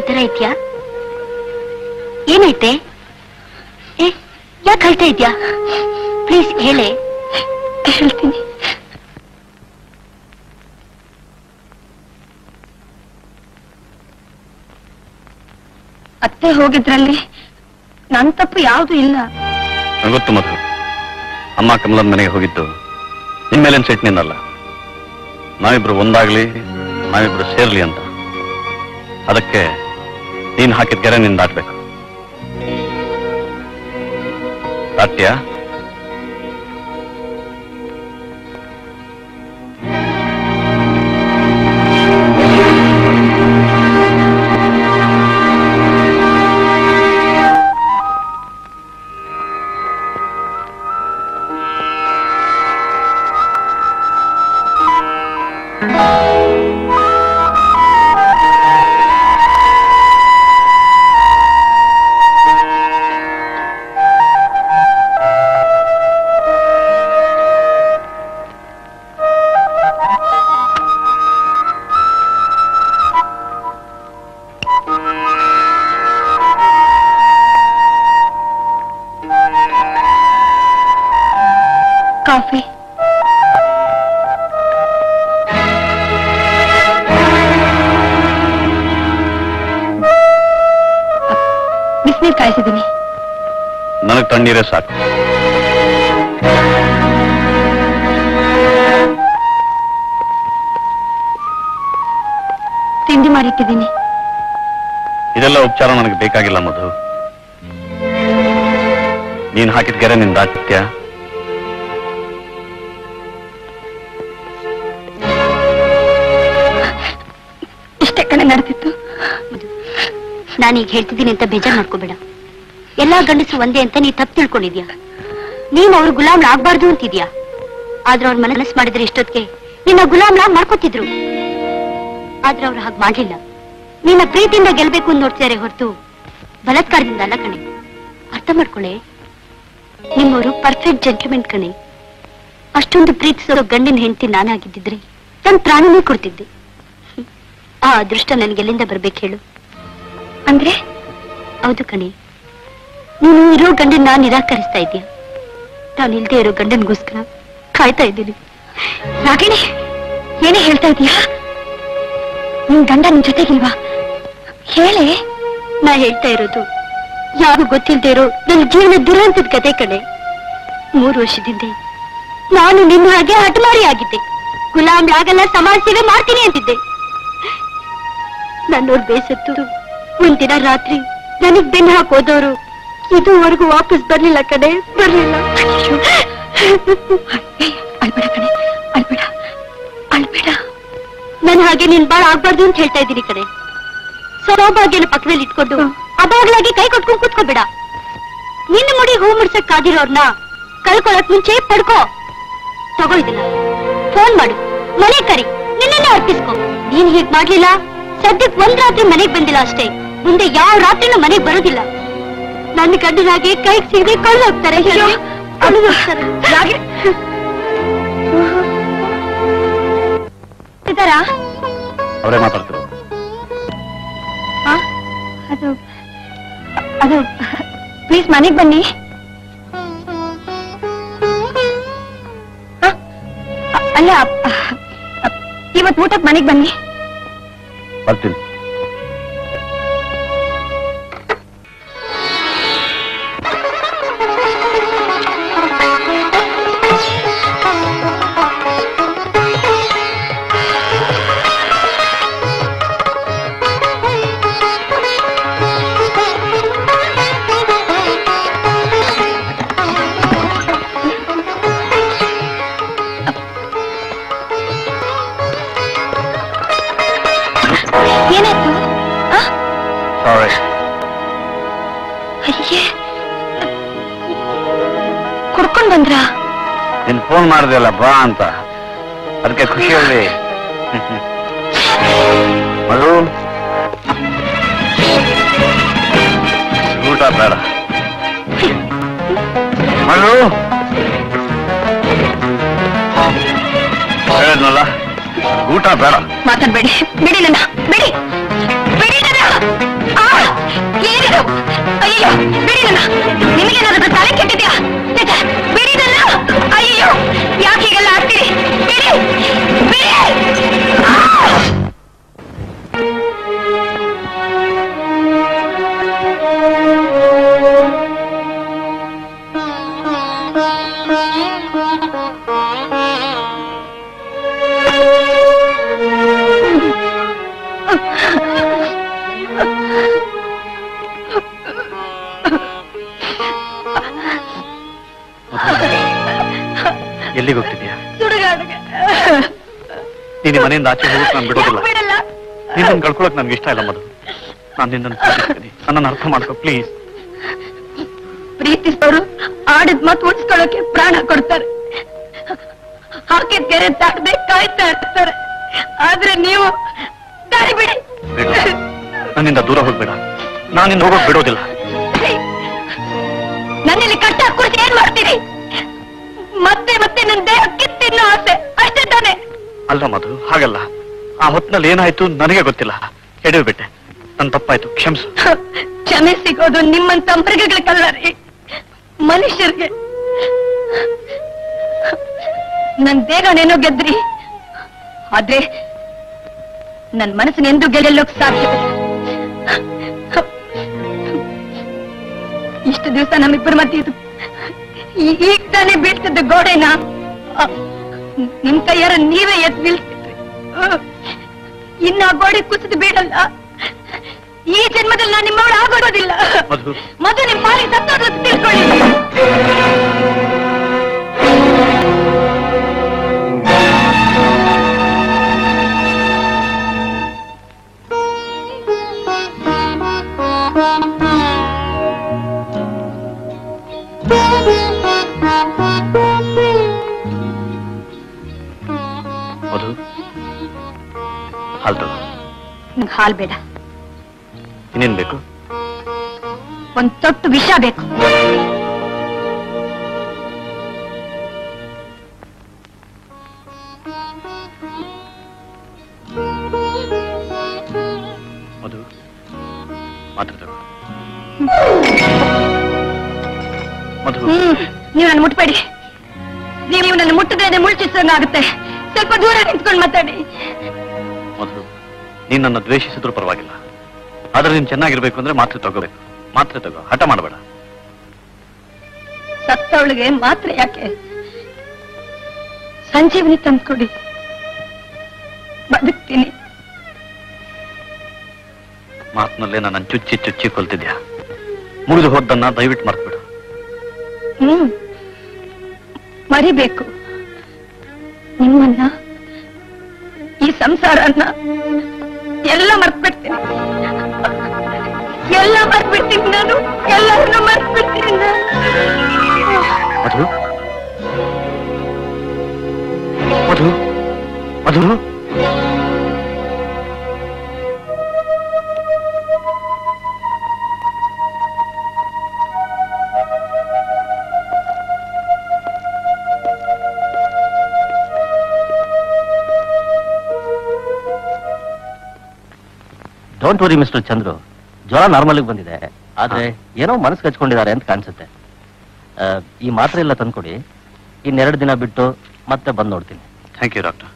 उद्धार इतिया ಏನೈತೆ ಏ ಯಾಕೆ ಹೇಳ್ತಾ ಇದ್ದೀಯಾ ಪ್ಲೀಸ್ ಹೇಳೆ ಹೇಳ್ತೀನಿ ಅತ್ತೆ ಹೋಗಿದ್ರಲ್ಲಿ ನನ್ನ ತಪ್ಪು ಯಾವುದು ಇಲ್ಲ ಗೊತ್ತು ಮಧು ಅಮ್ಮ ಕಮಲನ ಮನೆಗೆ ಹೋಗಿದ್ದು ನಿಮ್ಮ ಮೇಲಿನ ಸೆಟ್ನಿನಲ್ಲ ನಾವಿಬ್ರು ಒಂದಾಗ್ಲಿ ನಾವಿಬ್ರು ಸೇರ್ಲಿ ಅಂತ ಅದಕ್ಕೆ ನೀನು ಹಾಕಿದ ಗೆರೆ ನೀನು ದಾಟಬೇಕು ಸತ್ಯ नीरे साथ तिंडी मारितिदीनि इदेल्ल उपचार ನನಗೆ ಬೇಕಾಗಿಲ್ಲ ಮಧು ನೀನು ಹಾಕಿದ ಗೆರೆ ನಿನ್ನ ದಾಟ್ತ್ಯಾ ಇಷ್ಟೇ ಕಣೆ ನಡೆದಿತ್ತು ನಾನು ಈಗ ಹೇಳ್ತಿದ್ದೀನಿ ಅಂತ ಬೇಜಾರು ಮಾಡ್ಕೋಬೇಡ ಎಲ್ಲಾ ಗಂಡಸು ಒಂದೇ ಅಂತ ನೀ ತಪ್ಪು ತಿಳ್ಕೊಂಡಿದ್ಯಾ ನೀನು ಅವರ ಗುಲಾಮನ ಆಗಬಾರದು ಅಂತಿದ್ಯಾ ಆದ್ರೆ ಅವರ ಮನಸ್ಸು ಮಾಡಿದ್ರೆ ಇಷ್ಟೊತ್ತಿಗೆ ನಿನ್ನ ಗುಲಾಮನ ಮಾಡ್ಕೊತಿದ್ರು ಆದ್ರೆ ಅವರು ಹಾಗೆ ಮಾಡಲಿಲ್ಲ ನಿನ್ನ ಪ್ರೀತಿಯಿಂದ ಗೆಲ್ಲಬೇಕು ಅಂತ ನೋಡ್ತಾರೆ ಹೊರತು ಬಲತ್ಕಾರದಿಂದ ಅಲ್ಲ ಕಣೆ ಅರ್ಥ ಮಾಡ್ಕೊಳ್ಳೆ ನಿಮ್ಮವರು ಪರ್ಫೆಕ್ಟ್ ಜೆಂಟಲ್ಮನ್ ಕಣೆ ಅಷ್ಟೊಂದು ಪ್ರೀತಿಸೋ ಗಂಡಿನ ಹೆಂಡತಿ ನಾನಾಗಿದ್ದಿದ್ರೆ ನನ್ನ ಪ್ರಾಣನೇ ಕೊಡ್ತಿದ್ದೆ ಆ ಅದೃಷ್ಟ ನನಗೆ ಎಲ್ಲಿಂದ ಬರಬೇಕು ಹೇಳು ಅಂದ್ರೆ ಹೌದು ಕಣೆ ನೀನು ಇರೋ ಗಂಡನ್ನ ನಿರಾಕರಿಸ್ತಾ ಇದೀಯ ನಾನು ಇಲ್ಲದೆ ಇರೋ ಗಂಡನಿಗೋಸ್ಕರ ಕಾಯ್ತಾ ಇದ್ದೀನಿ ರಾಗಿಣಿ ಏನೇ ಹೇಳ್ತಾ ಇದೀಯಾ ನಿನ್ ಗಂಡ ನಿನ್ ಜೊತೆಗಿಲ್ವಾ ಹೇಳೆ ನಾ ಹೇಳ್ತಾ ಇರೋದು ಯಾರು ಗೊತ್ತಿಲ್ಲದೆ ಇರೋ ನನ್ನ ಜೀವನ ದುರಂತದ ಕತೆ ಕಣೆ 3 ವರ್ಷದಿಂದ ನಾನು ನಿನ್ನ ಹಾಗೆ ಹಠಮಾರಿ ಆಗಿದ್ದೆ ಗುಲಾಮ್ಲಾಗಲ್ಲ ಸಮಾಜ ಸೇವೆ ಮಾಡ್ತೀನಿ ಅಂತಿದ್ದೆ ನನ್ನೋರ್ ಬೇಸತ್ತು ಒಂದಿನ ರಾತ್ರಿ ನನಗ್ ಬೆನ್ನ ಹಾಕೋದವ್ರು इदूवरेगू वापस बरलिल्ल कणे बरलिल्ल अलबेड कणे अलबेड अलबेड नानु हागे नीनु बाळ ಆಗಬಾರದು ಅಂತ ಹೇಳ್ತಾ ಇದ್ದೀನಿ ಕಣೆ ಸೌಭಾಗ್ಯನ ಪಕ್ಕದಲ್ಲಿ ಇಟ್ಕೊಂಡು ಅದಾಗ್ಲಾಗಿ ಕೈ ಕಟ್ಕೊಂಡು ಕೂತ್ಕೋಬೇಡ ನಿನ್ನ ಮುಡಿ ಹೂ ಮುಡ್ಸಕ್ಕಾಗಿರೋರ್ನ ಕಳ್ಕೊಳ್ಳೋಕೆ ಮುಂಚೆ ಪಡ್ಕೋ ತಗೋ ಇದನ್ನ ಫೋನ್ ಮಾಡು ಮನೆ ಕರಿ ನಿನ್ನನ್ನೇ ಅರ್ಪಿಸ್ಕೋ ನೀನು ಹೀಗೆ ಮಾಡಲಿಲ್ಲ ಸದ್ಯಕ್ಕೆ ಒಂದ್ ರಾತ್ರಿ ಮನೆಗೆ ಬಂದಿಲ್ಲ ಅಷ್ಟೇ ಮುಂದೆ ಯಾವ ರಾತ್ರಿನೂ ಮನೆಗೆ ಬರೋದಿಲ್ಲ ನನ್ನ ಗಂಡನಾಗೆ ಕೈಗೆ ಸಿಗದೆ ಕಳ್ಳು ಹೋಗ್ತಾರೆ ಹೇಳು ಕಳ್ಳು ಹೋಗ್ತಾರೆ ಇದಾರಾ ಅವರೇ ಮಾತಾಡ್ತಾರೆ ಅದು ಅದು ಪ್ಲೀಸ್ ಮನೆಗೆ ಬನ್ನಿ ಅಲ್ಲ ಇವತ್ತು ಊಟಕ್ಕೆ ಮನೆಗೆ ಬನ್ನಿ ಬರ್ತೀನಿ ಮಾಡ್ದಲ್ಲ ಬಾ ಅಂತ ಅದಕ್ಕೆ ಖುಷಿಯಲ್ಲಿ ಮಧು ಊಟ ಬೇಡ ಮಧು ಹೇಳಿದ್ನಲ್ಲ ಊಟ ಬೇಡ ಮಾತಾಡ್ಬೇಡಿ ಬಿಡಿ ನನ್ನ ಬಿಡಿ ಬಿಡಿ ನನ್ನ अर्थम प्लीज प्रीति आड़द मत उड़स्कोक प्राण कोड्तारे हाके तेरे दाटदे कायता इर्तारे आदरे नीवु तारी बिडि नन्निंद दूर होगबेड नानु निन्न होगोके बिडोदिल्ल नन्निल्लि कट्ट हाकिबिट्टु एनु माड्तीरि मत्ते मत्ते नन्न देहक्के तिन्नो आसे अष्टे ताने अल्ल मधु हागल्ल आ होत्तिनल्लि एनायितु ननगे गोत्तिल्ल हेळिबिट्टे नन्न तप्पायितु क्षमिसु क्षमे सिगोदु निम्मंत मृಗಗಳಿಗಲ್ಲ ರೀ ಮನುಷ್ಯರಿಗೆ नन देहनेनो गेद्री आद्रे नन मनस्सन्न एंदू गेल्लोक्के साध्यविल्ल इष्टु दिवस नम्मिब्बर मध्य इद्दु ईग ताने बೀಳ್ತಿದ್ದ ಗೋಡೆನ निम्म कैयारे नीवे एत्ति निल्सिद्रि इन्नु आ गोडे कुसिदु बीळल्ल ಈ ಜನ್ಮದಲ್ಲಿ ನಾನು ನಿಮ್ಮವಳು ಆಗೋದಿಲ್ಲ ಮಧು ಮಧು ನಿಮ್ಮ ಪಾಲಿಗೆ ಸತ್ತೋದ್ರು ಅಂತ ತಿಳ್ಕೊಳ್ಳಿ ಮಧು ಹಾಲು ತಗೋ ನಿಂಗೆ ಹಾಲು ಬೇಡ ಇನ್ನೇನ್ ಬೇಕು ಒಂದು ತೊಟ್ಟು ವಿಷ ಬೇಕು ಅದು ಮಾತ್ರ ತಗೋ ಮಧು ನೀವು ನನ್ನ ಮುಟ್ಟಬೇಡಿ ನೀವು ನನ್ನ ಮುಟ್ಟದೇನೆ ಮುಳ್ಚಿಸಂಗಾಗುತ್ತೆ ಸ್ವಲ್ಪ ದೂರ ನಿಂತ್ಕೊಂಡು ಮಾತಾಡಿ ಮಧು ನೀನು ನನ್ನ ದ್ವೇಷಿಸಿದ್ರು ಪರವಾಗಿಲ್ಲ आदरे नीनु चेन्नागिरबेकु अंद्रे मात्रे तगोबेकु मात्रे तगो हठ माडबेड सत्तवळिगे मात्रे याके संजीवनी तंदुकोडि बदुक्तीनि मात्नल्ले नन्नन्न चुच्चि चुच्चि कोल्तिद्या मुरिदु होದ್ದನ್ನ दयविट्टु मर्तुबिडु मरिबेकु निम्मन्न ई संसारन्न एल्ल मर्तुबिड्तीनि ಎಲ್ಲ ಮರೆತಿಬಿಡ್ತೀನಿ ನಾನು ಎಲ್ಲರನ್ನು ಮರೆತಿಬಿಡ್ತೀನಿ Madhu Madhu Madhu don't worry mister Chandru ज्वर नार्मल बंदे ऐनो मन कच्चारे अन्सते तक इन्नेरडु दिन बिट्टु मत्ते बंद नोड्तीनि थैंक यू डॉक्टर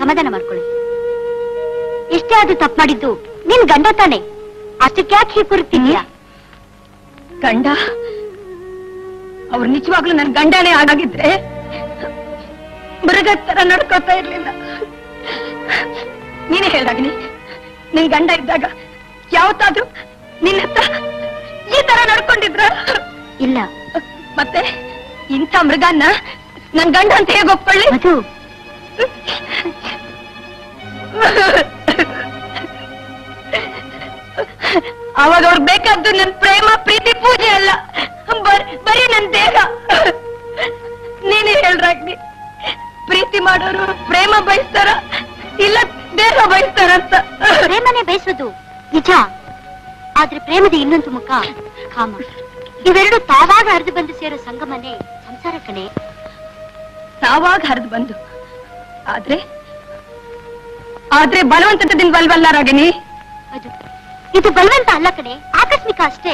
समाधान माड्कोळ्ळि इष्टे आदि तप्पु माडिद्दु निन्न गंड ताने अष्टक्के याके ಹೀಗೆ ಕೂರ್ತಿದ್ದೀಯಾ गंड ಅವ್ರು ನಿಜವಾಗ್ಲೂ ನನ್ನ ಗಂಡನೇ ಆಗಿದ್ರೆ ಮೃಗದ ತರ ನಡ್ಕೋತಾ ಇರಲಿಲ್ಲ ನೀನೇ ಹೇಳಿದಾಗ್ಲಿ ನಿನ್ನ ಗಂಡ ಇದ್ದಾಗ ಯಾವತ್ತಾದ್ರೂ ನಿನ್ನ ಹತ್ರ ಈ ತರ ನಡ್ಕೊಂಡಿದ್ರ ಇಲ್ಲ ಮತ್ತೆ ಇಂಥ ಮೃಗನ್ನ ನನ್ನ ಗಂಡ ಅಂತ ಹೇಗೆ ಒಪ್ಕೊಳ್ಳಿ ಅದು ಅವಾಗ ಅವ್ರಿಗೆ ಬೇಕಾದ್ದು ನನ್ನ ಪ್ರೇಮ ಪ್ರೀತಿ ಪೂಜೆ ಅಲ್ಲ बरी नेह नहीं प्रीति प्रेम बयस्तार इला देह बयस्तार प्रेमने बयसोदु निज आद्रे प्रेमद इन्नोंदु मुख काम इवेरडू तावाग हरिदु बंदु सेरो संगमने संसार कणे ಸಾವಾಗ ಹರಿದು ಬಂದು ಆದ್ರೆ ಆದ್ರೆ ಬಲವಂತದಿಂದ ಬಲ್ವಲ್ಲ ರಾಗಿಣಿ ಅದು ಇದು ಬಲವಂತ ಅಲ್ಲ ಕಡೆ ಆಕಸ್ಮಿಕ ಅಷ್ಟೇ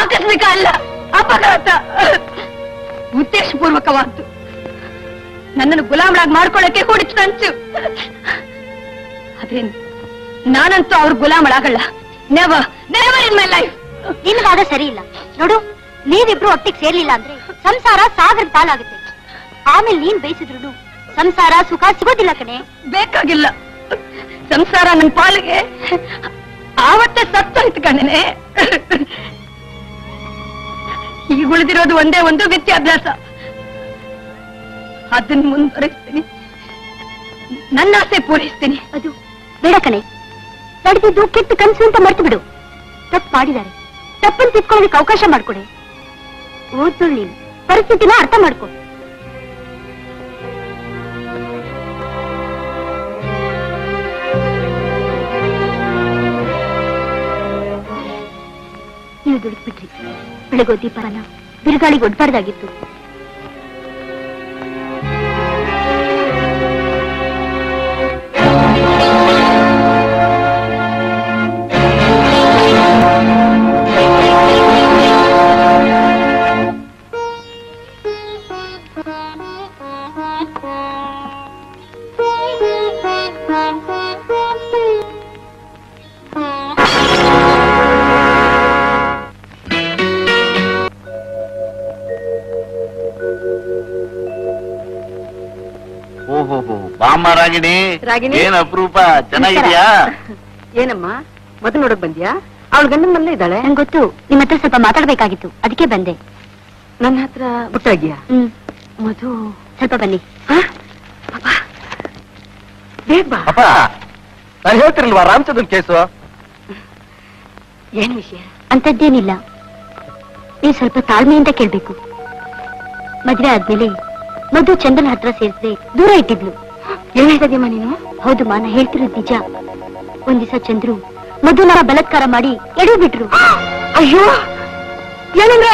ಆಕಸ್ಮಿಕ ಅಲ್ಲ ಅಪಘಾತ ಉದ್ದೇಶಪೂರ್ವಕವಾದ್ದು ನನ್ನನ್ನು ಗುಲಾಮಳಾಗಿ ಮಾಡ್ಕೊಳ್ಳೋಕೆ ಹೊಡಿತು ತಂಚು ಅದೇನ್ ನಾನಂತೂ ಅವ್ರ ಗುಲಾಮಳಾಗಲ್ಲ never never in my life ನಿಮಗಾದ ಸರಿ ಇಲ್ಲ ನೋಡು ನೀವಿಬ್ರು ಒಟ್ಟಿಗೆ ಸೇರಲಿಲ್ಲ ಅಂದ್ರೆ ಸಂಸಾರ ಸಾಗರ ಪಾಲಾಗುತ್ತೆ ಆಮೇಲೆ ನೀನ್ ಬೇಯಿಸಿದ್ರು ಸಂಸಾರ ಸುಖ ಸಿಗೋದಿಲ್ಲ ಕಣೆ ಬೇಕಾಗಿಲ್ಲ ಸಂಸಾರ ನನ್ನ ಪಾಲಿಗೆ ಆವತ್ತೇ ಸತ್ತೋಯ್ತು ಕಣೆ ಈಗ ಉಳಿದಿರೋದು ಒಂದೇ ಒಂದು ವಿದ್ಯಾಭ್ಯಾಸ ಅದನ್ನ ಮುಂದುವರಿಸ್ತೀನಿ ನನ್ನ ಆಸೆ ಪೂರೈಸ್ತೀನಿ ಅದು ಬೇಡ ಕಣೆ ನಡೆದಿದ್ದು ಕೆಟ್ಟ ಕನಸು ಅಂತ ಮರ್ತು ಬಿಡು ತಪ್ಪು ಮಾಡಿದ್ದಾರೆ ತಪ್ಪನ್ನು ತಿದ್ಕೊಳ್ಳೋದಕ್ಕೆ ಅವಕಾಶ ಮಾಡ್ಕೊಡಿ ಓದ್ಕೊಳ್ಳಿ ನೀನು ಪರಿಸ್ಥಿತಿನ ಅರ್ಥ ಮಾಡ್ಕೊ ನೀವು ದುಡುಕ್ಬಿಟ್ರಿ ಬೆಳಗೋ ದೀಪನ ಬಿರುಗಾಳಿಗೆ ಒಡ್ಬಾರ್ದಾಗಿತ್ತು ಅಪರೂಪ ಚೆನ್ನಾಗಿದ್ಯಾ ಏನಮ್ಮ ಮದುವೆ ನೋಡಕ್ ಬಂದ್ಯಾ ಅವಳ ಗಂಡನ ಮನೆಯಲ್ಲೇ ಇದ್ದಾಳೆ ನಂಗೆ ಗೊತ್ತು ನಿಮ್ಮ ಹತ್ರ ಸ್ವಲ್ಪ ಮಾತಾಡ್ಬೇಕಾಗಿತ್ತು ಅದಕ್ಕೆ ಬಂದೆ ನನ್ನ ಹತ್ರ ಬಿಟ್ಟಾಗಿಯಾ ಮಧು ಸ್ವಲ್ಪ ಬನ್ನಿ ಹೇಳ್ತಿರಲ್ವಾ ರಾಮಚಂದ್ರನ್ ಕೇಸು ಏನ್ ವಿಷಯ ಅಂತದ್ದೇನಿಲ್ಲ ನೀವು ಸ್ವಲ್ಪ ತಾಳ್ಮೆಯಿಂದ ಕೇಳ್ಬೇಕು ಮದ್ವೆ ಆದ್ಮೇಲೆ ಮಧು ಚಂದನ್ ಹತ್ರ ಸೇರಿಸಿದೆ ದೂರ ಇಟ್ಟಿದ್ಲು ಏನ್ ಹೇಳ್ತದ್ಯಮ್ಮ ನೀನು ಹೌದು ಮಾ ನಾ ಹೇಳ್ತಿರೋದು ನಿಜ ಒಂದ್ ದಿವಸ ಚಂದ್ರು ಮಧುನ ಬಲತ್ಕಾರ ಮಾಡಿ ಎಡವಿ ಬಿಟ್ರು ಅಯ್ಯೋ ಏನಂದ್ರೆ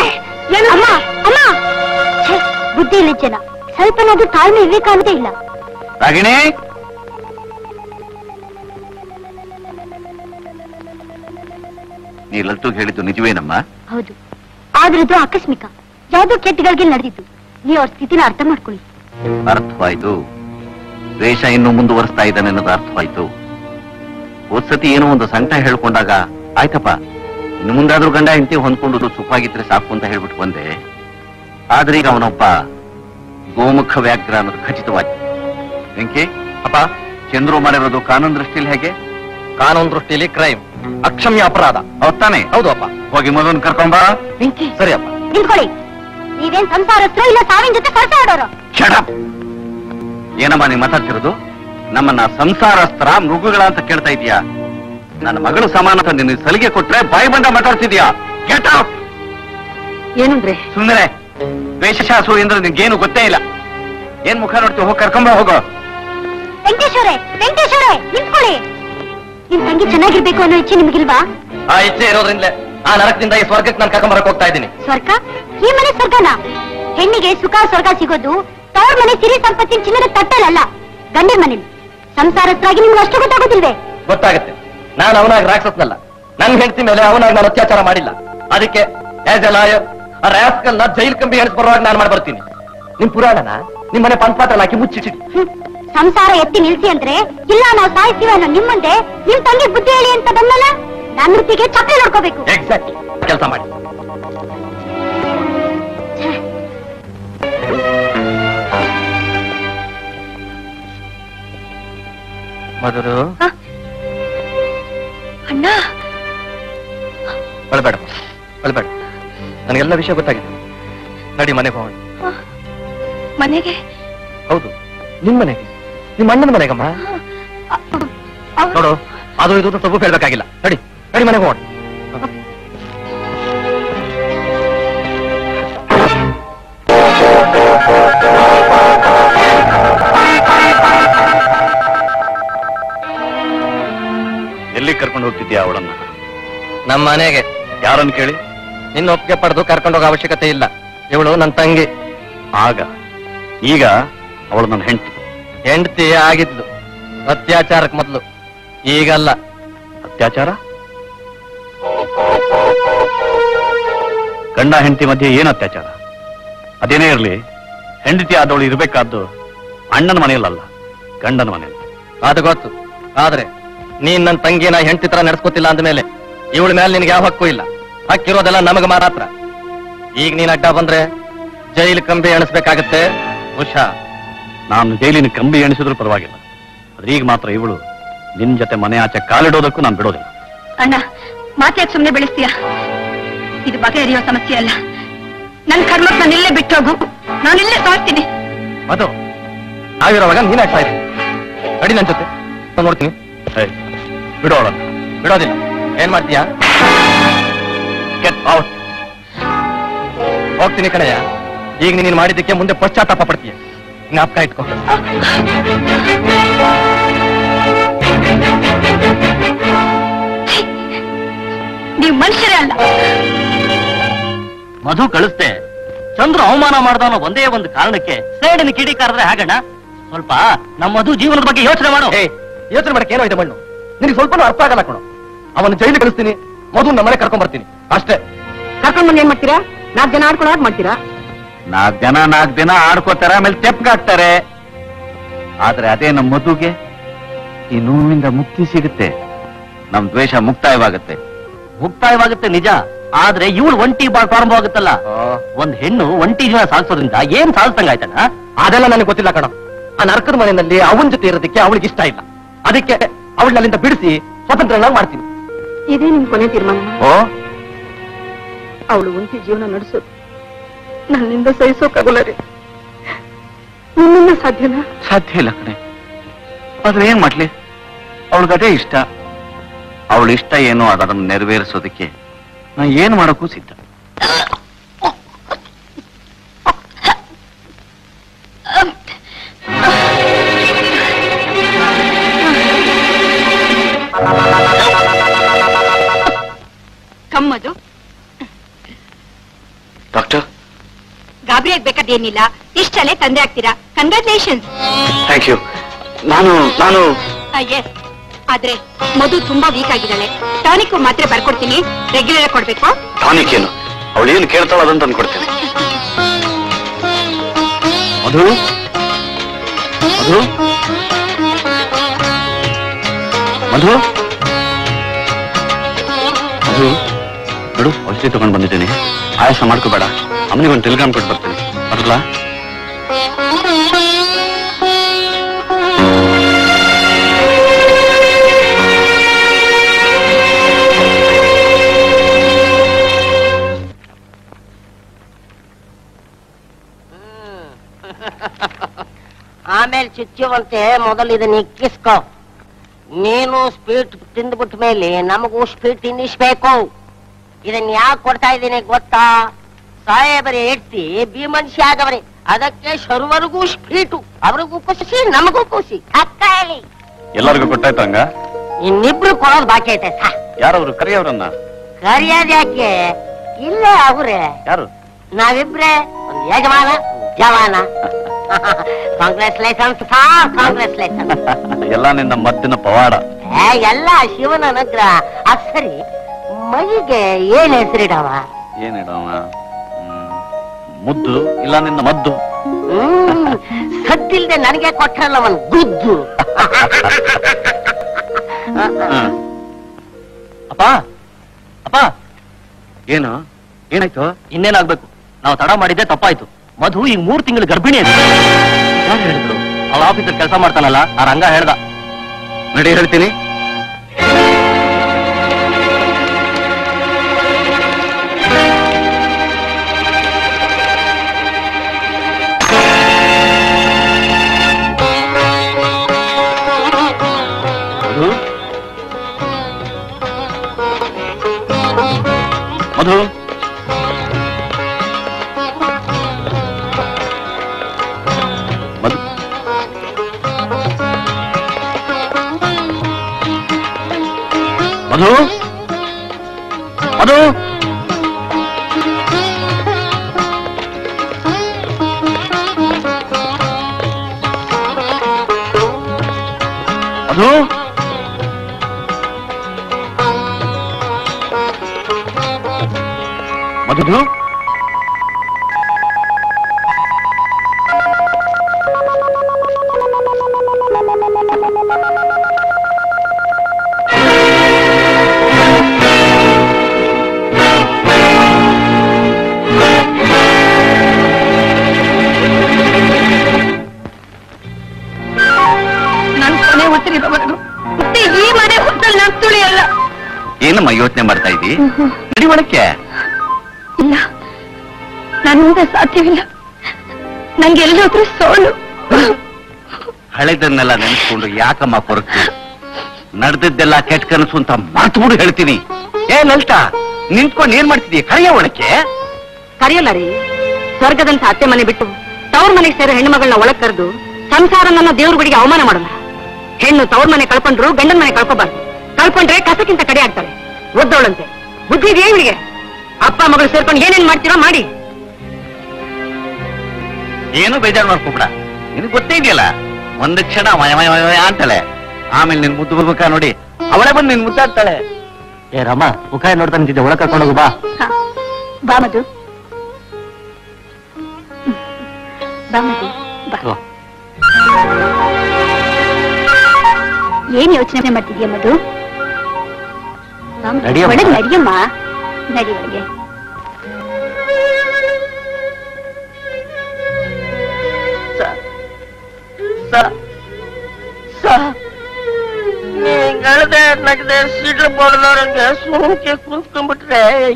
ಬುದ್ಧಿ ಇಲ್ಲ ಜನ ಸ್ವಲ್ಪನಾದ್ರೂ ತಾಳ್ಮೆ ಇರ್ಬೇಕಾಗದೇ ಇಲ್ಲ ರಾಗಿಣಿ ನೀ ಲಟ್ಟು ಹೇಳಿದ್ದು ನಿಜವೇನಮ್ಮ ಹೌದು ಆದ್ರದ್ದು ಆಕಸ್ಮಿಕ ಯಾವುದೋ ಕೆಟ್ಟಗಳಿಗೆ ನಡೆದಿತ್ತು ನೀವು ಅವ್ರ ಸ್ಥಿತಿನ ಅರ್ಥ ಮಾಡ್ಕೊಳ್ಳಿ ಅರ್ಥವಾಯ್ತು ದ್ವೇಷ ಇನ್ನು ಮುಂದುವರಿಸ್ತಾ ಇದ್ದಾನೆ ಅನ್ನೋದು ಅರ್ಥವಾಯ್ತು ಓದ್ಸತಿ ಏನೋ ಒಂದು ಸಂಕಟ ಹೇಳ್ಕೊಂಡಾಗ ಆಯ್ತಪ್ಪ ಇನ್ನು ಮುಂದಾದ್ರೂ ಗಂಡ ಹೆಂಡತಿ ಹೊಂದ್ಕೊಂಡು ಸುಖವಾಗಿದ್ರೆ ಸಾಕು ಅಂತ ಹೇಳ್ಬಿಟ್ಟು ಬಂದೆ ಆದ್ರೆ ಈಗ ಅವನೊಬ್ಬ ಗೋಮುಖ ವ್ಯಾಘ್ರ ಅನ್ನೋದು ಖಚಿತವಾಗಿದೆ ವೆಂಕಿ ಅಪ್ಪ ಚಂದ್ರು ಮಾಡಿರೋದು ಕಾನೂನು ದೃಷ್ಟಿಯಲ್ಲಿ ಹೇಗೆ ಕಾನೂನು ದೃಷ್ಟಿಯಲ್ಲಿ ಕ್ರೈಮ್ ಅಕ್ಷಮ್ಯ ಅಪರಾಧ ಅವತ್ತಾನೆ ಹೌದು ಅಪ್ಪ ಹೋಗಿ ಮಗನ ಕರ್ಕೊಂಬ ವೆಂಕಿ ಸರಿ ಅಪ್ಪ ನಿಂತ್ಕೊಳ್ಳಿ ನೀವೇನ್ ಸಂಸಾರಸ್ಥರು ಇಲ್ಲ ಸಾವಿನ ಜೊತೆ ಕೆಲಸ ಮಾಡೋರು ಏನಮ್ಮ ನೀವು ಮಾತಾಡ್ತಿರೋದು ನಮ್ಮನ್ನ ಸಂಸಾರಸ್ತ್ರ ಮೃಗಗಳ ಅಂತ ಕೇಳ್ತಾ ಇದೀಯಾ ನನ್ನ ಮಗಳು ಸಮಾನತ ನಿನ್ನ ಸಲಿಗೆ ಕೊಟ್ರೆ ಬಾಯಿ ಬಂದ ಮಾತಾಡ್ತಿದ್ಯಾ ಏನಂದ್ರೆ ಸುಂದರ ವೇಷಶಾಸು ಅಂದ್ರೆ ನಿನ್ಗೇನು ಗೊತ್ತೇ ಇಲ್ಲ ಏನ್ ಮುಖ ನೋಡ್ತೀವಿ ಹೋಗಿ ಕರ್ಕೊಂಬ ಹೋಗೋ ವೆಂಕಟೇಶ್ವರೇ ನಿಂತ್ಕೊಳ್ಳಿ ನಿಮ್ ತಂಗಿ ಚೆನ್ನಾಗಿರ್ಬೇಕು ಅನ್ನೋ ಇಚ್ಛೆ ನಿಮ್ಗಿಲ್ವಾ ಆ ಇಚ್ಛೆ ಇರೋದ್ರಿಂದಲೇ ಆ ನರಕದಿಂದ ಈ ಸ್ವರ್ಗಕ್ಕೆ ನಾನು ಕರ್ಕೊಂಬರಕ್ ಹೋಗ್ತಾ ಇದ್ದೀನಿ ಸ್ವರ್ಗ ಈ ಮನೆ ಸ್ವರ್ಗನ ಹೆಣ್ಣಿಗೆ ಸುಖ ಸ್ವರ್ಗ ಸಿಗೋದು ತವ್ರ ಮನೆ ಸಿರಿ ಸಂಪತ್ತಿನ ಚಿನ್ನದ ತಟ್ಟಲ್ಲ ಗಂಡ ಮನೇಲಿ ಸಂಸಾರಸ್ತ್ರಾಗಿ ನಿಮ್ಗೆ ಅಷ್ಟು ಗೊತ್ತಾಗೋದಿಲ್ವೇ ಗೊತ್ತಾಗುತ್ತೆ ನಾನು ಅವನಾಗಿ ರಾಕ್ಷಸನಲ್ಲ ನನ್ನ ಹೆಂಡತಿ ಮೇಲೆ ಅವನಾಗಿ ನಾನು ಅತ್ಯಾಚಾರ ಮಾಡಿಲ್ಲ ಅದಕ್ಕೆ ಜೈಲ್ ಕಂಬಿ ಎಣಿಸ್ ಬರುವಾಗ ನಾನು ಮಾಡಿ ಬರ್ತೀನಿ ನಿಮ್ ಪುರಾಣನ ನಿಮ್ ಮನೆ ಪಂಚಪಾತ್ರ ಹಾಕಿ ಮುಚ್ಚಿಟ್ಟಿ ಸಂಸಾರ ಎತ್ತಿ ನಿಲ್ಸಿ ಅಂದ್ರೆ ಇಲ್ಲ ನಾವು ಸಾಯಿಸ್ತೀವಿ ಅನ್ನೋ ನಿಮ್ ಮುಂದೆ ನಿಮ್ ತಂಗಿ ಬುದ್ಧಿ ಹೇಳಿ ಅಂತ ಬಂದಲ್ಲ ನನ್ನ ವೃತ್ತಿಗೆ ಚಪ್ಪಲಿ ನೋಡ್ಕೋಬೇಕು ಎಕ್ಸಾಕ್ಟ್ಲಿ ಕೆಲಸ ಮಾಡಿ ಮಧುರು ಅಣ್ಣ ಅಳಬೇಡ ಅಳಬೇಡ ನನಗೆಲ್ಲ ವಿಷಯ ಗೊತ್ತಾಗಿದೆ ನಡಿ ಮನೆಗೆ ಹೋಗೋಣ ಮನೆಗೆ ಹೌದು ನಿಮ್ಮ ಮನೆಗೆ ನಿಮ್ಮ ಅಣ್ಣನ ಮನೆಗಮ್ಮ ನೋಡು ಅದು ಇದು ತಪ್ಪು ಹೇಳ್ಬೇಕಾಗಿಲ್ಲ ನಡಿ ನಡಿ ಮನೆಗೆ ಹೋಗೋಣ ಕರ್ಕೊಂಡು ಹೋಗ್ತಿದ್ಯಾ ಅವಳನ್ನ ನಮ್ಮ ಮನೆಗೆ ಯಾರನ್ನು ಕೇಳಿ ನಿನ್ನ ಒಪ್ಪಿಗೆ ಪಡೆದು ಕರ್ಕೊಂಡೋಗ ಅವಶ್ಯಕತೆ ಇಲ್ಲ ಇವಳು ನನ್ನ ತಂಗಿ ಆಗ ಈಗ हेंडती आगिद्लू अत्याचारक मदलू ईगल्ल अत्याचार गंड हेंडती मध्य ऐन अत्याचार अदेने इरली हेंडती आदवळु इरबेकादु अण्णन मनेयल्ल गंडन मनेयल्ल अदु गोत्तु आदरे नीनु नन्न तंगिना हेंडती ತರ ನಡೆಸ್ಕೊತಿಲ್ಲ ಅಂದ ಮೇಲೆ ಇವಳ ಮೇಲೆ ನಿನಗೆ ಯಾವ ಹಕ್ಕು ಇಲ್ಲ ಹಕ್ಕಿರೋದೆಲ್ಲ ನಮಗೆ ಮಾತ್ರ ಈಗ ನೀನು ಅಡ್ಡ ಬಂದ್ರೆ ಜೈಲು ಕಂಬಿ ಎಣಿಸಬೇಕಾಗುತ್ತೆ ಉಷಾ ನಾನು ಜೈಲಿನ ಕಂಬಿ ಎಣಿಸಿದ್ರು ಪರವಾಗಿಲ್ಲ ಆದರೆ ಈಗ ಮಾತ್ರ ಇವಳು ನಿನ್ನ ಜೊತೆ ಮನೆ ಆಚೆ ಕಾಲಿಡೋದಕ್ಕೂ ನಾನು ಬಿಡೋದಿಲ್ಲ ಅಣ್ಣ ಮಾತೆ ಸುಮ್ಮನೆ ಬೆಳೆಸ್ತೀಯಾ ಇದು ಬಗೆಹರಿಯೋ ಸಮಸ್ಯೆ ಅಲ್ಲ ನನ್ನ ಕರ್ಮಕ್ಕೆ ನಾನು ಇಲ್ಲೇ ಬಿಟ್ಟು ಹೋಗು ನಾನು ಇಲ್ಲೇ ಸಾಯ್ತೀನಿ ಮದು ಆಗಿರೋವಾಗ ನೀನು ಆಟ ಆಯ್ತು ಅಡಿ ನನ್ನ ಜೊತೆ ನಾನು ನೋಡ್ತೀನಿ ಏಯ್ ಬಿಡೋಣ ಬಿಡೋದಿಲ್ಲ ಏನ್ ಮಾಡ್ತೀಯಾ ಗೆಟ್ ಔಟ್ ಹೋಗ್ತೀನಿ ಕಣಯ್ಯ ಈಗ ನೀನು ಮಾಡಿದ್ದಕ್ಕೆ ಮುಂದೆ ಪಶ್ಚಾತ್ತಾಪ ಪಡ್ತೀಯ ಜ್ಞಾಪಕ ಇಟ್ಕೋ ನೀವು ಮನುಷ್ಯರೇ ಅಲ್ಲ ಮಧು ಕಳಿಸ್ತೆ ಚಂದ್ರು ಅವಮಾನ ಮಾಡ್ದಾನೋ ಒಂದೇ ಒಂದು ಕಾರಣಕ್ಕೆ ಸೈಡಿನ ಕಿಡಿ ಕಾರದ್ರೆ ಹಾಗಣ್ಣ ಸ್ವಲ್ಪ ನಮ್ಮ ಮಧು ಜೀವನದ ಬಗ್ಗೆ ಯೋಚನೆ ಮಾಡು ಯೋಚನೆ ಮಾಡಕ್ಕೆ ಏನೋ ಇದೆ ಮಣ್ಣು ನಿನಗೆ ಸ್ವಲ್ಪನೂ ಅರ್ಥ ಆಗಲ್ಲ ಕಣೋ ಅವನು ಜೈಲಿಗೆ ಕಳಿಸ್ತೀನಿ ಮಧು ನಮ್ಮ ಮನೆಗೆ ಕರ್ಕೊಂಡು ಬರ್ತೀನಿ ಅಷ್ಟೇ ಕರ್ಕೊಂಡು ಬಂದು ಏನು ಮಾಡ್ತೀರಾ ನಾಲ್ಕು ಜನ ಆಡ್ಕೊಂಡು ಆಟ ಮಾಡ್ತೀರಾ ನಾಲ್ಕು ದಿನ ಆಡ್ಕೋತಾರೆ ಆಮೇಲೆ ತೆಪ್ಪಾಗ್ತಾರೆ ಆದ್ರೆ ಅದೇ ನಮ್ಮ ಮಧುಗೆ ಈ ನೋವಿನಿಂದ ಮುಕ್ತಿ ಸಿಗುತ್ತೆ ನಮ್ ದ್ವೇಷ ಮುಕ್ತಾಯವಾಗುತ್ತೆ ನಿಜ ಆದ್ರೆ ಇವಳು ಒಂಟಿ ಪ್ರಾರಂಭ ಆಗುತ್ತಲ್ಲ ಒಂದ್ ಹೆಣ್ಣು ಒಂಟಿ ಜೀವನ ಸಾಧಿಸೋದ್ರಿಂದ ಏನ್ ಸಾಧಿಸಂಗಾಯ್ತಾನ ಅದೆಲ್ಲ ನನಗೆ ಗೊತ್ತಿಲ್ಲ ಕಣ ಆ ನರಕದ ಮನೆಯಲ್ಲಿ ಅವನ ಜೊತೆ ಇರೋದಕ್ಕೆ ಅವಳಿಗೆ ಇಷ್ಟ ಇಲ್ಲ ಅದಕ್ಕೆ ಅವಳಲ್ಲಿಂದ ಬಿಡಿಸಿ ಸ್ವತಂತ್ರ ಮಾಡ್ತೀನಿ ಇದೇ ನಿಮ್ ಕೊನೆ ತೀರ್ಮಾನ ಅವಳು ಒಂಟಿ ಜೀವನ ನಡೆಸೋದು ನನ್ನಿಂದ ಸಹಿಸೋಕ್ಕಾಗಲ್ಲ ರೀ ನಿನ್ನಿಂದ ಸಾಧ್ಯ ಇಲ್ಲ ಕಣೆ ಆದ್ರೆ ಏನ್ ಮಾಡ್ಲಿ ಅವಳಿಗದೇ ಇಷ್ಟ ಅವಳಿಷ್ಟ ಏನು ಅದನ್ನು ನೆರವೇರಿಸೋದಕ್ಕೆ ನಾ ಏನ್ ಮಾಡೋಕ್ಕೂ ಸಿದ್ಧ ಕಮ್ಮದು ಡಾಕ್ಟರ್ ಗಾಬರಿ ಆಗ್ಬೇಕಾದೇನಿಲ್ಲ ಇಷ್ಟಲ್ಲೇ ತಂದೆ ಆಗ್ತೀರಾ ಕಂಗ್ರಾಚುಲೇಷನ್ಸ್ ಥ್ಯಾಂಕ್ ಯು ನಾನು ಎಸ್ ಆದ್ರೆ ಮಧು ತುಂಬಾ ವೀಕ್ ಆಗಿದ್ದಾಳೆ ಟಾನಿಕ್ ಮಾತ್ರ ಬರ್ಕೊಡ್ತೀನಿ ರೆಗ್ಯುಲರ್ ಕೊಡ್ಬೇಕು ಟಾನಿಕ್ ಏನು ಅವಳು ಏನು ಕೇಳ್ತಾಳ ಅದಂತ ಅನ್ಕೊಡ್ತೀನಿ ಮಧು ಮಧು ಮಧು ಮಧು ಬಿಡು ಔಷಧಿ ತಗೊಂಡು ಬಂದಿದ್ದೀನಿ ಆಯಾಸ ಮಾಡ್ಕೋಬೇಡ ಅಮ್ಮನಿಗೆ ಒಂದು ಟೆಲಿಗ್ರಾಮ್ ಕೊಟ್ಟು ಬರ್ತೀನಿ ಬರಲಾ ಆಮೇಲೆ ಚುಚ್ಚುವಂತೆ ಮೊದಲು ಇದನ್ನ ಇಕ್ಕಿಸ್ಕೋ ನೀನು ಸ್ವೀಟ್ ತಿಂದ್ಬಿಟ್ಟ ಮೇಲೆ ನಮಗೂ ಸ್ವೀಟ್ ತಿನ್ನಿಸ್ಬೇಕು ಇದನ್ನ ಯಾಕೆ ಕೊಡ್ತಾ ಇದ್ದೀನಿ ಗೊತ್ತಾ ಸಾಹೇಬರೇ ಎಟ್ಟಿ ಭೀಮನ್ಸಿ ಆಗವ್ರೆ ಅದಕ್ಕೆ ಸರ್ವರಿಗೂ ಸ್ವೀಟು ಅವ್ರಿಗೂ ಖುಷಿ ನಮಗೂ ಖುಷಿ ಅಕ್ಕ ಹೇಳಿ ಎಲ್ಲರಿಗೂ ಕೊಟ್ಟಾಯ್ತಂಗ ಇನ್ನಿಬ್ರು ಕೊಡೋದು ಬಾಕಿ ಐತೆ ಯಾರವ್ರು ಕರಿಯವ್ರನ್ನ ಕರಿಯೋದು ಯಾಕೆ ಇಲ್ಲ ಅವ್ರೆ ಯಾರು ನಾವಿಬ್ರೆ ಒಂದು ಯಜಮಾನ ಜವಾನ ಕಾಂಗ್ರೆಸ್ ಲೈಸನ್ಸ್ ಎಲ್ಲ ನಿನ್ನ ಮದ್ದಿನ ಪವಾಡ ಎಲ್ಲ ಶಿವನ ಅನುಗ್ರಹ ಅದ್ ಸರಿ ಮೈಗೆ ಏನ್ ಹೆಸರಿಡವ ಮುದ್ದು ಇಲ್ಲ ನಿನ್ನ ಮದ್ದು ಸದ್ದಿಲ್ದೆ ನನಗೆ ಕೊಟ್ಟರಲ್ಲ ಅವನ್ ಗುದ್ದು ಅಪ್ಪ ಏನಾಯ್ತು ಇನ್ನೇನಾಗ್ಬೇಕು ನಾವು ತಡ ಮಾಡಿದ್ದೆ ತಪ್ಪಾಯ್ತು ಮಧು ಈಗ 3 ತಿಂಗಳು ಗರ್ಭಿಣಿ ಆಗಿದೆ ಯಾರು ಹೇಳಿದ್ರು ಅವಳ ಆಫೀಸರ್ ಕೆಲಸ ಮಾಡ್ತಾನಲ್ಲ ಆ ರಂಗ ಹೇಳ್ದ ನಡಿ ಹೇಳ್ತೀನಿ ಮಧು मधु मधु चंद्रू मधु योचने साध्यविल्ल नंगेल्लाद्रू सोलु हळेदन्नेल्ल नेनेसिकोंडु याकम्म कोरक्ती नडेदद्देल्ल केट्ट कनसु अंत मातुबिडु हेळ्तीनि ए ललिता निंतकोंडु येनु माड्तिदीय करिया ओळके करियल्ल रे स्वर्गदंत अत्ते मने बिट्टु तवर मनेगे सेर हेण्णु मगळन्न ओळके करेदु संसारवन्न देवर बडिगे अवमान माडल्ल हेण्णु तवर मने कळ्कोंड्रु गंडन मने कळ्कोबारदु कळ्कोंड्रे कसक्किंत कड़े आग्तारे ओद्दवळंते बुद्धि देवರಿಗೆ ಅಪ್ಪ ಮಗಳು ಸೇರ್ಕೊಂಡು ಏನೇನ್ ಮಾಡ್ತಿರೋ ಮಾಡಿ ಏನು ಬೇಜಾರು ಮಾಡ್ಕೋಬೇಡ ನಿನಗೆ ಗೊತ್ತೇ ಇದೆಯಲ್ಲ ಒಂದು ಕ್ಷಣ ಮಯಮಯ ಅಂತಾಳೆ ಆಮೇಲೆ ನಿನ್ನ ಮುದ್ದು ಬರಬೇಕಾ ನೋಡಿ ಅವಳೇ ಬಂದು ನಿನ್ನ ಮುದ್ದಾಡ್ತಾಳೆ ಏ ರಾಮ ಮುಖಾಯ ನೋಡ್ತಾ ನಿಂತಿದ್ದೆ ಒಳಗೆ ಕರ್ಕೊಂಡು ಹೋಗು ಬಾ ಬಾ ಮಧು ಬಾ ಏನು ಯೋಚನೆ ಮಾಡ್ತಿದ್ದೀಯ ಮಧು ಸುಮ್ಕೆ ಕುಂತ್ಕೊಂಡ್ಬಿಟ್ರೆ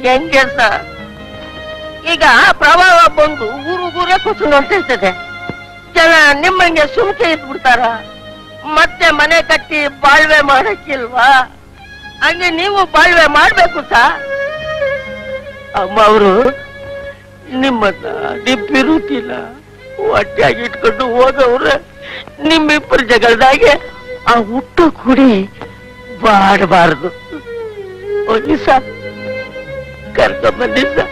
ಹೆಂಗೆ ಸರ್ ಈಗ ಪ್ರಭಾವ ಬಂದು ಊರು ಊರೇ ಕೂತ್ಕೊಂಡು ಹೊಂಟಿರ್ತದೆ ಜನ ನಿಮ್ಮಂಗೆ ಸುಮ್ಕೆ ಇದ್ಬಿಡ್ತಾರ ಮತ್ತೆ ಮನೆ ಕಟ್ಟಿ ಬಾಳ್ವೆ ಮಾಡಕ್ಕಿಲ್ವಾ ಹಂಗೆ ನೀವು ಬಾಳ್ವೆ ಮಾಡ್ಬೇಕು ಸರ್ ಅಮ್ಮ ಅವರು ನಿಮ್ಮನ್ನ ಡಿಪ್ಪಿ ರೂಟಿಲ್ಲ ಹೊಟ್ಟೆಯಾಗಿ ಇಟ್ಕೊಂಡು ಹೋದವ್ರೆ ನಿಮ್ಮಿಬ್ಬರು ಜಗಳದಾಗೆ ಆ ಹುಟ್ಟು ಕೂಡಿ ಬಾಡಬಾರದು ಹೋಗಿ ಸರ್ ಕರ್ಕೊಂಡ್ಬನ್ನಿ ಸರ್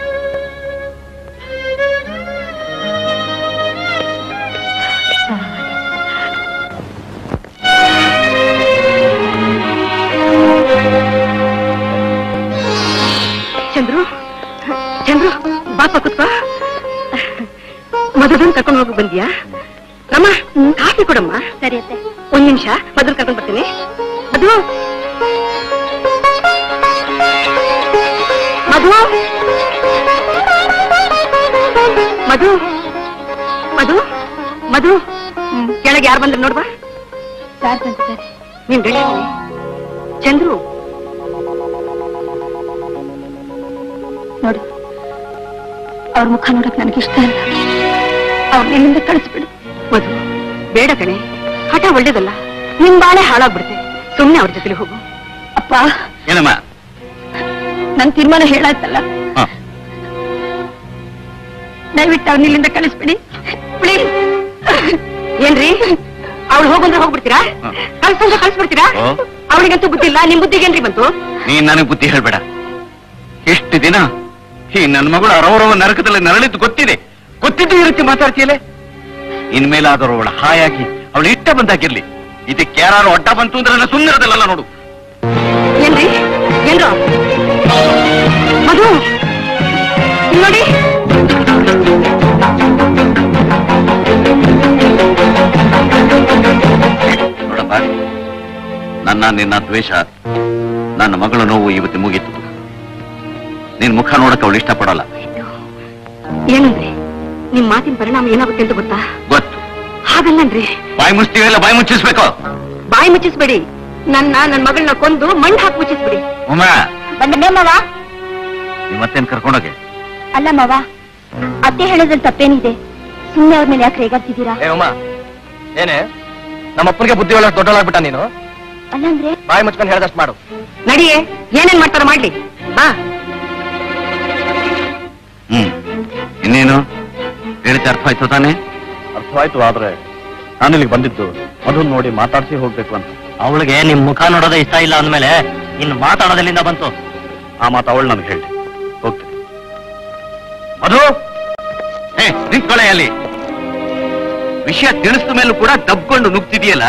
मधुन कर्क बंदिया रम काफी कोडम्मा सर निमिष मधुन कर्क बर्तनी मधु मधु मधु मधु मधु के यार बंद नोड़ सर नहीं चंद्रू नोड़ और मुख नोड़क नन इल्ल कड़ी मधु बेड़ कड़े हठ ओल निम बाले हालाते सूम्ने और जो हम अप नं तीर्मान हेल्तल दयविट कड़ी प्लीज ऐन होंगे होंग्बिरा कल कल्सबिड़ीराू बुद्धि निम बुद्धि ऐन बंतु नन बुद्धि हेलबेड़ इष्ट दिन ಈ ನನ್ನ ಮಗಳು ಅರವರವ ನರಕದಲ್ಲಿ ನರಳಿದ್ದು ಗೊತ್ತಿದೆ ಗೊತ್ತಿದ್ದು ಈ ರೀತಿ ಮಾತಾಡ್ತೀಯಲೇ ಇನ್ಮೇಲಾದರೂ ಅವಳ ಹಾಯಾಗಿ ಅವಳ ಇಷ್ಟ ಬಂದಾಗಿರ್ಲಿ ಇದಕ್ಕೆ ಯಾರಾರು ಅಡ್ಡ ಬಂತು ಅಂದ್ರೆ ನಾನು ಸುಮ್ಮನಿರದಲ್ಲ ನೋಡು ಏನ್ರಿ ಏನ್ರೋ ಮಧು ನೋಡಿ ನೋಡಪ್ಪ ನಿನ್ನ ದ್ವೇಷ ನನ್ನ ಮಗಳ ನೋವು ಇವತ್ತು ಮುಗಿತು ನೀನು ಮುಖ ನೋಡಕ್ಕೆ ಅವಳು ಇಷ್ಟಪಡಲ್ಲ ಏನಂದ್ರೆ ನಿಮ್ಮ ಮಾತಿನ ಪರಿಣಾಮ ಏನಾಗುತ್ತೆ ಅಂತ ಗೊತ್ತಾ ಗೊತ್ತು ಹಾಗಲ್ಲನ್ರಿ ಬಾಯಿ ಮುಚ್ಚಿಸ್ತೀವಲ್ಲ ಬಾಯಿ ಮುಚ್ಚಿಸಬೇಕು ಬಾಯಿ ಮುಚ್ಚಿಸಬೇಡಿ ನನ್ನ ಮಗಳನ್ನ ಕೊಂದು ಮಣ್ಣು ಹಾಕಿ ಮುಚ್ಚಿಸಬೇಡಿ ಅಮ್ಮ ಬಂದೆ ಮಾವಾ ನೀ ಮತ್ತೆನ್ ಕರ್ಕೊಂಡು ಹೋಗಿ ಅಲ್ಲ ಮಾವಾ ಅತ್ತೆ ಹೇಳೋದ್ರಲ್ಲಿ ತಪ್ಪೇನಿದೆ ಸುಮ್ಮನೆ ಅವರ ಮೇಲೆ ಯಾಕೆ ರೇಗಾಡ್ತಿದ್ದೀರಾ ಏ ಅಮ್ಮ ಏನೇ ನಮ್ಮ ಅಪ್ಪನಿಗೆ ಬುದ್ಧಿ ಹೇಳೋ ದೊಡ್ಡಲಾಗ್ಬಿಟ್ಟ ನೀನು ಅಲ್ಲಂದ್ರೆ ಬಾಯಿ ಮುಚ್ಕೊಂಡು ಹೇಳಿದಷ್ಟು ಮಾಡು ನಡಿಯೇ ಏನೇನ್ ಮಾಡ್ತಾರ ಮಾಡ್ಲಿ ಬಾ ಇನ್ನೇನು ಹೇಳಿದ ಅರ್ಥ ಆಯ್ತು ತಾನೆ ಅರ್ಥ ಆಯ್ತು ಆದ್ರೆ ನಾನಿಲ್ಲಿಗೆ ಬಂದಿದ್ದು ಮಧು ನೋಡಿ ಮಾತಾಡ್ಸಿ ಹೋಗ್ಬೇಕು ಅಂತ ಅವಳಿಗೆ ನಿಮ್ ಮುಖ ನೋಡೋದೇ ಇಷ್ಟ ಇಲ್ಲ ಅಂದ್ಮೇಲೆ ಇನ್ನು ಮಾತಾಡೋದಲ್ಲಿಂದ ಬಂತು ಆ ಮಾತು ಅವಳು ನನ್ಗೆ ಹೇಳಿ ಹೋಗ್ತೀನಿ ಮಧು ನಿಂತ್ಕೊಳ್ಳೆ ಅಲ್ಲಿ ವಿಷಯ ತಿಳಿಸಿದ ಮೇಲೂ ಕೂಡ ದಬ್ಕೊಂಡು ನುಗ್ತಿದೆಯಲ್ಲ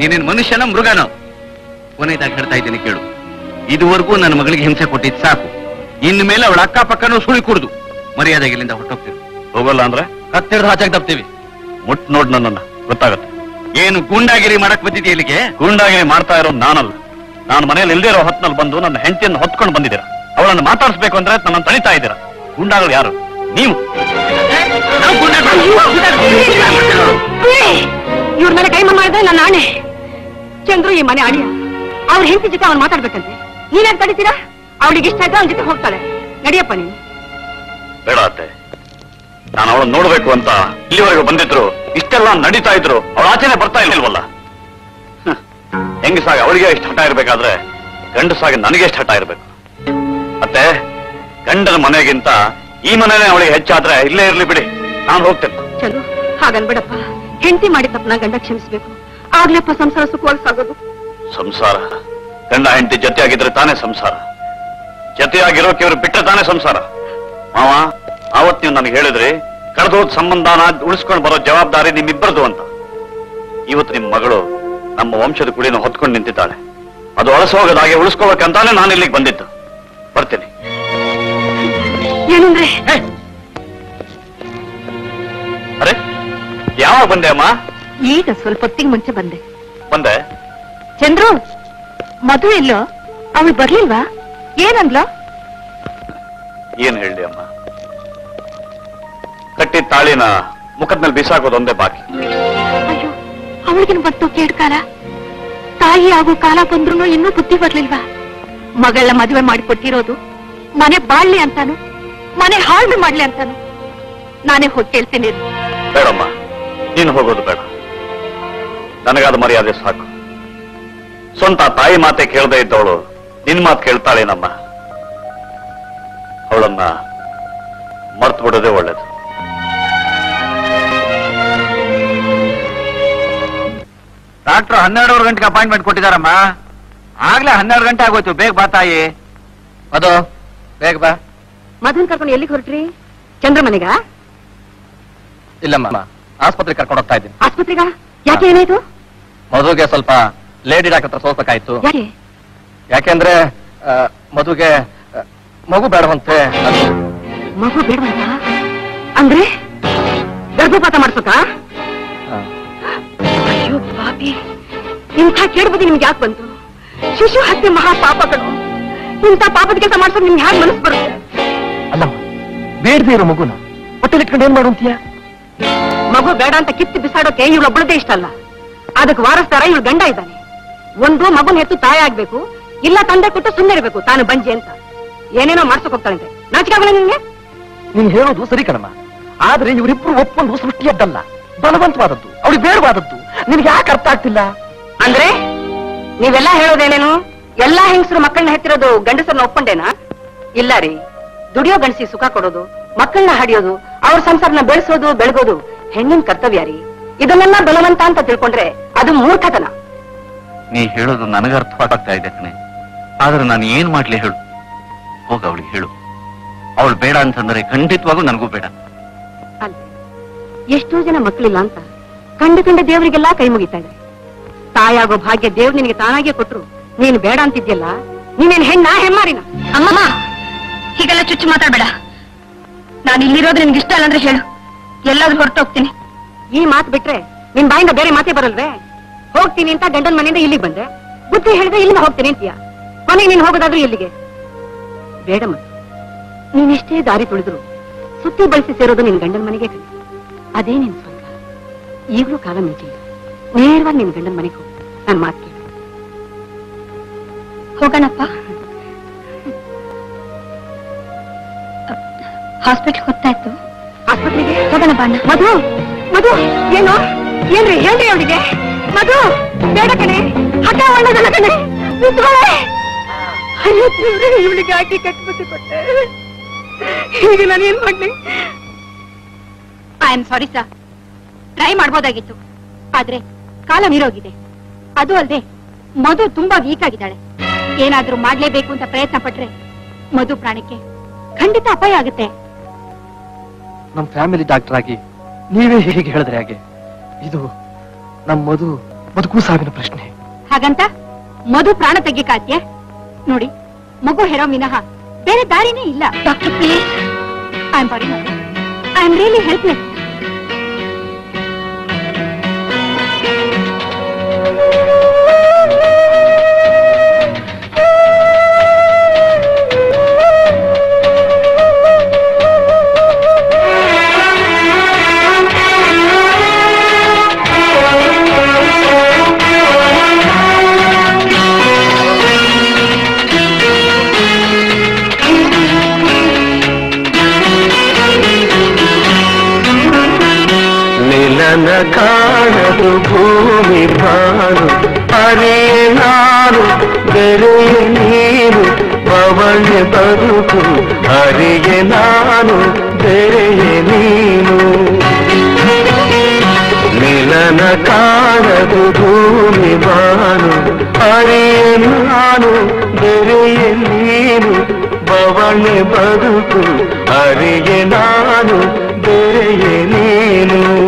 ನೀನೇನು ಮನುಷ್ಯನ ಮೃಗನೋ ಕೊನೆಯದಾಗಿ ಹೇಳ್ತಾ ಇದ್ದೀನಿ ಕೇಳು. ಇದುವರೆಗೂ ನನ್ನ ಮಗಳಿಗೆ ಹಿಂಸೆ ಕೊಟ್ಟಿದ್ದು ಸಾಕು. ಇನ್ನು ಮೇಲೆ ಅವಳ ಅಕ್ಕ ಪಕ್ಕನೂ ಸುಳಿ ಕುಡಿದು ಮರ್ಯಾದೆಗೆ ಇಲ್ಲಿಂದ ಹೊರಟೋಗ್ತೀವಿ. ಹೋಗಲ್ಲ ಅಂದ್ರೆ ಕತ್ತಿಡ್ದು ಹಾಚಾಗಿ ತಪ್ತೀವಿ. ಮುಟ್ ನೋಡ್ ನನ್ನನ್ನ, ಗೊತ್ತಾಗತ್ತೆ. ಏನು ಗೂಂಡಾಗಿರಿ ಮಾಡಕ್ ಬಂದಿದ್ದೀಯ ಇಲ್ಲಿಗೆ? ಗೂಂಡಾಗಿರಿ ಮಾಡ್ತಾ ಇರೋದು ನಾನಲ್ಲ. ನಾನು ಮನೇಲಿ ಇಲ್ಲದೇ ಇರೋ ಹೊತ್ನಲ್ಲಿ ಬಂದು ನನ್ನ ಹೆಂಡತಿಯನ್ನು ಹೊತ್ಕೊಂಡು ಬಂದಿದ್ದೀರಾ. ಅವಳನ್ನು ಮಾತಾಡಿಸ್ಬೇಕು ಅಂದ್ರೆ ನನ್ನನ್ನು ತಳಿತಾ ಇದ್ದೀರಾ. ಗೂಂಡಾಗಳು ಯಾರು? ನೀವು. ಇವ್ರ ಮೇಲೆ ಕೈಮ ಮಾಡಿದ್ರೆ ನನ್ನ ಆಣೆ. ಚಂದ್ರು ಈ ಮನೆ ಆಡಿಯ. ಅವ್ರ ಹೆಂಡತಿ ಜೊತೆ ಅವ್ನು ಮಾತಾಡ್ಬೇಕಂತೆ. ನೀನ್ಯಾಕೆ ತಡಿತೀರಾ? ಅವಳಿಗೆ ಇಷ್ಟ ಆದ್ರೆ ಅವನ ಜೊತೆ ಹೋಗ್ತಾಳೆ. ನಡಿಯಪ್ಪ ನೀನು. ಬೇಡ ಅತ್ತೆ, ನಾನು ಅವಳನ್ನು ನೋಡ್ಬೇಕು ಅಂತ ಇಲ್ಲಿವರೆಗೂ ಬಂದಿದ್ರು. ಇಷ್ಟೆಲ್ಲ ನಡೀತಾ ಇದ್ರು, ಅವಳ ಆಚೆನೆ ಬರ್ತಾ ಇರ್ಲಿಲ್ವಲ್ಲ. ಹೆಂಗಸಾಗ ಅವಳಿಗೆ ಇಷ್ಟ ಹಠ ಇರ್ಬೇಕಾದ್ರೆ ಗಂಡಸಾಗ ನನಗೆ ಇಷ್ಟ ಹಠ ಇರ್ಬೇಕು ಅತ್ತೆ. ಗಂಡನ ಮನೆಗಿಂತ ಈ ಮನೇನೆ ಅವಳಿಗೆ ಹೆಚ್ಚಾದ್ರೆ ಇಲ್ಲೇ ಇರ್ಲಿ ಬಿಡಿ, ನಾನು ಹೋಗ್ತೇನೆ. ಚಲೋ, ಹಾಗನ್ಬಿಡಪ್ಪ. ಹೆಂಡತಿ ಮಾಡಿ ತಪ್ಪನ ಗಂಡ ಕ್ಷಮಿಸ್ಬೇಕು. ಆಗ್ಲಪ್ಪ ಸಂಸಾರ ಸುಖವಾಗಿ ಸಾಗೋದು. ಸಂಸಾರ ಗಂಡ ಹೆಂಡತಿ ಜೊತೆಯಾಗಿದ್ರೆ ತಾನೇ ಸಂಸಾರ. ಜೊತೆಯಾಗಿರೋಕೆ ಇವ್ರು ಬಿಟ್ಟ ತಾನೇ ಸಂಸಾರ. ಮಾವ, ಆವತ್ ನೀವು ನನಗೆ ಹೇಳಿದ್ರಿ ಕಳೆದೋದ್ ಸಂಬಂಧನ ಉಳಿಸ್ಕೊಂಡು ಬರೋ ಜವಾಬ್ದಾರಿ ನಿಮ್ಮಿಬ್ಬರದು ಅಂತ. ಇವತ್ತು ನಿಮ್ಮ ಮಗಳು ನಮ್ಮ ವಂಶದ ಕುಡಿನ ಹೊತ್ಕೊಂಡು ನಿಂತಿದ್ದಾಳೆ. ಅದು ಹೊಳಸೋಗದಾಗೆ ಉಳಿಸ್ಕೋಬೇಕಂತಾನೆ ನಾನು ಇಲ್ಲಿಗೆ ಬಂದಿತ್ತು. ಬರ್ತೇನೆ. ಏನಂದ್ರೆ ಅರೆ, ಯಾವಾಗ ಬಂದೆ ಅಮ್ಮ? ಈಗ ಸ್ವಲ್ಪ ಹೊತ್ತಿಗೆ ಮುಂಚೆ ಬಂದೆ. ಬಂದೆ? ಚಂದ್ರು, ಮದುವೆ ಇಲ್ಲೋ? ಅವಳು ಬರ್ಲಿಲ್ವಾ? ಏನಂದ್ಲ? ಏನ್ ಹೇಳಿ ಅಮ್ಮ, ಕಟ್ಟಿ ತಾಳಿನ ಮುಖದ ಮೇಲೆ ಬಿಸಾಕೋದೊಂದೇ ಬಾಕಿ. ಅಯ್ಯೋ, ಅವಳಿಗಿನ ಬರ್ತೋ ಕೇಳ್ಕಾಲ. ತಾಯಿ ಹಾಗೂ ಕಾಲ ಬಂದ್ರು ಇನ್ನೂ ಬುದ್ಧಿ ಬರ್ಲಿಲ್ವಾ? ಮಗಳ ಮದುವೆ ಮಾಡಿಕೊಟ್ಟಿರೋದು ಮನೆ ಬಾಳ್ಲಿ ಅಂತಾನು, ಮನೆ ಹಾಳು ಮಾಡ್ಲಿ ಅಂತಾನು. ನಾನೇ ಹೋಗಿ ಕೇಳ್ತೀನಿ. ಬೇಡಮ್ಮ, ನೀನು ಹೋಗೋದು ಬೇಡ. ನನಗಾದ ಮರ್ಯಾದೆ ಸಾಕು. ಸ್ವಂತ ತಾಯಿ ಮಾತೆ ಕೇಳದೆ ಇದ್ದವಳು ನಿನ್ ಮಾತು ಕೇಳ್ತಾಳೇನಮ್ಮ? ಅವಳನ್ನ ಮರ್ತು ಬಿಡೋದೇ ಒಳ್ಳೇದು. ಡಾಕ್ಟರ್ 12 ಗಂಟೆಗೆ ಅಪಾಯಿಂಟ್ಮೆಂಟ್ ಕೊಟ್ಟಿದಾರಮ್ಮ. ಆಗ್ಲೇ 12 ಗಂಟೆ ಆಗೋಯ್ತು. ಬೇಗ ಬಾ ತಾಯಿ. ಅದು ಬೇಗ ಬಾ. ಮಧುನ್ ಕರ್ಕೊಂಡು ಎಲ್ಲಿಗೆ ಹೊರಟ್ರಿ? ಚಂದ್ರ ಮನೆಗ? ಇಲ್ಲಮ್ಮ, ಆಸ್ಪತ್ರೆಗೆ ಕರ್ಕೊಂಡು ಹೋಗ್ತಾ ಇದ್ದೀನಿ. ಆಸ್ಪತ್ರೆಗ? ಯಾಕೆ, ಏನಾಯ್ತು? ಮಧುಗೆ ಸ್ವಲ್ಪ ಲೇಡಿ ಡಾಕ್ಟರ್ ಹತ್ರ ಸೋಸಕ್ಕಾಯ್ತು. ಯಾಕೆಂದ್ರೆ ಮಧುಗೆ ಮಗು ಬೇಡವಂತೆ. ಮಗು ಬೇಡವಂತ ಅಂದ್ರೆ ಗರ್ಭಪಾತ ಮಾಡ್ಸೋಕ? ಅಯ್ಯೋ ಪಾಪಿ, ಇಂಥ ಕೇಳ್ಬೋದು ನಿಮ್ಗೆ ಯಾಕೆ ಬಂತು? ಶಿಶು ಹತ್ಯೆ ಮಹಾ ಪಾಪಗಳು. ಇಂಥ ಪಾಪದ ಕೆಲಸ ಮಾಡ್ಸೋದು ನಿಮ್ಗೆ ಯಾರು ಮನಸ್ಸು ಬರುತ್ತೆ? ಅಲ್ಲಮ್ಮ, ಬೇಡದೇ ಇರೋ ಮಗುನ ಹೊಟ್ಟೆಲಿಟ್ಕೊಂಡು ಏನ್ ಮಾಡುವಂತೀಯ? ಮಗು ಬೇಡ ಅಂತ ಕಿತ್ತು ಬಿಸಾಡೋಕೆ ಇವಳೊಬ್ಬಳದೇ ಇಷ್ಟ ಅಲ್ಲ. ಅದಕ್ಕೆ ವಾರಸ್ತಾರ ಇವಳು ಗಂಡ ಇದ್ದಾನೆ. ಒಂದು ಮಗುನ ಹೆತ್ತು ತಾಯಿ ಆಗ್ಬೇಕು, ಇಲ್ಲ ತಂದೆ ಕೊಟ್ಟು ಸುಮ್ಮನೆ ಇರಬೇಕು ತಾನು ಬಂಜಿ ಅಂತ ಏನೇನೋ ಮಾಡ್ಸಕ್ ಹೋಗ್ತಾಳಂತೆ. ನಾಚಿಕಾಗಲ್ಲ ನಿನ್ಗೆ? ನೀನ್ ಹೇಳೋದು ಸರಿ ಕಣಮ್ಮ, ಆದ್ರೆ ಇವರಿಬ್ರು ಒಪ್ಪೊಂದು ಸೃಷ್ಟಿಯದ್ದಲ್ಲ, ಬಲವಂತವಾದದ್ದು, ಅವಳಿಗೆ ಬೇಡವಾದದ್ದು. ನಿನ್ಗೆ ಯಾಕೆ ಅರ್ಥ ಆಗ್ತಿಲ್ಲ ಅಂದ್ರೆ? ನೀವೆಲ್ಲಾ ಹೇಳೋದೇನೇನು, ಎಲ್ಲಾ ಹೆಂಗಸರು ಮಕ್ಕಳನ್ನ ಹೆತ್ತಿರೋದು ಗಂಡಸರನ್ನ ಒಪ್ಕೊಂಡೇನಾ? ಇಲ್ಲ ರೀ. ದುಡಿಯೋ ಗಂಡಸಿ ಸುಖ ಕೊಡೋದು, ಮಕ್ಕಳನ್ನ ಹಾಡಿಯೋದು, ಅವ್ರ ಸಂಸಾರನ ಬೆಳೆಸೋದು ಬೆಳಗೋದು ಹೆಣ್ಣಿನ ಕರ್ತವ್ಯ ರೀ. ಇದನ್ನೆಲ್ಲ ಬಲವಂತ ಅಂತ ತಿಳ್ಕೊಂಡ್ರೆ ಅದು ಮೂರ್ಖತನ. ನೀ ಹೇಳೋದು ನನಗೆ ಅರ್ಥವಾಗ್ತಾ ಇದೆ ಕಣೆ, ಆದ್ರೆ ನಾನು ಏನ್ ಮಾಡ್ಲಿ ಹೇಳು? ಹೋಗ ಅವಳಿಗೆ ಹೇಳು. ಅವಳು ಬೇಡ ಅಂತಂದ್ರೆ ಖಂಡಿತವಾಗೂ ನನಗೂ ಬೇಡ. ಅಲ್ಲ, ಎಷ್ಟೋ ಜನ ಮಕ್ಕಳಿಲ್ಲ ಅಂತ ಕಂಡು ಕಂಡು ದೇವರಿಗೆಲ್ಲ ಕೈ ಮುಗಿತಾ ಇದೆ. ತಾಯಾಗೋ ಭಾಗ್ಯ ದೇವ್ರು ನಿನಗೆ ತಾನಾಗೆ ಕೊಟ್ರು, ನೀನು ಬೇಡ ಅಂತಿದ್ಯಲ್ಲ. ನೀನೇನ್ ಹೆಣ್ಣ ಹೆಮ್ಮಾರಿನ? ಅಮ್ಮಮ್ಮ, ಹೀಗೆಲ್ಲ ಚುಚ್ಚು ಮಾತಾಡಬೇಡ. ನಾನು ಇಲ್ಲಿರೋದು ನಿನ್ಗೆ ಇಷ್ಟ ಅಲ್ಲಂದ್ರೆ ಹೇಳು, ಎಲ್ಲಾದ್ರೂ ಹೊರಟು ಹೋಗ್ತೀನಿ. ಈ ಮಾತು ಬಿಟ್ರೆ ನಿನ್ ಬಾಯಿಂದ ಬೇರೆ ಮಾತೇ ಬರಲ್ವೇ? ಹೋಗ್ತೀನಿ ಅಂತ ಗಂಡನ ಮನೆಯಿಂದ ಇಲ್ಲಿಗೆ ಬಂದೆ, ಬುದ್ಧಿ ಹೇಳಿದ್ರೆ ಇಲ್ಲಿಂದ ಹೋಗ್ತೀನಿ ಅಂತೀಯ. ಮನೆಗೆ ನೀನ್ ಹೋಗೋದಾದ್ರೂ ಎಲ್ಲಿಗೆ? ಬೇಡಮ್ಮ, ನೀನೆಷ್ಟೇ ದಾರಿ ತುಳಿದ್ರು ಸುತ್ತಿ ಬಳಸಿ ಸೇರೋದು ನಿನ್ ಗಂಡನ ಮನೆಗೆ. ಅದೇ ನಿನ್ ಸ್ವಂತ. ಈಗಲೂ ಕಾಲ ಮಿಂಚಿಲ್ಲ. ನೇರವಾಗಿ ನಿನ್ ಗಂಡನ ಮನೆಗೆ ಹೋಗಿ ನಾನು ಮಾತು ಕೇಳಿ ಹೋಗೋಣಪ್ಪ. ಹಾಸ್ಪಿಟ್ಲ್ ಗೊತ್ತಾಯ್ತು. ಆಸ್ಪತ್ರೆಗೆ ಹೋಗೋಣ ಬಣ್ಣ. ಮಧು, ಮಧು, ಏನು ಏನ್ರಿ ಹೇಳ್ರಿ ಅವಳಿಗೆ? ಮಧು ಬೇಡ ಕಣೆ, ಹಠ ಒಳ್ಳೇದಲ್ಲ ಕಣೆ. ಇವಳಿಗೆ ಹಾಕಿ ಕಟ್ಬಿಟ್ಟು ಕೊಟ್ಟೆ. ಈಗ ನಾನು ಏನ್ ಮಾಡ್ಲಿ? I am sorry sir. Try ಮಾಡ್ಬೋದಾಗಿತ್ತು, ಆದ್ರೆ ಕಾಲ ಮೀರೋಗಿದೆ. ಅದು ಅಲ್ಲದೆ ಮಧು ತುಂಬಾ ವೀಕ್ ಆಗಿದ್ದಾಳೆ. ಏನಾದ್ರೂ ಮಾಡ್ಲೇಬೇಕು ಅಂತ ಪ್ರಯತ್ನ ಪಟ್ರೆ ಮಧು ಪ್ರಾಣಕ್ಕೆ ಖಂಡಿತ ಅಪಾಯ ಆಗುತ್ತೆ. ನಮ್ಮ ಫ್ಯಾಮಿಲಿ ಡಾಕ್ಟರ್ ಆಗಿ ನೀವೇ ಹೀಗೆ ಹೇಳಿದ್ರೆ ಹಾಗೆ? ಇದು ನಮ್ಮ ಮಧು ಬದುಕು ಸಾವಿನ ಪ್ರಶ್ನೆ. ಹಾಗಂತ मधु प्राण तगिकात्य नोडी मगु हेरो मिनह बेरे दारिने इल्ल। Doctor please I am sorry Madhu I am really helpless. न कानू भूमि भानु अरे नारू बेड़े नीरू पवन बरुकु अरे नारू बेड़े नीरू मिलन कानू भूमि भानु अरे नारू बेड़े नीरू पवन बरुकु अरे नारू बेड़े नीरू।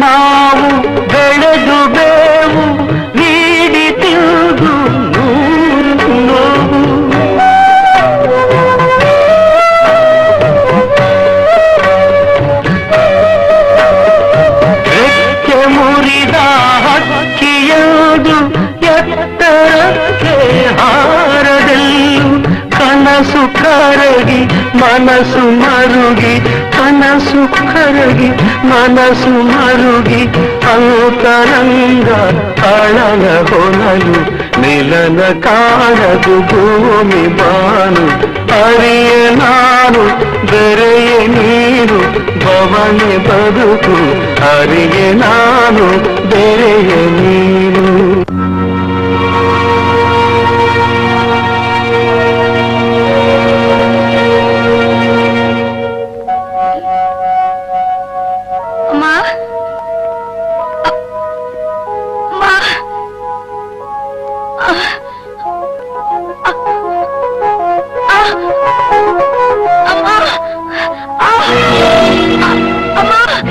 ಮಾವು ಬೆಳೆದು ಬೇವು ನೀಡಿ ತಿರುಗು ನೋವು ರೆಕ್ಕೆ ಮುರಿದ ಹಕ್ಕಿಯದು ಎತ್ತರಕ್ಕೆ ಹಾರದೆಲ್ಲೂ ಕನಸು ಕರಗಿ ಮನಸ್ಸು ಮರುಗಿ ಕನಸು ಕರಗಿ ಮನಸು ಮರುಗಿ ಅಂತರಂಗ ಅಳನ ಹೊನಲು ನಿಲನ ಕಾಣದು ಭೂಮಿ ಬಾನು ಅರಿಯ ನಾನು ಬೆರೆಯ ನೀರು ಭವನೆ ಬದುಕು ಅರಿಯ ನಾನು ಬೆರೆಯ ನೀರು।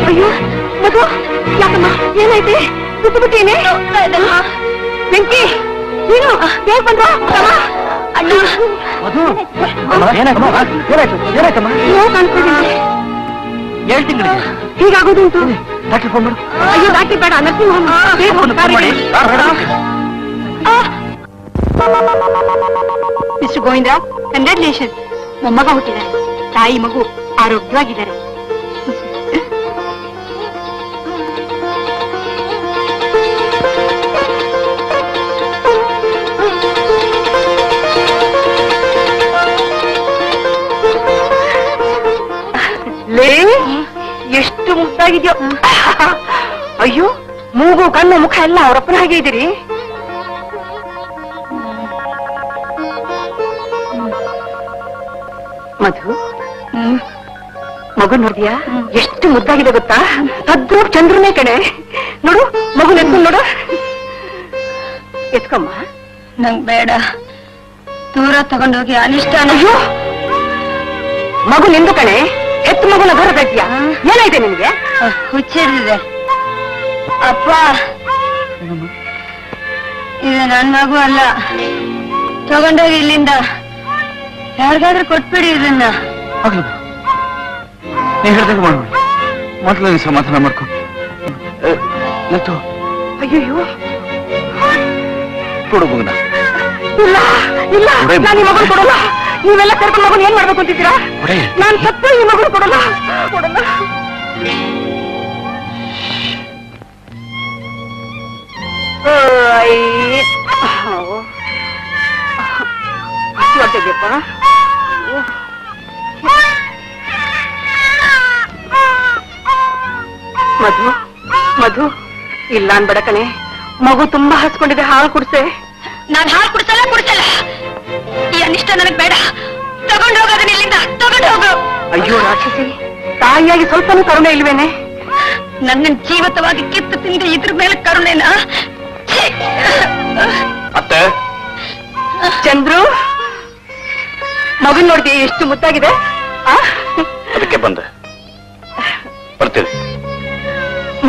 अयो doctor bed nursing home mister Govind congratulation मग हुट्टिदे ताई मगु आरोग्यवागिद्दारे। अयो मूगु कण्णु मुख एल्ल अवरप्पन हागे इदिरी। मधु मगु नोडिया एष्टु मुद्दागिदे गोत्ता अद्भुत चंद्रने कणे नोडु मगु नेत्तु नोडु एत्कम्मा नंग बेड दूर तगोंडु होगि अनिष्ट अयो मगु निंदु कणे एत्तु मगुन दूर कट्टिया ಏನಾಯ್ತು ನಿಮಗೆ ಹುಚ್ಚಿಡಿದೆ ಅಪ್ಪ ಇದು ನನ್ನ ಮಗು ಅಲ್ಲ ತಗೊಂಡೋಗಿ ಇಲ್ಲಿಂದ ಯಾರಿಗಾದ್ರೂ ಕೊಟ್ಬಿಡಿ ಇದನ್ನ ಮೊದಲು ಸಮಾಧಾನ ಮಾಡ್ಕೊ ಅಯ್ಯೋ ಕೊಡು ಮಗನ ಇಲ್ಲ ಇಲ್ಲ ನಾನು ಈ ಮಗು ಕೊಡಲ್ಲ ನೀವೆಲ್ಲ ಕರ್ಕೊಂಡು ಮಗು ಏನ್ ಮಾಡ್ಬೇಕು ಅಂತಿದ್ದೀರಾ ನಾನು ಸತ್ತು ಈ ಮಗು ಕೊಡಲ್ಲ ಕೊಡಲ್ಲ ಹೊಟ್ಟೆಗೆಪ್ಪ ಮಧು ಮಧು ಇಲ್ಲ ಅನ್ಬೇಡ ಕಣೆ ಮಗು ತುಂಬಾ ಹಸ್ಕೊಂಡಿದೆ ಹಾಲು ಕುಡ್ಸೆ ನಾನು ಹಾಲು ಕುಡ್ಸಲ್ಲ ಈ ಅನಿಷ್ಟ ನನಗೆ ಬೇಡ ತಗೊಂಡು ಹೋಗೋದನ್ನ ಇಲ್ಲಿಂದ ತಗೊಂಡು ಹೋಗು अय्यो राक्षसी तायियागी स्वल्पनू करुणे इल्वेने नन्न जीवितवागि कित्तु तिंदे इदर मेले करुणेना अत्ते चंद्रू मगन नोडिदे एष्टु मुद्दागिदे अदक्के बंदे बर्तीनि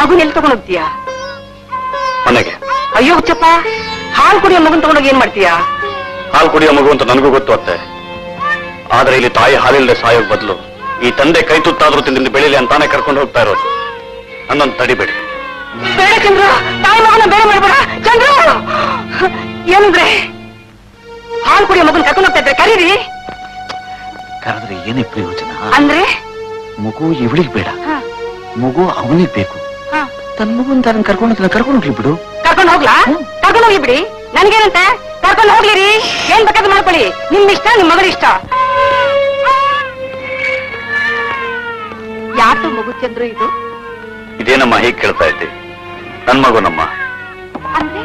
मगन एल्लि तगोंड होग्तीया मनेगे अय्यो हुच्चप्प हाल कुडियो मगन तगोंड होगि एनु माड्तीया हाल कुडियो मगु अंत ननगू गोत्तु अत्ते आदरे इल्लि तायि हालिल्लदे सायोग बदलु ಈ ತಂದೆ ಕೈ ತುತ್ತಾದರೂ ತಿಂದಿಂದ ಬೆಳಿಲಿ ಅಂತಾನೆ ಕರ್ಕೊಂಡು ಹೋಗ್ತಾ ಇರೋದು. ನನ್ನನ್ನು ತಡಿಬೇಡಿ. ಬೇಡ ಚಂದ್ರು, ತಾಯಿ ಮಗನ ಬೇರೆ ಮಾಡಬೇಡ. ಚಂದ್ರು ಏನಂದ್ರೆ ಹಾಲು ಕುಡಿಯೋ ಮಗನ ಕರ್ಕೊಂಡು ಹೋಗ್ತಾ ಇದ್ರೆ ಕರೀರಿ. ಕರೆದ್ರೆ ಏನೇ ಪ್ರಯೋಜನ? ಅಂದ್ರೆ ಮಗು ಇವಳಿಗೆ ಬೇಡ, ಮಗು ಅವನಿಗೆ ಬೇಕು. ತನ್ನ ಮಗುನ ತಾನು ಕರ್ಕೊಂಡು ಹೋಗ್ಲಿ ಬಿಡು. ಕರ್ಕೊಂಡು ಹೋಗ್ಲಾ? ಕರ್ಕೊಂಡು ಹೋಗ್ಲಿ ಬಿಡಿ, ನನ್ಗೇನಂತೆ ಕರ್ಕೊಂಡು ಹೋಗ್ಲಿರಿ. ಏನ್ ಬೇಕಾದ್ರೂ ಮಾಡ್ಕೊಳ್ಳಿ, ನಿಮ್ ಇಷ್ಟ, ನಿಮ್ ಮಗಳ ಇಷ್ಟ. ಯಾರು ಮಗು ಚಂದ್ರು? ಇದು ಇದೇನಮ್ಮ ಹೀಗೆ ಕೇಳ್ತಾ ಇದ್ದೆ? ನನ್ನ ಮಗುನಮ್ಮ. ಅಂದ್ರೆ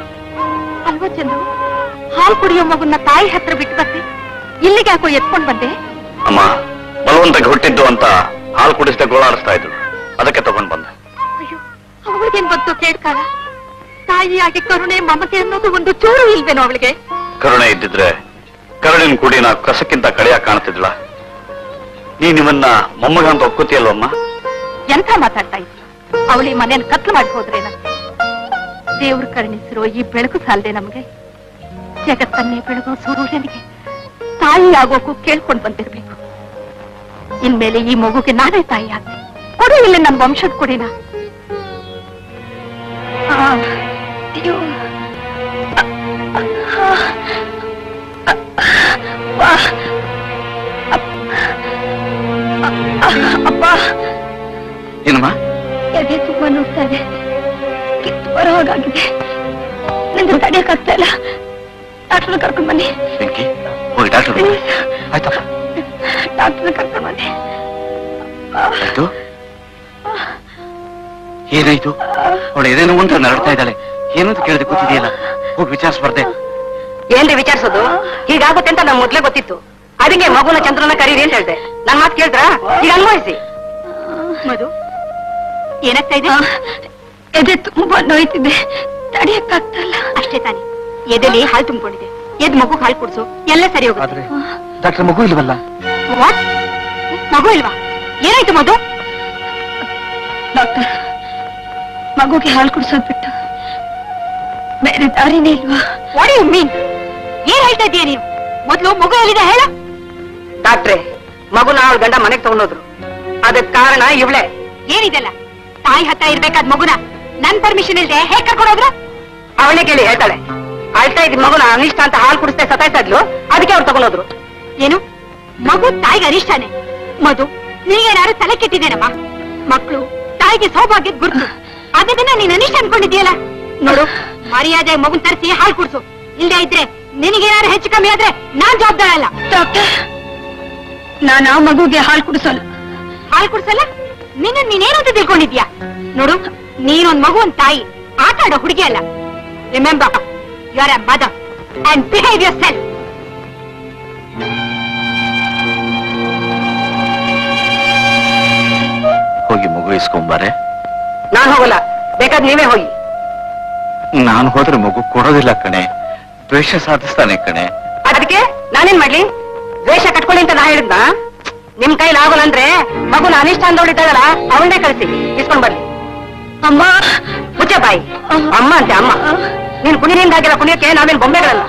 ಅಲ್ವ ಚಂದ್ರು, ಹಾಲು ಕುಡಿಯೋ ಮಗುನ ತಾಯಿ ಹತ್ರ ಬಿಟ್ಟು ಬತ್ತಿ ಇಲ್ಲಿಗೆ ಯಾಕೋ ಎತ್ಕೊಂಡು ಬಂದೆ? ಅಮ್ಮ ಬಲವಂತಕ್ಕೆ ಹೊಟ್ಟಿದ್ದು ಅಂತ ಹಾಲು ಕುಡಿಸದೆ ಗೋಳಾಡಿಸ್ತಾ ಇದ್ರು, ಅದಕ್ಕೆ ತಗೊಂಡ್ ಬಂದೆ. ಅಯ್ಯೋ, ಅವಳಿಗೇನ್ ಬಂತು ಕೇಳ್ಕಾಲ? ತಾಯಿಯಾಗಿ ಕರುಣೆ ಮಮತೆ ಅನ್ನೋದು ಒಂದು ಚೂರು ಇಲ್ವೇನೋ ಅವಳಿಗೆ? ಕರುಣೆ ಇದ್ದಿದ್ರೆ ಕರುಣಿನ ಕುಡಿ ನಾ ಕಸಕ್ಕಿಂತ ಕಡೆಯಾಗಿ ಕಾಣ್ತಿದ್ಲ. ನೀ ನಿಮ್ಮನ್ನ ಮೊಮ್ಮಗ ಅಂತ ಒಪ್ಕೋತಿಯಲ್ವಮ್ಮ? ಎಂತ ಮಾತಾಡ್ತಾ ಇದ್ರು? ಅವಳಿ ಮನೇನ ಕತ್ಲು ಮಾಡಿ ಹೋದ್ರೇನ? ದೇವ್ರು ಕರುಣಿಸಿರೋ ಈ ಬೆಳಕು ಸಾಲದೆ ನಮ್ಗೆ? ಜಗತ್ತನ್ನೇ ಬೆಳಗೋ ಸೂರ್ಯನಿಗೆ ತಾಯಿ ಆಗೋಕು ಕೇಳ್ಕೊಂಡು ಬಂದಿರ್ಬೇಕು. ಇನ್ಮೇಲೆ ಈ ಮಗುಗೆ ನಾನೇ ತಾಯಿ ಆಗ್ತೀನಿ. ಕೊಡು ಇಲ್ಲ ನನ್ ವಂಶದ ಕೊಡಿನ. ಅಪ್ಪ ಏನಮ್ಮ? ಎದೆ ತುಂಬಾ ನೋಡ್ತಾ ಇದೆ, ಕಿತ್ತು ಬರೋ ಹಾಗಾಗಿದೆ, ನಿಂಗೆ ತಡೆಯಕ್ಕಾಗ್ತಾ ಇಲ್ಲ. ಡಾಕ್ಟರ್ ಕರ್ಕೊಂಡ್ ಬನ್ನಿ. ಹೋಗಿ ಡಾಕ್ಟರ್. ಆಯ್ತಪ್ಪ, ಡಾಕ್ಟರ್ ಕರ್ಕೊಂಡ್ ಬನ್ನಿ. ಆಯ್ತು, ಏನಾಯ್ತು? ಅವಳು ಏನೇನು ಅಂತ ನರಡ್ತಾ ಇದ್ದಾಳೆ, ಏನಂತ ಕೇಳಿದೆ ಗೊತ್ತಿದೆಯಲ್ಲ, ಹೋಗಿ ವಿಚಾರಿಸ್ಬಾರ್ದೆ? ಏನ್ರಿ ವಿಚಾರಿಸೋದು? ಹೀಗಾಗುತ್ತೆ ಅಂತ ನಮ್ ಮೊದ್ಲೇ ಗೊತ್ತಿತ್ತು, ಅದಕ್ಕೆ ಮಗುನ ಚಂದ್ರನ ಕರೀರಿ ಅಂತ ಹೇಳ್ದೆ. ನನ್ ಮಾತು ಕೇಳಿದ್ರ? ಈಗ ಅನ್ವಯಿಸಿ. ಮಧು, ಏನಾಗ್ತಾ ಇದೆ? ಎದೆ ತುಂಬಾ ನೋಯ್ತಿದೆ, ತಡೆಯಕ್ಕಾಗ್ತಾ ಇಲ್ಲ. ಅಷ್ಟೇ ತಾನೆ, ಎದೆಲಿ ಹಾಲು ತುಂಬಿಕೊಂಡಿದೆ, ಎದ್ ಮಗು ಹಾಲು ಕುಡಿಸು, ಎಲ್ಲ ಸರಿ ಹೋಗುತ್ತೆ. ಡಾಕ್ಟರ್, ಮಗು ಇಲ್ವಲ್ಲ? ಮಗು ಇಲ್ವಾ? ಏನಾಯ್ತು ಮಧು? ಡಾಕ್ಟರ್, ಮಗುಗೆ ಹಾಲು ಕುಡಿಸೋದ್ ಬಿಟ್ಟು ಬೇರೆ ದಾರಿನೇ ಇಲ್ವಾ? What you mean? ಏನ್ ಹೇಳ್ತಾ ಇದೀಯ ನೀವು? ಮೊದ್ಲು ಮಗು ಎಲ್ಲಿದೆ ಹೇಳ. ಡಾಕ್ಟ್ರೆ, ಮಗುನ ಅವಳ ಗಂಡ ಮನೆಗೆ ತಗೊಂಡೋದ್ರು, ಅದಕ್ಕೆ ಕಾರಣ ಇವಳೆ. ಏನಿದೆಲ್ಲ ತಾಯಿ ಹತ್ತ ಇರ್ಬೇಕಾದ್ ಮಗುನ ನನ್ ಪರ್ಮಿಷನ್ ಇಲ್ದೆ ಹೇಗ್ ಕರ್ಕೊಂಡೋದ್ರು? ಅವಳೇ ಕೇಳಿ ಹೇಳ್ತಾಳೆ, ಅಳ್ತಾ ಇದ್ ಮಗುನ ಅನಿಷ್ಟ ಅಂತ ಹಾಲು ಕುಡಿಸ್ತಾ ಸತಾಯ್ತಾ ಇದ್ಲು, ಅದಕ್ಕೆ ಅವ್ರು ತಗೊಂಡೋದ್ರು. ಏನು, ಮಗು ತಾಯಿಗೆ ಅನಿಷ್ಟಾನೆ? ಮಧು, ನೀವೇನಾರು ತಲೆ ಕೆಟ್ಟಿದ್ದೇನಮ್ಮ? ಮಕ್ಕಳು ತಾಯಿಗೆ ಸೌಭಾಗ್ಯದ ಗುರುತು, ಅದನ್ನ ನೀನ್ ಅನಿಷ್ಟ ಅನ್ಕೊಂಡಿದ್ಯಲ್ಲ. ನೋಡು, ಮರ್ಯಾದೆ ಮಗುನ್ ತರಿಸಿ ಹಾಲು ಕುಡಿಸು, ಇಲ್ದೇ ಇದ್ರೆ ನಿನಗೇನಾರು ಹೆಚ್ಚು ಕಮ್ಮಿ ಆದ್ರೆ ನಾನ್ ಜವಾಬ್ದಾರ ಅಲ್ಲ. ಡಾಕ್ಟರ್, ನಾನು ಆ ಮಗುಗೆ ಹಾಲು ಕುಡಿಸಲ್ಲ. ಹಾಲು ಕುಡಿಸಲ್ಲ? ನಿನ್ನ ನೀನೇನು ಅಂತ ತಿಳ್ಕೊಂಡಿದ್ಯಾ? ನೋಡು, ನೀನೊಂದ್ ಮಗು, ಒಂದ್ ತಾಯಿ, ಆಟ ಆಡೋ ಹುಡುಗಿ ಅಲ್ಲ. Remember, you are a mother and behave yourself. ಹೋಗಿ ಮಗು ಇಸ್ಕೊಂಬಾರೆ. ನಾನ್ ಹೋಗಲ್ಲ, ಬೇಕಾದ್ರೆ ನೀವೇ ಹೋಗಿ. ನಾನು ಹೋದ್ರೆ ಮಗು ಕೊಡೋದಿಲ್ಲ ಕಣೆ, ದ್ವೇಷ ಸಾಧಿಸ್ತಾನೆ ಕಣೆ. ಅದಕ್ಕೆ ನಾನೇನ್ ಮಾಡ್ಲಿ? ದ್ವೇಷ ಕಟ್ಕೊಳ್ಳಿ ಅಂತ ನಾ ಹೇಳಿದ್ನ? ನಿಮ್ ಕೈಲಿ ಆಗೋಲ್ಲ ಅಂದ್ರೆ ಮಗುನ ಅನಿಷ್ಟ ಅಂದವಳಿದ್ದಾಗಲ್ಲ ಅವಳನ್ನೇ ಕಳಿಸಿ ಇಸ್ಕೊಂಡ್ ಬರ್ಲಿ. ಅಮ್ಮ, ಮುಚ್ಚೆ ಬಾಯಿ. ಅಮ್ಮ ಅಂತೆ ಅಮ್ಮ, ನೀನ್ ಕುಣಿಯಿಂದಾಗಿಲ್ಲ, ಕುಣಿಯಕ್ಕೆ ನಾವೇನ್ ಬೊಂಬೆಗಳಲ್ಲ.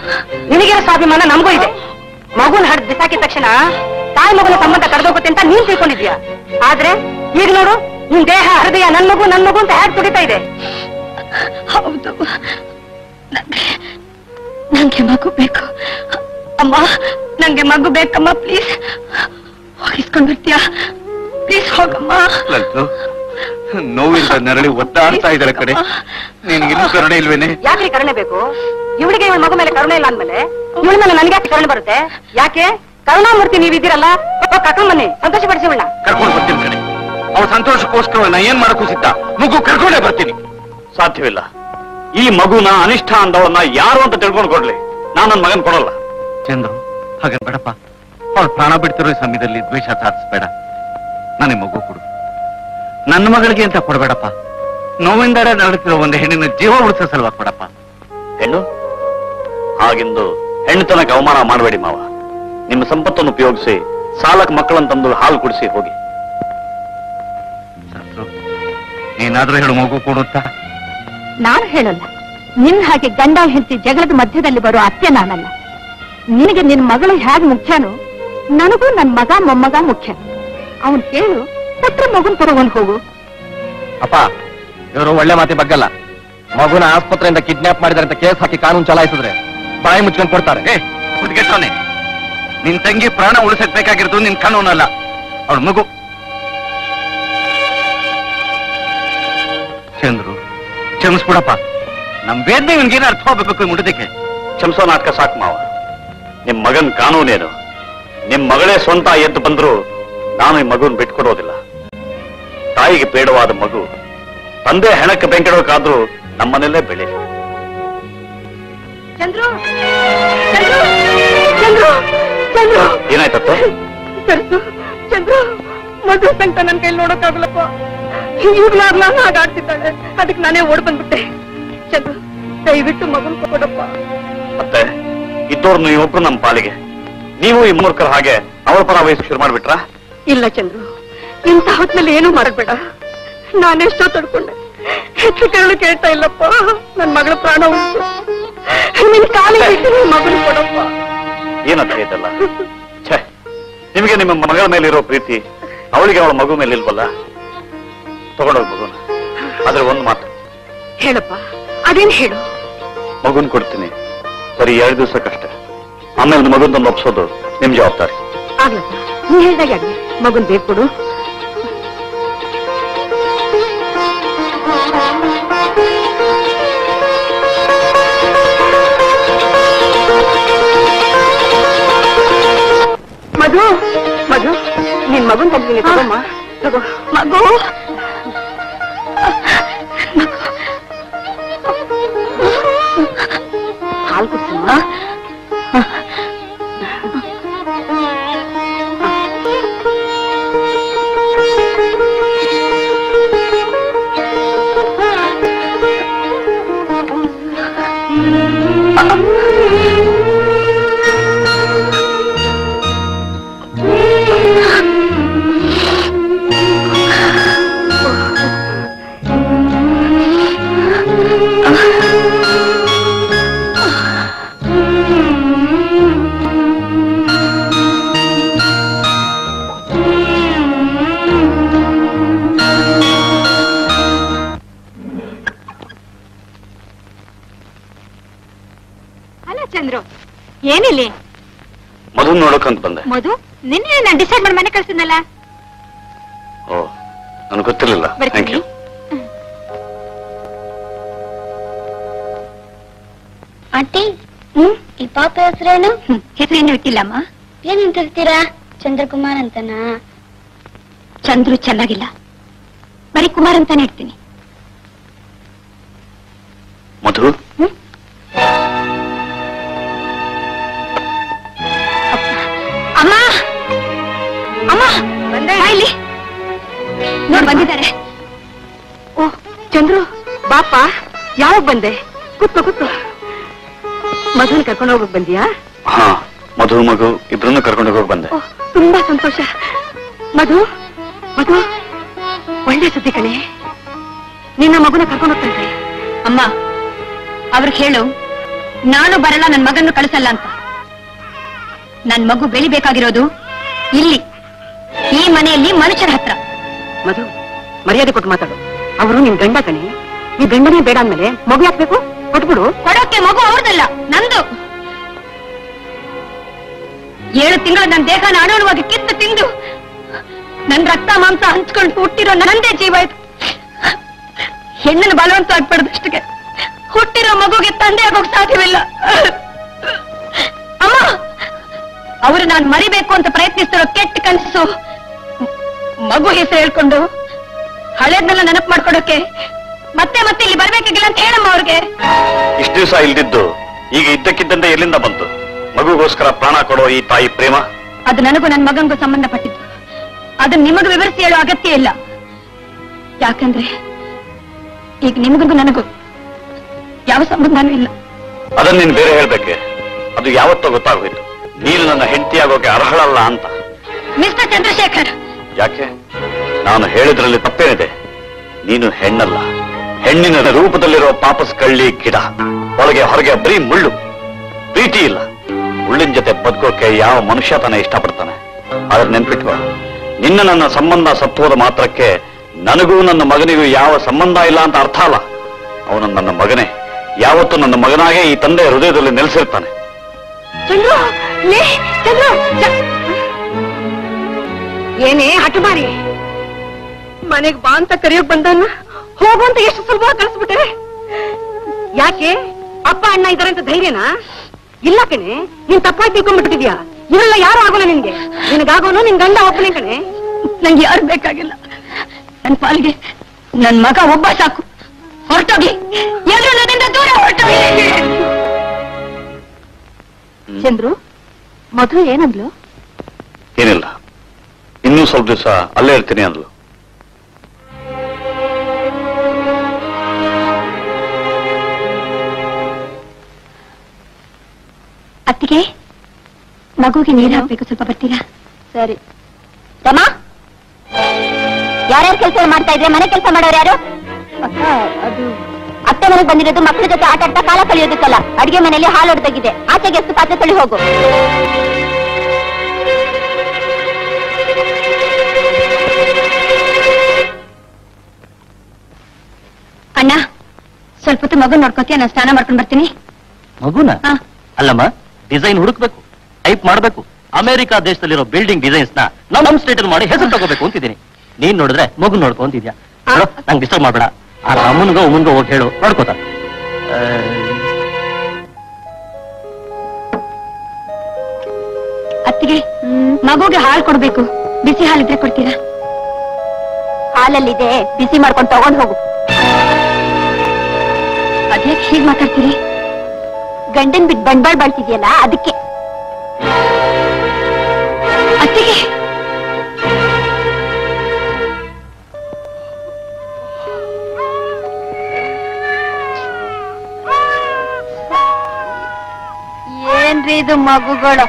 ನಿನಗಿರೋ ಸ್ವಾಭಿಮಾನ ನಮಗೂ ಇದೆ. ಮಗುನ ಹಡ್ ಬಿಸಾಕಿದ ತಕ್ಷಣ ತಾಯಿ ಮಗುನ ಸಂಬಂಧ ಕಡ್ದೋಗುತ್ತೆ ಅಂತ ನೀನ್ ತಿಳ್ಕೊಂಡಿದ್ಯಾ? ಆದ್ರೆ ಈಗ ನೋಡು, ನಿನ್ ದೇಹ ಹೃದಯ ನನ್ ಮಗು ನನ್ ಮಗು ಅಂತ ಹೇಗ್ ತುಡಿತಾ ಇದೆ. ಹೌದು, ನಂಗೆ ಮಗು ಬೇಕು ಅಮ್ಮ, ನಂಗೆ ಮಗು ಬೇಕಮ್ಮ. ಪ್ಲೀಸ್ ಹೋಗಿಸ್ಕೊಂಡ್ ಬರ್ತೀಯಾ? ಪ್ಲೀಸ್ ಹೋಗಮ್ಮ. ನೋವಿಂದ ನರಳಿ ಒದ್ದಾಡ್ತಾ ಇದ್ದಾಳೆ ಕಡೆ, ನಿನ್ಗಿನ್ನೂ ಕರುಣೆ ಇಲ್ವೇನೆ? ಯಾಕೆ ಕರುಣೆ ಬೇಕು? ಇವಳಿಗೆ ಇವಳ ಮಗು ಮೇಲೆ ಕರುಣೆ ಇಲ್ಲ ಅಂದ್ಮೇಲೆ ಇವಳ ಮೇಲೆ ನನ್ಗೆ ಯಾಕೆ ಕರುಣೆ ಬರುತ್ತೆ? ಯಾಕೆ? ಕರುಣಾಮೂರ್ತಿ ನೀವಿದ್ದೀರಲ್ಲ, ಕರ್ಕೊಂಡ್ ಬನ್ನಿ, ಸಂತೋಷ ಪಡಿಸಿ ಇವಳ. ಕರ್ಕೊಂಡು ಬರ್ತೀನಿ ಕಣೆ, ಅವ್ರ ಸಂತೋಷಕ್ಕೋಸ್ಕರ ನಾ ಏನ್ ಮಾಡಕ್ಕೂ ಸಿದ್ಧ. ಮಗು ಕರ್ಕೊಂಡೇ ಬರ್ತೀನಿ. ಸಾಧ್ಯವಿಲ್ಲ, ಈ ಮಗುನ ಅನಿಷ್ಠ ಅಂದವನ್ನ ಯಾರು ಅಂತ ತಿಳ್ಕೊಂಡು ಕೊಡ್ಲಿ, ನಾನು ನನ್ನ ಮಗನ್ ಕೊಡಲ್ಲ. ಚಂದ್ರು, ಹಾಗನ್ ಬೇಡಪ್ಪ, ಅವ್ರು ಪ್ರಾಣ ಬಿಡ್ತಿರೋ ಸಮಯದಲ್ಲಿ ದ್ವೇಷ ಸಾಧಿಸ್ಬೇಡ. नाने मगु कोडु नन्न मगळिगे अंत कोडबेडप्प नोविंदाड नडुತ್ತಿರುವ ಒಂದು ಹೆಣ್ಣಿನ ಜೀವ ಉಳಿಸೋ ಸಲುವಾಗಿ ಕೊಡಪ್ಪ ಹೆಣ್ಣು ಹಾಗಿಂದು ಹೆಣ್ಣುತನಕ್ಕೆ ಅವಮಾನ ಮಾಡಬೇಡಿ ಮಾವ ನಿಮ್ಮ ಸಂಪತ್ತನ್ನು ಉಪಯೋಗಿಸಿ ಸಾಲಕ ಮಕ್ಕಳನ್ನ ತಂದು ಹಾಲು ಕುಡಿಸಿ ಹೋಗಿ ಚಂದ್ರು ನೀನಾದರೂ ಹೇಳು ಮಗು ಕೊಡುತ್ತಾ ನಾನು ಹೇಳಲ್ಲ ನಿನ್ನ ಹಾಗೆ ಗಂಡ ಹೆಂಡತಿ ಜಗಳದ ಮಧ್ಯದಲ್ಲಿ ಬರೋ ಅತ್ತೆ ನಾನಲ್ಲ ನಿನಗೆ ನಿನ್ನ ಮಗಳು ಹೇಗೆ ಮುಖ್ಯನೋ ನನಗೂ ನನ್ನ ಮಗ ಮೊಮ್ಮಗ ಮುಖ್ಯ ಅವನು ಕೇಳು ಪತ್ರ ಮಗುನ ತರಕೊಂಡು ಹೋಗು ಅಪ್ಪ ಇವರು ಒಳ್ಳೆ ಮಾತೆ ಬಗ್ಗಲ್ಲ ಮಗುನ ಆಸ್ಪತ್ರೆಯಿಂದ ಕಿಡ್ನಾಪ್ ಮಾಡಿದಾರೆ ಅಂತ ಕೇಸ್ ಹಾಕಿ ಕಾನೂನು ಚಲಾಯಿಸಿದ್ರೆ ಬಾಯಿ ಮುಚ್ಕೊಂಡು ಕೊಡ್ತಾರೆ ಏ ಕುಡಿಗೆಟ್ಟೋನೆ ನಿನ್ನ ತಂಗಿ ಪ್ರಾಣ ಉಳಿಸಕ್ಕೆ ಬೇಕಾಗಿರೋದು ನಿನ್ನ ಕಾನೂನಲ್ಲ ಅವಳ ಮಗು ಚಂದ್ರು ಕ್ಷಮಿಸ್ಬಿಡಪ್ಪ ನಮ್ಮ ವೇದನೆ ಇವನಿಗೇನು ಅರ್ಥ ಆಗಬೇಕು ಮುಟ್ಟೋದಕ್ಕೆ ಕ್ಷಮಿಸೋ ನಾಟಕ ಸಾಕು ಮಾವ ನಿಮ್ಮ ಮಗನ ಕಾನೂನೇನು ನಿಮ್ಮ ಮಗಳೇ ಸ್ವಂತ ಎದ್ದು ಬಂದ್ರು ನಾನು ಈ ಮಗುವನ್ನು ಬಿಟ್ಕೊಡೋದಿಲ್ಲ ತಾಯಿಗೆ ಬೇಡವಾದ ಮಗು ತಂದೆ ಹೆಣಕ್ಕೆ ಬೆಂಕಿಡೋಕಾದ್ರೂ ನಮ್ಮನೆಲ್ಲೇ ಬೆಳೆಯಲಿ ಚಂದ್ರು ಚಂದ್ರು ಚಂದ್ರು ಚಂದ್ರು ಏನಾಯ್ತತ್ತೆ ಚಂದ್ರು ಮಗು ಸಂತ ನನ್ನ ಕೈಲಿ ನೋಡೋಕಾಗಲಪ್ಪ ಈಗಲಾರ ನಾನು ಹಾಗಾಡ್ತಿದ್ದಾಳೆ ಅದಕ್ಕೆ ನಾನೇ ಓಡಿ ಬಂದ್ಬಿಟ್ಟೆ ಚಂದ್ರು ದಯವಿಟ್ಟು ಮಗನ್ ಕೊಡಪ್ಪ ಮತ್ತೆ ಇದ್ದೋರು ನೀವು ಒಬ್ರು ನಮ್ಮ ಪಾಲಿಗೆ ನೀವು ಈ ಮೂರ್ಖರ ಹಾಗೆ ಅವರ ಪರ ವಯಸ್ಸು ಶುರು ಮಾಡಿಬಿಟ್ರಾ ಇಲ್ಲ ಚಂದ್ರು ಇಂಥ ಹೊತ್ತಿನಲ್ಲಿ ಏನೂ ಮಾಡಬೇಡ ನಾನೆಷ್ಟೋ ತಡ್ಕೊಂಡೆ ಹೆಚ್ಚು ಕೇಳಲು ಕೇಳ್ತಾ ಇಲ್ಲಪ್ಪ ನನ್ನ ಮಗಳ ಪ್ರಾಣ ಉಂಟು ನಿನ್ನ ಕಾಲಿಗೆ ಬಿದ್ದು ಮಗನ ಕೊಡಪ್ಪ ಏನಂತ ಇದಲ್ಲ ನಿಮಗೆ ನಿಮ್ಮ ಮಗಳ ಮೇಲೆ ಇರೋ ಪ್ರೀತಿ ಅವಳಿಗೆ ಅವಳ ಮಗು ಮೇಲೆ ಇಲ್ವಲ್ಲ ತಗೊಂಡೋಗಿ ಮಗುನ ಆದ್ರೆ ಒಂದು ಮಾತು ಹೇಳಪ್ಪ ಅದೇನು ಹೇಳು ಮಗುನ್ ಕೊಡ್ತೀನಿ ಬರೀ 2 ದಿವಸಕ್ಕಷ್ಟೇ ಆಮೇಲೆ ಮಗುನ್ ತಂದು ಒಪ್ಸೋದು ನಿಮ್ ಜವಾಬ್ದಾರಿ ಆಗ್ಲಪ್ಪ ನೀ ಹೇಳ್ದಾಗ ಮಗುನ್ ಬೇಕು ಕೊಡು ಮಧು ಮಧು ನಿನ್ ಮಗುನ್ ತಂದಿನಿ ತಗೋಮ್ಮ ತಗೋ ಮಗು ಹಾಲು ಕುಡಿಸಮ್ಮ ಏನಿಲ್ಲ ಮಧು ನೋಡಕಂತ ಬಂದೆ ಮಧು ನಿನ್ನೆ ನಾನು ಡಿಸೈಡ್ ಮಾಡಿ ಮನೆ ಕಳಿಸಿದ್ನಲ್ಲ ಓ ನನಗೆ ಗೊತ್ತಿರಲಿಲ್ಲ ಥ್ಯಾಂಕ್ ಯು ಆಂಟಿ ಈ ಪಾಪ ಹೆಸರೇನು ಹೆಸರೇನು ಇಟ್ಟಿಲ್ಲಮ್ಮ ಏನಂತ ಹೇಳ್ತೀರಾ ಚಂದ್ರಕುಮಾರ್ ಅಂತನಾ ಚಂದ್ರು ಚೆನ್ನಾಗಿಲ್ಲ ಬರೀ ಕುಮಾರ್ ಅಂತಾನೆ ಇಡ್ತೀನಿ ಮಧು ನೋಡ್ ಬಂದಿದ್ದಾರೆ ಓ ಚಂದ್ರು ಬಾಪ ಯಾವಾಗ ಬಂದೆ ಕೂತ್ಕೋ ಕೂತ್ಕೋ ಮಧುನ ಕರ್ಕೊಂಡು ಹೋಗಕ್ ಬಂದಿಯಾ ಮಧು ಮಗು ಇಬ್ರನ್ನ ಕರ್ಕೊಂಡು ಹೋಗಕ್ ಬಂದೆ ತುಂಬಾ ಸಂತೋಷ ಮಧು ಮಧು ಒಳ್ಳೆ ಸುದ್ದಿ ಕಣೆ ನಿನ್ನ ಮಗುನ ಕರ್ಕೊಂಡು ಹೋಗ್ತಾ ಇದ್ದಾರೆ ಅಮ್ಮ ಅವ್ರಿಗೆ ಹೇಳು ನಾನು ಬರಲ್ಲ ನನ್ ಮಗನ್ನು ಕಳಿಸಲ್ಲ ಅಂತ ನನ್ ಮಗು ಬೆಳಿಬೇಕಾಗಿರೋದು ಇಲ್ಲಿ ಈ ಮನೆಯಲ್ಲಿ ಮನುಷ್ಯರ ಹತ್ರ ಮಧು ಮರ್ಯಾದೆ ಕೊಟ್ಟು ಮಾತಾಡು ಅವರು ನಿನ್ ಗಂಡ ಕಣಿ ಈ ಗಂಡನೇ ಬೇಡ ಅಂದ್ಮೇಲೆ ಮಗು ಹಾಕ್ಬೇಕು ಕೊಟ್ಬಿಡು ಕೊಡೋಕೆ ಮಗು ಅವ್ರದಲ್ಲ ನಂದು 7 ತಿಂಗಳು ನನ್ನ ದೇಹನ ಅಣುವಾಗಿ ಕಿತ್ತು ತಿಂದು ನನ್ ರಕ್ತ ಮಾಂಸ ಹಂಚ್ಕೊಂಡು ಹುಟ್ಟಿರೋ ನಂದೇ ಜೀವ ಆಯ್ತು ಹೆಣ್ಣನ್ನು ಬಲವಂತವಾಗಿ ಪಡೆದಷ್ಟಕ್ಕೆ ಹುಟ್ಟಿರೋ ಮಗುಗೆ ತಂದೆ ಆಗೋಕ್ ಸಾಧ್ಯವಿಲ್ಲ ಅಮ್ಮ ಅವರು ನಾನು ಮರಿಬೇಕು ಅಂತ ಪ್ರಯತ್ನಿಸ್ತಿರೋ ಕೆಟ್ಟ ಕನಸು ಮಗು ಹೆಸರು ಹೇಳ್ಕೊಂಡು ಹಳೆದ್ನೆಲ್ಲ ನೆನಪು ಮಾಡ್ಕೊಡೋಕೆ ಮತ್ತೆ ಮತ್ತೆ ಇಲ್ಲಿ ಬರ್ಬೇಕಾಗಿಲ್ಲ ಅಂತ ಹೇಳಮ್ಮ ಅವ್ರಿಗೆ ಇಷ್ಟು ದಿವಸ ಇಲ್ದಿದ್ದು ಈಗ ಇದ್ದಕ್ಕಿದ್ದಂತೆ ಎಲ್ಲಿಂದ ಬಂತು ಮಗುಗೋಸ್ಕರ ಪ್ರಾಣ ಕೊಡೋ ಈ ತಾಯಿ ಪ್ರೇಮ ಅದು ನನಗೂ ನನ್ನ ಮಗನಿಗೂ ಸಂಬಂಧಪಟ್ಟಿದ್ದು ಅದು ನಿಮಗೆ ವಿವರಿಸಿ ಹೇಳೋ ಅಗತ್ಯ ಇಲ್ಲ. ಯಾಕಂದ್ರೆ ಈಗ ನಿಮಗೂ ನನಗೂ ಯಾವ ಸಂಬಂಧನೂ ಇಲ್ಲ. ಅದನ್ನ ನೀನು ಬೇರೆ ಹೇಳಬೇಕೆ? ಅದು ಯಾವತ್ತೋ ಗೊತ್ತಾಗೋಯ್ತು ನೀನು ನನ್ನ ಹೆಂಡತಿಯಾಗೋಕೆ ಅರ್ಹಳಲ್ಲ ಅಂತ. ಮಿಸ್ಟರ್ ಚಂದ್ರಶೇಖರ್, ಯಾಕೆ? ನಾನು ಹೇಳಿದ್ರಲ್ಲಿ ತಪ್ಪೇನಿದೆ? ನೀನು ಹೆಣ್ಣಲ್ಲ, ಹೆಣ್ಣಿನ ರೂಪದಲ್ಲಿರೋ ಪಾಪಸ್ ಕಳ್ಳಿ ಗಿಡ. ಒಳಗೆ ಹೊರಗೆ ಬರೀ ಮುಳ್ಳು, ಪ್ರೀತಿ ಇಲ್ಲ. ಮುಳ್ಳಿನ ಜೊತೆ ಬದುಕೋಕೆ ಯಾವ ಮನುಷ್ಯ ತಾನೇ ಇಷ್ಟಪಡ್ತಾನೆ? ಆದ್ರೆ ನೆನ್ಪಿಟ್ಕೋ, ನಿನ್ನ ನನ್ನ ಸಂಬಂಧ ಸತ್ತೋದ ಮಾತ್ರಕ್ಕೆ ನನಗೂ ನನ್ನ ಮಗನಿಗೂ ಯಾವ ಸಂಬಂಧ ಇಲ್ಲ ಅಂತ ಅರ್ಥ ಅಲ್ಲ. ಅವನು ನನ್ನ ಮಗನೇ, ಯಾವತ್ತೂ ನನ್ನ ಮಗನಾಗೆ ಈ ತಂದೆ ಹೃದಯದಲ್ಲಿ ನೆಲೆಸಿರ್ತಾನೆ. ಏನೇ ಹಠಮಾರಿ, ಮನೆಗೆ ಬಾ ಅಂತ ಕರೆಯೋಕ್ ಬಂದನ್ನ ಹೋಗುವಂತ ಎಷ್ಟು ಸುಲಭ ಕಳಿಸ್ಬಿಟ್ಟರೆ. ಯಾಕೆ ಅಪ್ಪ ಅಣ್ಣ ಇದಾರಂತ ಧೈರ್ಯನಾ? ಇಲ್ಲ ಕಣೆ, ನೀನ್ ತಪ್ಪಾಗಿ ತಿಳ್ಕೊಂಡ್ಬಿಟ್ಟಿದ್ಯಾ. ಇವೆಲ್ಲ ಯಾರು ಆಗೋಣ ನಿನ್ಗೆ, ನಿನಗಾಗೋನು ನಿನ್ ಗಂಡ ಒಬ್ಬನೇ ಕಣೆ. ನಂಗೆ ಯಾರು ಬೇಕಾಗಿಲ್ಲ, ನನ್ನ ಪಾಲಿಗೆ ನನ್ ಮಗ ಒಬ್ಬ ಸಾಕು. ಹೊರಟೋಗಿ ಎಲ್ಲರೂ ನನ್ನಿಂದ ದೂರ ಹೊರಟೋಗಿ. ಚಂದ್ರು, ಮಧು ಏನಂದ್ಲು? ಏನಿಲ್ಲ, ಇನ್ನೂ ಸ್ವಲ್ಪ ದಿವಸ ಅಲ್ಲೇ ಇರ್ತೀನಿ ಅಂದ್ಲು. ಅತ್ತಿಗೆ, ಮಗುಗೆ ನೀರು ಹಾಕ್ಬೇಕು, ಸ್ವಲ್ಪ ಬರ್ತೀರಾ? ಸರಿ. ರಮ, ಯಾರ್ಯಾರು ಕೆಲಸ ಮಾಡ್ತಾ ಇದ್ರೆ? ಮನೆ ಕೆಲಸ ಮಾಡೋರು ಯಾರು? ಅದು ಅತ್ತೆ ಮನೆಗೆ ಬಂದಿರೋದು ಮಕ್ಕಳ ಜೊತೆ ಆಟ ಆಡ್ತಾ ಕಾಲ ಕಳೆಯೋದಕ್ಕಲ್ಲ. ಅಡಿಗೆ ಮನೆಯಲ್ಲಿ ಹಾಲು ಹೊಡೆದಾಗಿದೆ, ಆಚೆಗೆ ಎಷ್ಟು ಪಾತ್ರೆ ತೊಳಿ ಹೋಗು. ಅಣ್ಣ, ಸ್ವಲ್ಪ ಹೊತ್ತು ಮಗು ನೋಡ್ಕೋತೀಯ, ನಾನು ಸ್ನಾನ ಮಾಡ್ಕೊಂಡು ಬರ್ತೀನಿ. ಮಗುನ? ಅಲ್ಲಮ್ಮ, ಡಿಸೈನ್ ಹುಡುಕ್ಬೇಕು, ಟೈಪ್ ಮಾಡ್ಬೇಕು. ಅಮೆರಿಕಾ ದೇಶದಲ್ಲಿರೋ ಬಿಲ್ಡಿಂಗ್ ಡಿಸೈನ್ಸ್ ನಮ್ ಸ್ಟೇಟ್ ಮಾಡಿ ಹೆಸರು ತಗೋಬೇಕು ಅಂತಿದ್ದೀನಿ. ನೀನ್ ನೋಡಿದ್ರೆ ಮಗು ನೋಡ್ಕೊಂತಿದ್ಯಾ? ನಂಗೆ ಡಿಸ್ಟರ್ಬ್ ಮಾಡ್ಬೇಡ. ಆ ರಾಮನ್ಗೋ ಉಮನ್ಗೋ ಹೋಗಿ ಹೇಳು, ನೋಡ್ಕೋತ. ಅತ್ತಿಗೆ, ಮಗುಗೆ ಹಾಲು ಕೊಡ್ಬೇಕು, ಬಿಸಿ ಹಾಲಿದ್ರೆ ಕೊಡ್ತೀರಾ? ಹಾಲಲ್ಲಿದೆ, ಬಿಸಿ ಮಾಡ್ಕೊಂಡು ತಗೊಂಡ್ ಹೋಗು. ಅದೇ ಹೀಗ್ ಮಾತಾಡ್ತೀರಿ? ಗಂಡನ್ ಬಿಟ್ಟು ಬಂಡವಾಳ ಬಾಳ್ತಿದ್ಯಲ್ಲ, ಅದಕ್ಕೆ. ಅತ್ತಿಗೆ, ಏನ್ರಿ ಇದು ಮಗುಗಳು?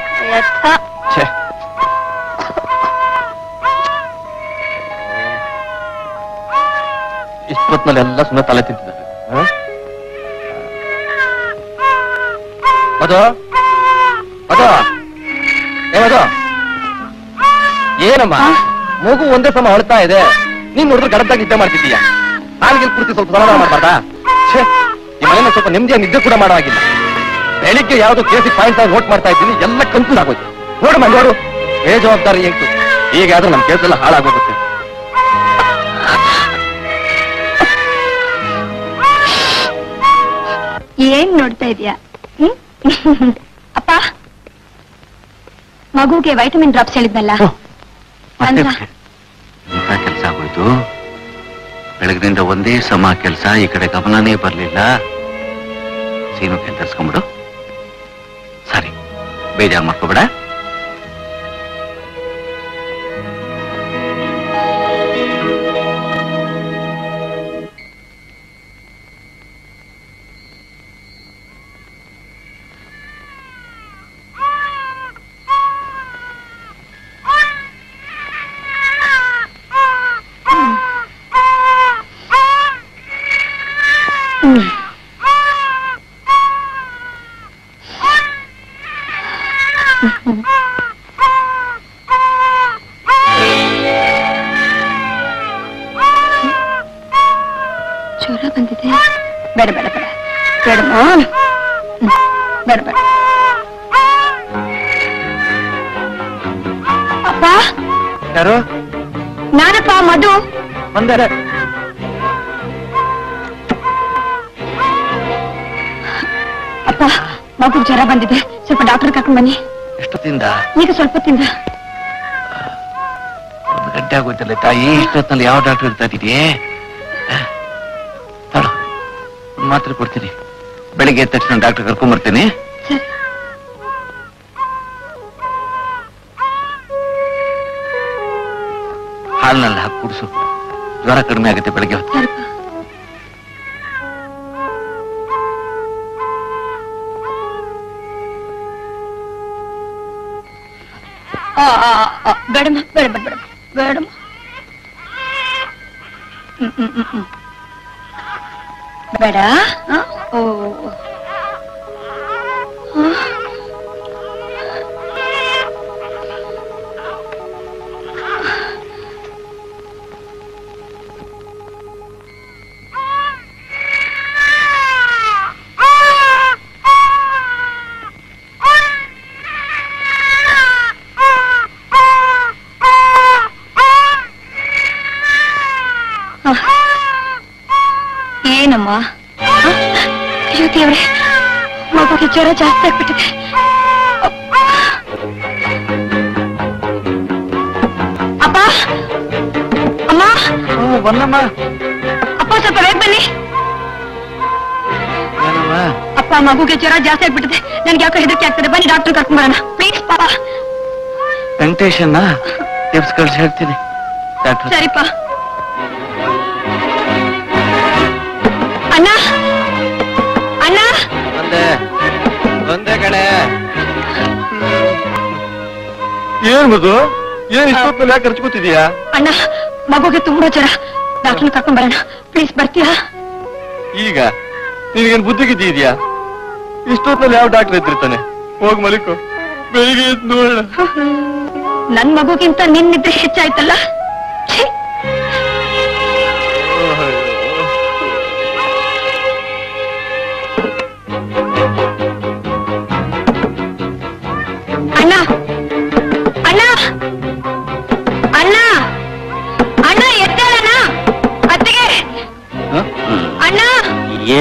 ಇಷ್ಟೊತ್ತಿನಲ್ಲೆಲ್ಲ ಸುಮ್ಮನೆ ತಲೆ ತಿಂತಿದ್ದಾರೆ. ಮಧು, ಮಧು, ಏ ಮಧು, ಏನಮ್ಮ ಮಗು ಒಂದೇ ಸಮ ಹೊಳ್ತಾ ಇದೆ, ನೀನ್ ನೋಡಿದ್ರೆ ಗಡದ್ದಾಗಿ ನಿದ್ದೆ ಮಾಡ್ತಿದ್ದೀಯಾ? ನಾಲ್ಗೆ ಕುರ್ತಿ ಸ್ವಲ್ಪ ಸಮಾಧಾನ ಮಾಡ್ಬಾರ್ದಾ? ಈ ಮನೆಯ ಸ್ವಲ್ಪ ನೆಮ್ಮದಿಯಾಗಿ ನಿದ್ದೆ ಕೂಡ ಮಾಡೋವಾಗಿಲ್ಲ. ಬೆಳಿಗ್ಗೆ ಯಾವ್ದು ಕೇಸಿಗೆ ಪಾಯಿಂಟ್ ಆಗಿ ನೋಟ್ ಮಾಡ್ತಾ ಇದ್ದೀನಿ, ಎಲ್ಲ ಕನ್ಫ್ಯೂಸ್ ಆಗೋಯ್ತು. ನೋಡಮ್ಮ, ನೋಡು, ಬೇಜವಾಬ್ದಾರಿ ಇತ್ತು. ಹೀಗಾದ್ರೆ ನಮ್ ಕೇಸೆಲ್ಲ ಹಾಳಾಗೋಗುತ್ತೆ. ಏನ್ ನೋಡ್ತಾ ಇದೀಯಾ? ಅಪ್ಪ, ಮಗುಗೆ ವೈಟಮಿನ್ ಡ್ರಾಪ್ಸ್ ಹೇಳಿದ್ನಲ್ಲ, ಕೆಲಸ ಆಗೋಯ್ತು. ಬೆಳಗ್ಗಿನಿಂದ ಒಂದೇ ಸಮ ಕೆಲಸ, ಈ ಕಡೆ ಗಮನನೇ ಬರ್ಲಿಲ್ಲ. ಸೀನು ತರ್ಸ್ಕೊಂಬಿಡು, ಸಾರಿ, ಬೇಜಾರು ಮಾಡ್ಕೋಬೇಡ. ಜ್ವರ ಬಂದಿದೆ. ಬೇಡ ಬೇಡ ಬೇಡ ಬೇಡ ಬೇಡ ಬೇಡ. ಅಪ್ಪ, ಯಾರು? ನಾನಪ್ಪ, ಮಧು. ಬಂದರೆ ಅಪ್ಪ, ಮಗು ಜ್ವರ ಬಂದಿದೆ, ಸ್ವಲ್ಪ ಡಾಕ್ಟರ್ ಕರ್ಕೊಂಡು ಬನ್ನಿ. ಎಷ್ಟೊತ್ತಿಂದ? ಈಗ ಸ್ವಲ್ಪತ್ತಿಂದ. ಒಂದು ಗಂಟೆ ಆಗೋಯ್ತಲ್ಲ ತಾಯಿ, ಇಷ್ಟೊತ್ತಿನಲ್ಲಿ ಯಾವ ಡಾಕ್ಟರ್ ಇರ್ತಾ ಇದೆಯೇ? ಮಾತ್ರ ಕೊಡ್ತೀನಿ, ಬೆಳಿಗ್ಗೆ ಎದ್ದ ತಕ್ಷಣ ಡಾಕ್ಟರ್ ಕರ್ಕೊಂಡ್ ಬರ್ತೀನಿ. ಹಾಲನಲ್ಲಿ ಹಾಕಿ ಕುಡಿಸು, ಜ್ವರ ಕಡಿಮೆ ಆಗುತ್ತೆ ಬೆಳಗ್ಗೆ ಹೊತ್ತು. ಬೇಡಮ್ಮ ಬೇಡಮ್ಮ ಬೇಡ ಬೇಡಮ್ಮ. ಬೇಡ ಓ ಏನಮ್ಮ ಜ್ಯೋತಿಯವ್ರೆ, ಮಗುಗೆ ಜ್ವರ ಜಾಸ್ತಿ ಆಗ್ಬಿಟ್ಟಿದೆ. ಅಪ್ಪ ಅಮ್ಮ ಬಂದಮ್ಮ. ಅಪ್ಪ ಸ್ವಲ್ಪ ಬೇಗ ಬನ್ನಿ. ಅಪ್ಪ ಮಗುಗೆ ಜ್ವರ ಜಾಸ್ತಿ ಆಗ್ಬಿಟ್ಟಿದೆ, ನನ್ಗೆ ಯಾಕೆ ಹೆದರಿಕೆ ಆಗ್ತದೆ. ಬನ್ನಿ ಡಾಕ್ಟರ್ ಕರ್ಕೊಂಡ್ ಬರೋಣ ಪ್ಲೀಸ್. ಪಾಪ ವೆಂಕಟೇಶನ್ನ ಟಿಪ್ಸ್ ಕಳ್ಸಿ ಹೇಳ್ತೀನಿ. ಸರಿಪ್ಪ. ಅಣ್ಣ ಅಣ್ಣ ಒಂದೇ ಕಡೆ ಏನ್ ಮದು ಏನ್ ಇಷ್ಟೊತ್ತಲ್ಲಿ ಯಾಕೆ ಖರ್ಚ್ಕೋತಿದ್ಯಾ? ಅಣ್ಣ ಮಗುಗೆ ತುಂಬಾ ಜ್ವರ, ಡಾಕ್ಟರ್ ಕರ್ಕೊಂಡ್ ಬರೋಣ ಪ್ಲೀಸ್, ಬರ್ತೀಯಾ? ಈಗ ನಿನ್ಗೇನ್ ಬುದ್ಧಿಗಿದ್ದೀಯಾ? ಇಷ್ಟೊತ್ತಲ್ಲಿ ಯಾವ ಡಾಕ್ಟರ್ ಎದ್ದಿರ್ತಾನೆ? ಹೋಗ್ ಮಲಿಕೋ, ಬೆಳಿಗ್ಗೆ ಎದ್ದು ನೋಡೋಣ. ನನ್ ಮಗುಗಿಂತ ನಿನ್ನಿದ್ರೆ ಹೆಚ್ಚಾಯ್ತಲ್ಲ.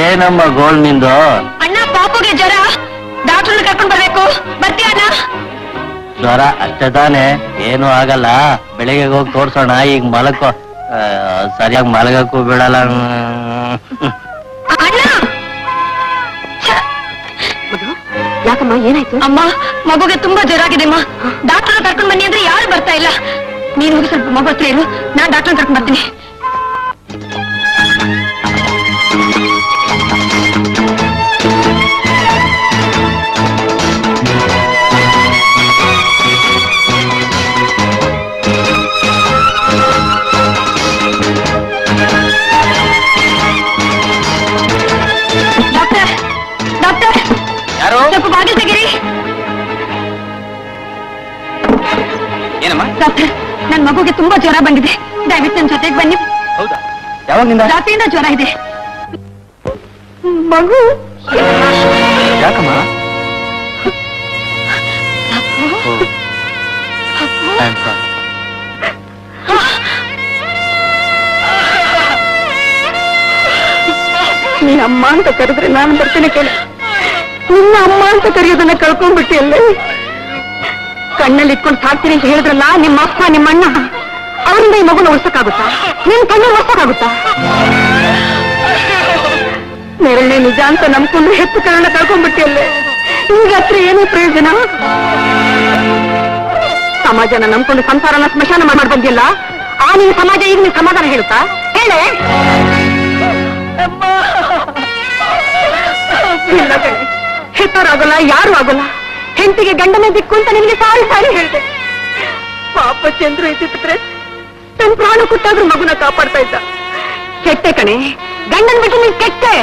ಏನಮ್ಮ ಗೋಲ್ ನಿಂದು? ಅಣ್ಣ ಪಾಪುಗೆ ಜ್ವರ, ಡಾಕ್ಟರ್ ಕರ್ಕೊಂಡ್ ಬರ್ಬೇಕು, ಬರ್ತೀಯ ಅಣ್ಣ? ಜ್ವರ ಅಷ್ಟೇ ತಾನೆ, ಏನು ಆಗಲ್ಲ, ಬೆಳಿಗ್ಗೆ ಹೋಗಿ ತೋರ್ಸೋಣ. ಈಗ ಮಲಕೋ, ಸರಿಯಾಗಿ ಮಲಗಕ್ಕೂ ಬಿಡಲ್ಲ. ಯಾಕಮ್ಮ ಏನಾಯ್ತು? ಅಮ್ಮ ಮಗುಗೆ ತುಂಬಾ ಜ್ವರ ಆಗಿದೆಮ್ಮ, ಡಾಕ್ಟರ್ ಕರ್ಕೊಂಡ್ ಬನ್ನಿ ಅಂದ್ರೆ ಯಾರು ಬರ್ತಾ ಇಲ್ಲ. ನೀನು ಹೋಗಿ ಸ್ವಲ್ಪ ಮಗು ಹತ್ರ ಇರು, ನಾನ್ ಡಾಕ್ಟರ್ ಕರ್ಕೊಂಡ್ ಬರ್ತೀನಿ. ಡಾಕ್ಟರ್, ನನ್ ಮಗುಗೆ ತುಂಬಾ ಜ್ವರ ಬಂದಿದೆ, ದಯವಿಟ್ಟು ನನ್ನ ಜೊತೆಗೆ ಬನ್ನಿ. ಹೌದಾ? ಯಾವಾಗಿಂದ? ರಾತ್ರಿಯಿಂದ ಜ್ವರ ಇದೆ ಮಗು. ಯಾಕಮ್ಮ? ನೀನ್ ಅಮ್ಮ ಅಂತ ಕರೆದ್ರೆ ನಾನು ಬರ್ತೀನಿ ಕೇಳ, ನಿನ್ನ ಅಮ್ಮ ಅಂತ ಕರೆಯೋದನ್ನ ಕಳ್ಕೊಂಡ್ಬಿಟ್ಟಿಯಲ್ಲ. ಕಣ್ಣಲ್ಲಿ ಇಟ್ಕೊಂಡು ಸಾಕ್ತೀನಿ ಅಂತ ಹೇಳಿದ್ರಲ್ಲ ನಿಮ್ಮ ಅಪ್ಪ ನಿಮ್ಮ ಅಣ್ಣ, ಅವರಿಂದ ಈ ಮಗುನ ಉಳಿಸಕ್ಕಾಗುತ್ತಾ? ನಿನ್ ಕಣ್ಣು ಉಳಿಸಕ್ಕಾಗುತ್ತಾ? ನೆರಳೆ ನಿಜ ಅಂತ ನಂಬ್ಕೊಂಡು ಹೆಚ್ಚು ಕಾರಣ ಕಳ್ಕೊಂಡ್ಬಿಟ್ಟಿಯಲ್ಲೇ, ನಿಮ್ಗೆ ಹತ್ರ ಏನೂ ಪ್ರಯೋಜನ? ಸಮಾಜನ ನಂಬ್ಕೊಂಡು ಸಂಸಾರನ ಸ್ಮಶಾನ ಮಾಡ್ಬಂದಿಲ್ಲ ಆ ನಿನ್ನ ಸಮಾಜ ಈಗ ನಿನ್ ಸಮಾಧಾನ ಹೇಳುತ್ತಾ? ಹೇಳೆ ಹೆತ್ತವರಾಗಲ್ಲ, ಯಾರು ಆಗಲ್ಲ, ಹೆಂಡತಿಗೆ ಗಂಡನೇ ದಿಕ್ಕು ಅಂತ ನಿಮಗೆ ಸಾರಿ ಸಾರಿ ಹೇಳಿದೆ. ಪಾಪ ಚಂದ್ರು ಇದ್ದಿದ್ರೆ ತನ್ನ ಪ್ರಾಣ ಕೊಟ್ಟಾದ್ರೂ ಮಗುನ ಕಾಪಾಡ್ತಾ ಇದ್ದ. ಕೆಟ್ಟೆ ಕಣೆ, ಗಂಡನ್ ಬಿಟ್ಟು ನೀನ್ ಕೆಟ್ಟೆ.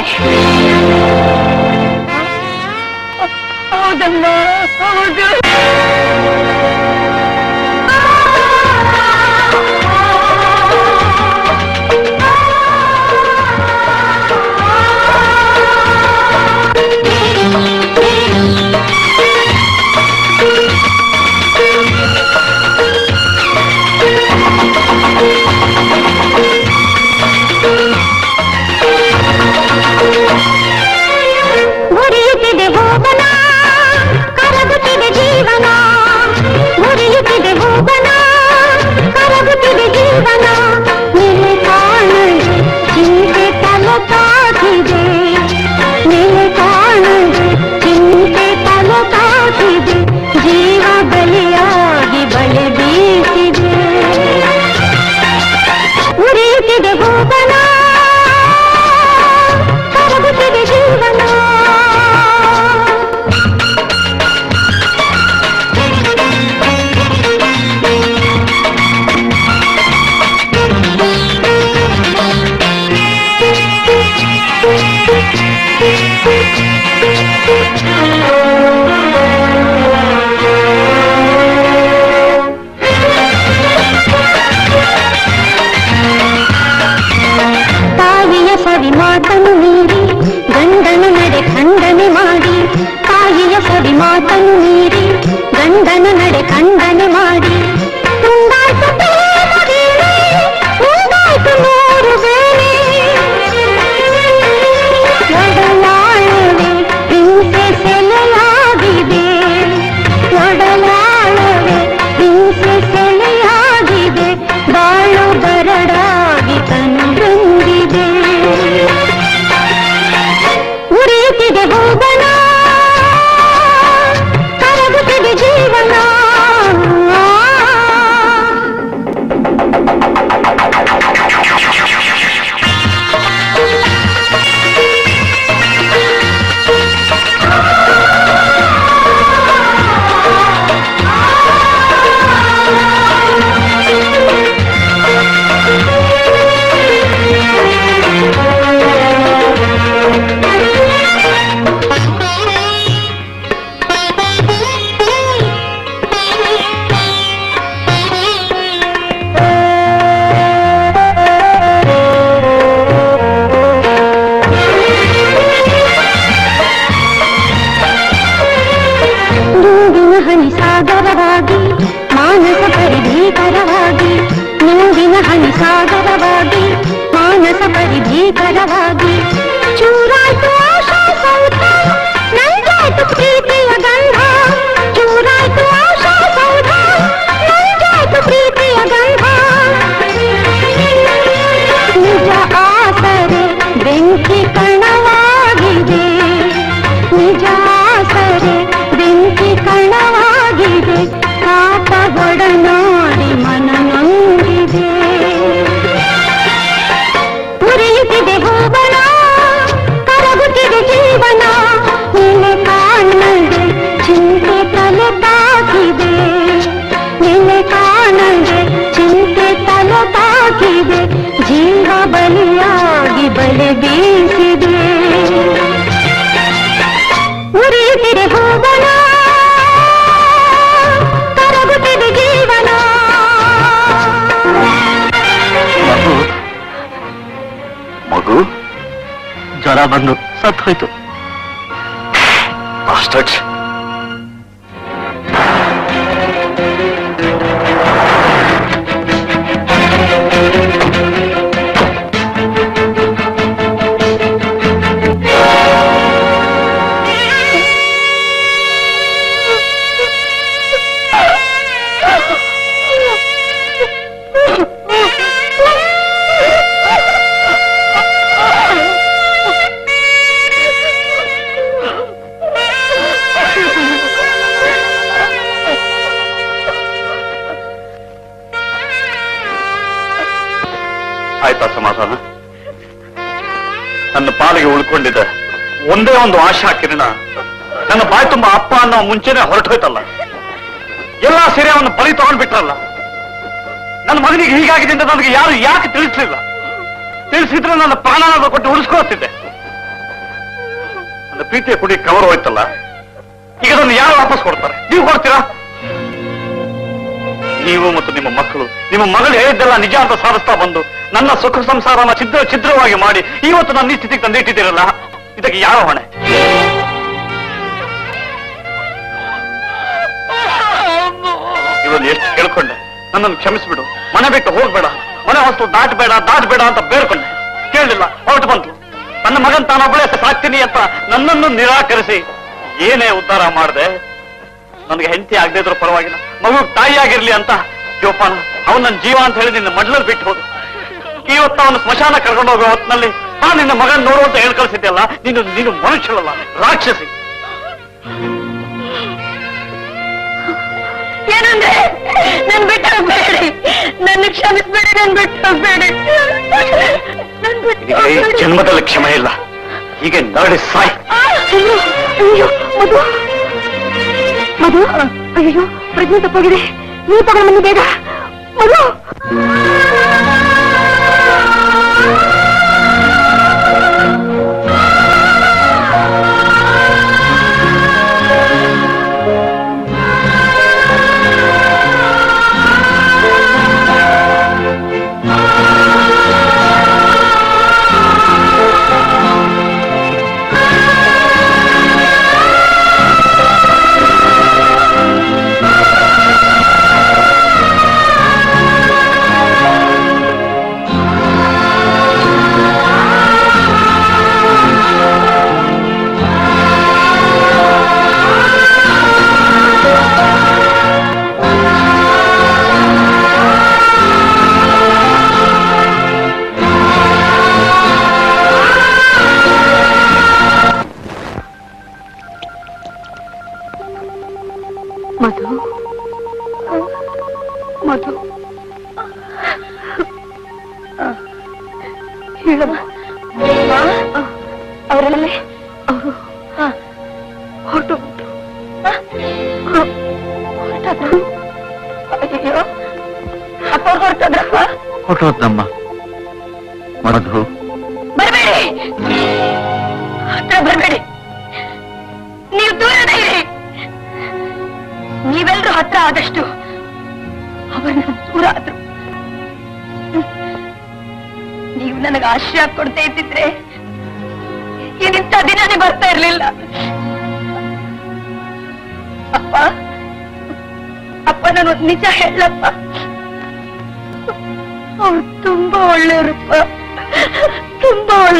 ಹೌದಮ್ಮ ಹೌದು. ಗುರಿಯುತ್ತಿದೆ ಭೋಗನ, ಕರಗುತ್ತಿದೆ ಜೀವನ, ಬರವಾಗಿ ಚೂರಾಯ್ತು ಆಶಾ ಸೌತ ನಂಗಾಯ್ತು ಪ್ರೀತಿಯ ಗಂಧ ಚೂರಾಯ್ತು ಆಶಾ ಸೌತ ನಂಗಾಯ್ತು ಪ್ರೀತಿಯ ಗಂಧ ನಿಜ ಆಸರೆ ಬೆಂಕಿ ಕಣವಾಗಿದೆ ನಿಜ ಆಸರೆ ಬೆಂಕಿ ಕಣವಾಗಿದೆ ಕಾಟ ಒಡನಾಡಿ ಮನ ನೊಂದಿದೆ जीवा बलियागी बल बीसिदे उरी तेरे हो बना तरगुतिद जीवन मगु मगु जरा बंदू सत होयितु मास्टर आशा किरण ನನ್ನ ಬಾಯಿ ತುಂಬಾ ಅಪ್ಪ ಅನ್ನೋ ಮುಂಚೆನೇ ಹೊರಟೋಯ್ತಲ್ಲ ಎಲ್ಲ ಸೇರಿ ಅವನು ಬಲಿ ತಗೊಂಡ್ಬಿಟ್ರಲ್ಲ ನನ್ನ ಮಗನಿಗೆ ಹೀಗಾಗಿದೆ ಅಂತ ನನಗೆ ಯಾರು ಯಾಕೆ ತಿಳಿಸಲಿಲ್ಲ ತಿಳಿಸಿದ್ರೆ ನನ್ನ ಪ್ರಾಣನ ಕೊಟ್ಟು ಉಳಿಸ್ಕೊಳ್ತಿದ್ದೆ ನನ್ನ ಪ್ರೀತಿಯ ಕುಡಿ ಕವರ್ ಹೋಯ್ತಲ್ಲ ಈಗ ಅದನ್ನು ಯಾರು ವಾಪಸ್ ಕೊಡ್ತಾರೆ ನೀವು ಕೊಡ್ತೀರಾ ನೀವು ಮತ್ತು ನಿಮ್ಮ ಮಕ್ಕಳು ನಿಮ್ಮ ಮಗಳು ಹೇಳಿದ್ದೆಲ್ಲ ನಿಜ ಅಂತ ಸಾಧಿಸ್ತಾ ಬಂದು ನನ್ನ ಸುಖ ಸಂಸಾರನ ಛಿದ್ರವಾಗಿ ಮಾಡಿ ಇವತ್ತು ನನ್ನ ಈ ಸ್ಥಿತಿಗೆ ತಂದಿಟ್ಟಿದ್ದೀರಲ್ಲ ಇದಕ್ಕೆ ಯಾರು ಹೊಣೆ ಎಷ್ಟು ಕೇಳ್ಕೊಂಡೆ ನನ್ನನ್ನು ಕ್ಷಮಿಸಿಬಿಡು ಮನೆ ಬಿಟ್ಟು ಹೋಗ್ಬೇಡ ಮನೆ ಹೊಸ್ತು ದಾಟಬೇಡ ಅಂತ ಬೇಡ್ಕೊಂಡೆ ಕೇಳಲಿಲ್ಲ ಹೊರಟು ಬಂತು ನನ್ನ ಮಗನ್ ತಾನೊಬ್ಬಳೇ ಸಾಕ್ತೀನಿ ಅಂತ ನನ್ನನ್ನು ನಿರಾಕರಿಸಿ ಏನೇ ಉದ್ಧಾರ ಮಾಡಿದೆ ನನಗೆ ಹೆಂಡತಿ ಆಗದೆ ಇದ್ರೂ ಪರವಾಗಿಲ್ಲ ಮಗು ತಾಯಿಯಾಗಿರ್ಲಿ ಅಂತ ಜೋಪಾನ ಅವನು ನನ್ನ ಜೀವ ಅಂತ ಹೇಳಿ ನಿನ್ನ ಮಡ್ಲಲ್ಲಿ ಬಿಟ್ಟು ಹೋದ ಇವತ್ತು ಅವನು ಸ್ಮಶಾನ ಕರ್ಕೊಂಡು ಹೋಗೋ ಹೊತ್ತಿನಲ್ಲಿ ನಾನು ನಿನ್ನ ಮಗನ್ ನೋಡು ಅಂತ ಹೇಳಿ ಕಳಿಸಿದ್ದೆಲ್ಲ ನೀನು ಮನುಷ್ಯಳಲ್ಲ ರಾಕ್ಷಸಿ ಏನಂದ್ರೆ ನನ್ ಬಿಟ್ಟು ಹೋಗ್ಬೇಡಿ ನನ್ನ ಕ್ಷಮಿಸ್ಬೇಡಿ ನನ್ ಬಿಟ್ಟು ಹೋಗ್ಬೇಡಿ ಜನ್ಮದಲ್ಲಿ ಕ್ಷಮೆ ಇಲ್ಲ ಹೀಗೆ ನರಳಿ ಸಾಯಿ ಅಯ್ಯೋ ಮಧು ಅಯ್ಯೋ ಪ್ರಜ್ಞೆ ತಪ್ಪೋಗಿದೆ ನೀವು ತಗೊಂಡು ಬನ್ನಿ ಬೇಗ ಮಧು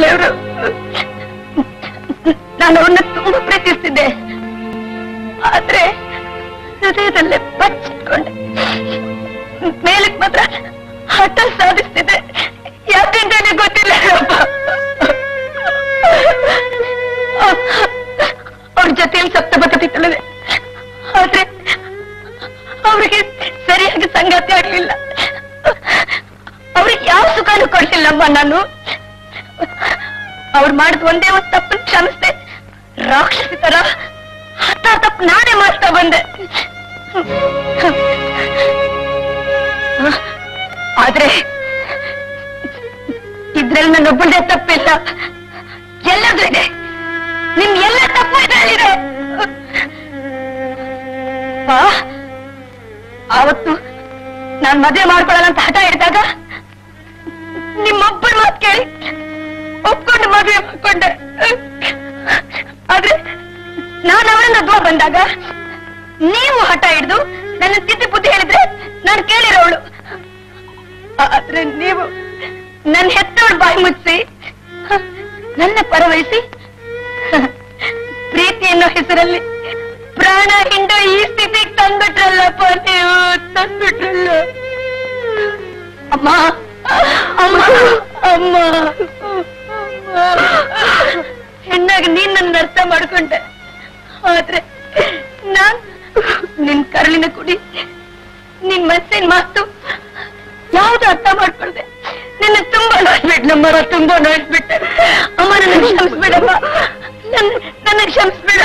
लेवरू नानु तुम्बा प्रीतिस्तिद्दे आद्रे हृदयदल्ले बच्चिट्कोंडे मेलक्के मात्र हठ साधिस्तिद्दे याकेंतने गोत्तिल्ल अप्प और जतेली सप्तपथतित्तलवे आद्रे अवरिगे सरियागि संगाति आगलिल्ल अवरिगे याव सुखनू कोड्लिल्लम्मा नानु तप क्षमस्ते राक्षसी तर हता तप नाने माता बंदे नोबे तपेल निम्ला तपे आवत्तु ना मद्वे माड्कोळ्ळल्ल हठ हिडिदाग निम्मोब्बन मातु केळि ಒಪ್ಕೊಂಡು ಮದುವೆ ಮಾಡ್ಕೊಂಡೆ. ಆದ್ರೆ ನಾನು ಅವರನ್ನ ದೂರ ಬಂದಾಗ ನೀವು ಹಠ ಹಿಡಿದು ನನ್ನ ತಿದ್ದಿ ಬುದ್ಧಿ ಹೇಳಿದ್ರೆ ನಾನು ಕೇಳಿರೋಳು. ಆದ್ರೆ ನೀವು ನನ್ನ ಹೆತ್ತವಳ ಬಾಯಿ ಮುಚ್ಚಿ ನನ್ನ ಪರವಹಿಸಿ ಪ್ರೀತಿ ಅನ್ನೋ ಹೆಸರಲ್ಲಿ ಪ್ರಾಣ ಹಿಂಡೋ ಈ ಸ್ಥಿತಿಗೆ ತಂದ್ಬಿಟ್ರಲ್ಲಪ್ಪ, ನೀವು ತಂದ್ಬಿಟ್ರಲ್ಲ. ಅಮ್ಮ ಅಮ್ಮ ಅಮ್ಮ ಹೆಣ್ಣಾಗಿ ನೀನ್ ನನ್ನ ಅರ್ಥ ಮಾಡ್ಕೊಂಡೆ. ಆದ್ರೆ ನಾನ್ ನಿನ್ ಕರಳಿನ ಕುಡಿ, ನಿನ್ ಮನಸ್ಸಿನ ಮಾತು ಯಾವ್ದು ಅರ್ಥ ಮಾಡ್ಕೊಂಡೆ. ನಿನ್ನ ತುಂಬಾ ನೋಡ್ಬಿಟ್ಟು ನಮ್ಮರ ತುಂಬಾ ನೋಡ್ಬಿಟ್ಟೆ. ಅಮ್ಮ ನನ್ನ ಕ್ಷಮಿಸ್ಬಿಡಮ್ಮ, ನನ್ನ ಕ್ಷಮಿಸ್ಬಿಡ.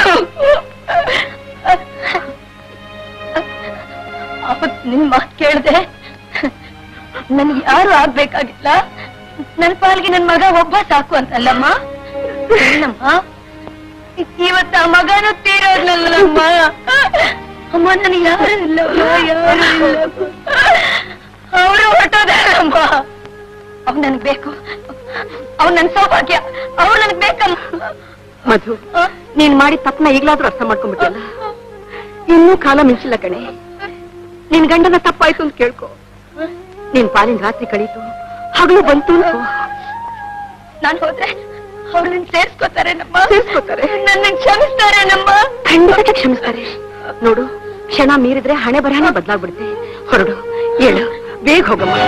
ಅವತ್ ನಿನ್ ಮಾತು ಕೇಳ್ದೆ, ನನ್ಗೆ ಯಾರು ಆಗ್ಬೇಕಾಗಿಲ್ಲ, ನನ್ನ ಪಾಲ್ಗೆ ನನ್ನ ಮಗ ಒಬ್ಬ ಸಾಕು ಅಂತಲ್ಲಮ್ಮ. ಇವತ್ತ ಆ ಮಗನೂ ತೀರೋದ್ಲಲ್ಲಮ್ಮ. ಅಮ್ಮ ನನ್ಗೆ ಯಾರು ಇಲ್ಲಮ್ಮ, ಯಾರು ಇಲ್ಲ. ಅವರು ಹೊಟ್ಟೋದಲ್ಲಮ್ಮ. ಅವ್ನು ನನ್ಗೆ ಬೇಕು, ಅವ್ನು ನನ್ನ ಸೌಭಾಗ್ಯ, ಅವ್ನು ನನ್ಗೆ ಬೇಕಮ್ಮ. ಮಧು, ನೀನ್ ಮಾಡಿ ತಪ್ಪನ್ನ ಈಗ್ಲಾದ್ರೂ ಅರ್ಥ ಮಾಡ್ಕೊಂಡ್ಬಿಟ್ಟಲ್ಲ. ಇನ್ನೂ ಕಾಲ ಮಿಂಚಿಲ್ಲ ಕಣೆ. ನಿನ್ ಗಂಡನ ತಪ್ಪಾಯ್ತು ಅಂತ ಕೇಳ್ಕೊ. ನಿನ್ ಪಾಲಿನ ರಾತ್ರಿ ಕಳೀತು, ಹಗಲು ಬಂತು. ನಾನು ಹೋದ್ರೆ ಅವ್ರು ನಿನ್ ಸೇರ್ಸ್ಕೋತಾರೆ, ನನ್ನ ಕ್ಷಮಿಸ್ತಾರೆ. ನಮ್ಮ ಖಂಡಿತ ಕ್ಷಮಿಸ್ತಾರೆ ನೋಡು. ಕ್ಷಣ ಮೀರಿದ್ರೆ ಹಣೆ ಬರಹನೇ ಬದಲಾಗ್ಬಿಡುತ್ತೆ. ಹೊರಡು, ಏಳು, ಬೇಗ ಹೋಗಮ್ಮ.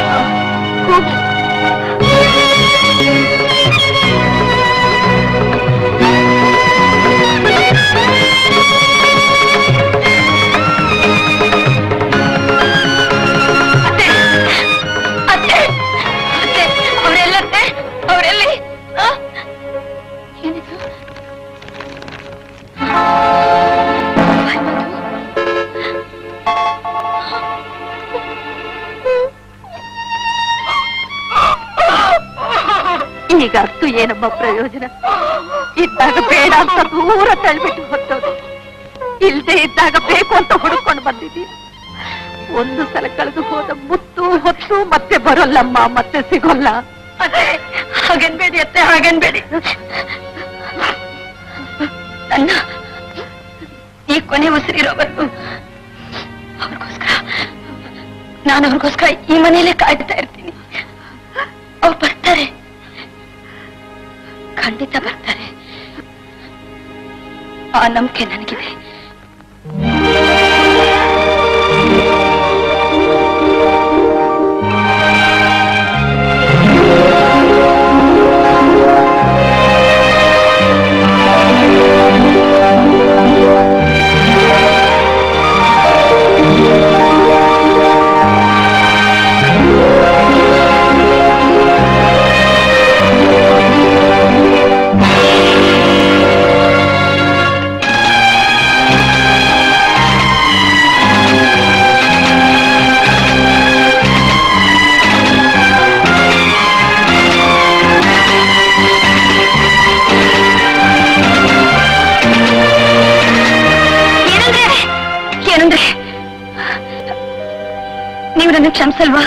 ಈಗ ಅಷ್ಟು ಏನಮ್ಮ ಪ್ರಯೋಜನ? ಇದ್ದಾಗ ಬೇಡ ಅಂತ ದೂರ ತಳ್ಬಿಟ್ಟು ಹೊತ್ತೋದು, ಇಲ್ದೇ ಇದ್ದಾಗ ಬೇಕು ಅಂತ ಹುಡುಕೊಂಡು ಬಂದಿದ್ದೀನಿ. ಒಂದು ಸಲ ಕಳೆದು ಹೋದ ಮುತ್ತು ಹೊತ್ತು ಮತ್ತೆ ಬರೋಲ್ಲಮ್ಮ, ಮತ್ತೆ ಸಿಗೋಲ್ಲ. ಹಾಗನ್ಬೇಡಿ ಅತ್ತೆ, ಹಾಗನ್ಬೇಡಿ. ನನ್ನ ಈ ಕೊನೆ ಉಸಿರಿರೋವರೆಗೂ ಅವ್ರಿಗೋಸ್ಕರ, ನಾನು ಅವ್ರಿಗೋಸ್ಕರ ಈ ಮನೆಯಲ್ಲೇ ಕಾಯ್ತಾ ಇರ್ತೀನಿ. ಅವ್ರು ಬರ್ತಾರೆ, ಖಂಡಿತ ಬರ್ತಾರೆ. ಆ ನಂಬಿಕೆ ನನಗಿದೆ. ಕ್ಷಮಿಸಲ್ವಾ?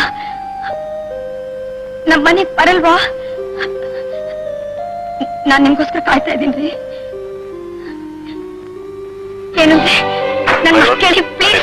ನಮ್ಮ ಮನೆಗೆ ಬರಲ್ವಾ? ನಾನು ನಿಮ್ಗೋಸ್ಕರ ಕಾಯ್ತಾ ಇದ್ದೀನಿ. ಏನು ನನ್ನ ಕೇಳಿ ಪ್ಲೀಸ್.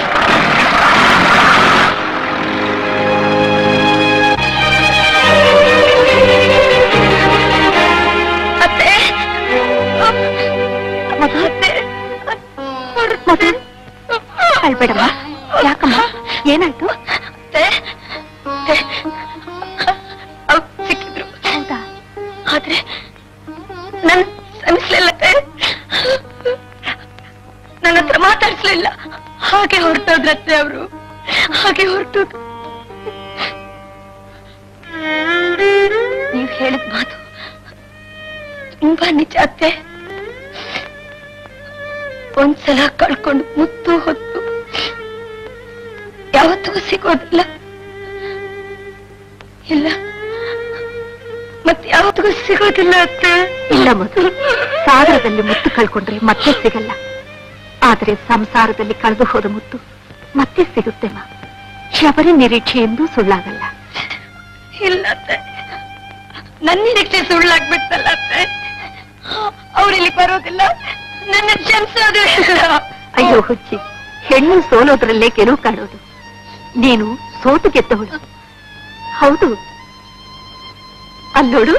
ಹಾಗೆ ಹೊರಟೋದ್ರತ್ತೆ ಅವರು ಹಾಗೆ ಹೊರಟೋದು. ನೀವು ಹೇಳಿದ ಮಾತು ತುಂಬಾ ನಿಜ ಅತ್ತೆ. ಒಂದ್ಸಲ ಕಳ್ಕೊಂಡು ಮುತ್ತು ಹೊತ್ತು ಯಾವತ್ತೂ ಸಿಗೋದಿಲ್ಲ, ಇಲ್ಲ ಮತ್ತೆ ಯಾವತ್ತಿಗೂ ಸಿಗೋದಿಲ್ಲ ಅತ್ತೆ. ಇಲ್ಲ ಮಧು, ಸಾಗರದಲ್ಲಿ ಮುತ್ತು ಕಳ್ಕೊಂಡ್ರೆ ಮತ್ತೆ ಸಿಗಲ್ಲ, ಆದರೆ ಸಂಸಾರದಲ್ಲಿ ಕಳೆದು ಹೋದ ಮುತ್ತು ಮತ್ತೆ ಸಿಗುತ್ತೆ. ಶಬರಿ ನಿರೀಕ್ಷೆ ಎಂದು ಸುಳ್ಳಾಗಲ್ಲ. ಇಲ್ಲ ಅತ್ತೆ, ನನ್ನ ನಿರೀಕ್ಷೆ ಸುಳ್ಳಾಗ್ಬಿಡ್ತಲ್ಲ ಅತ್ತೆ. ಅವ್ರಲ್ಲಿ ಬರೋದಿಲ್ಲ, ನನ್ನ ಕ್ಷಮಿಸೋದು ಇಲ್ಲ. ಅಯ್ಯೋ ಹುಚ್ಚಿ, ಹೆಣ್ಣು ಸೋಲೋದ್ರಲ್ಲೇ ಗೆಲುವು ಕಾಣೋದು, ನೀನು ಸೋತು ಗೆದ್ದವಳು. ಹೌದು, ಅಲ್ಲೋಡು.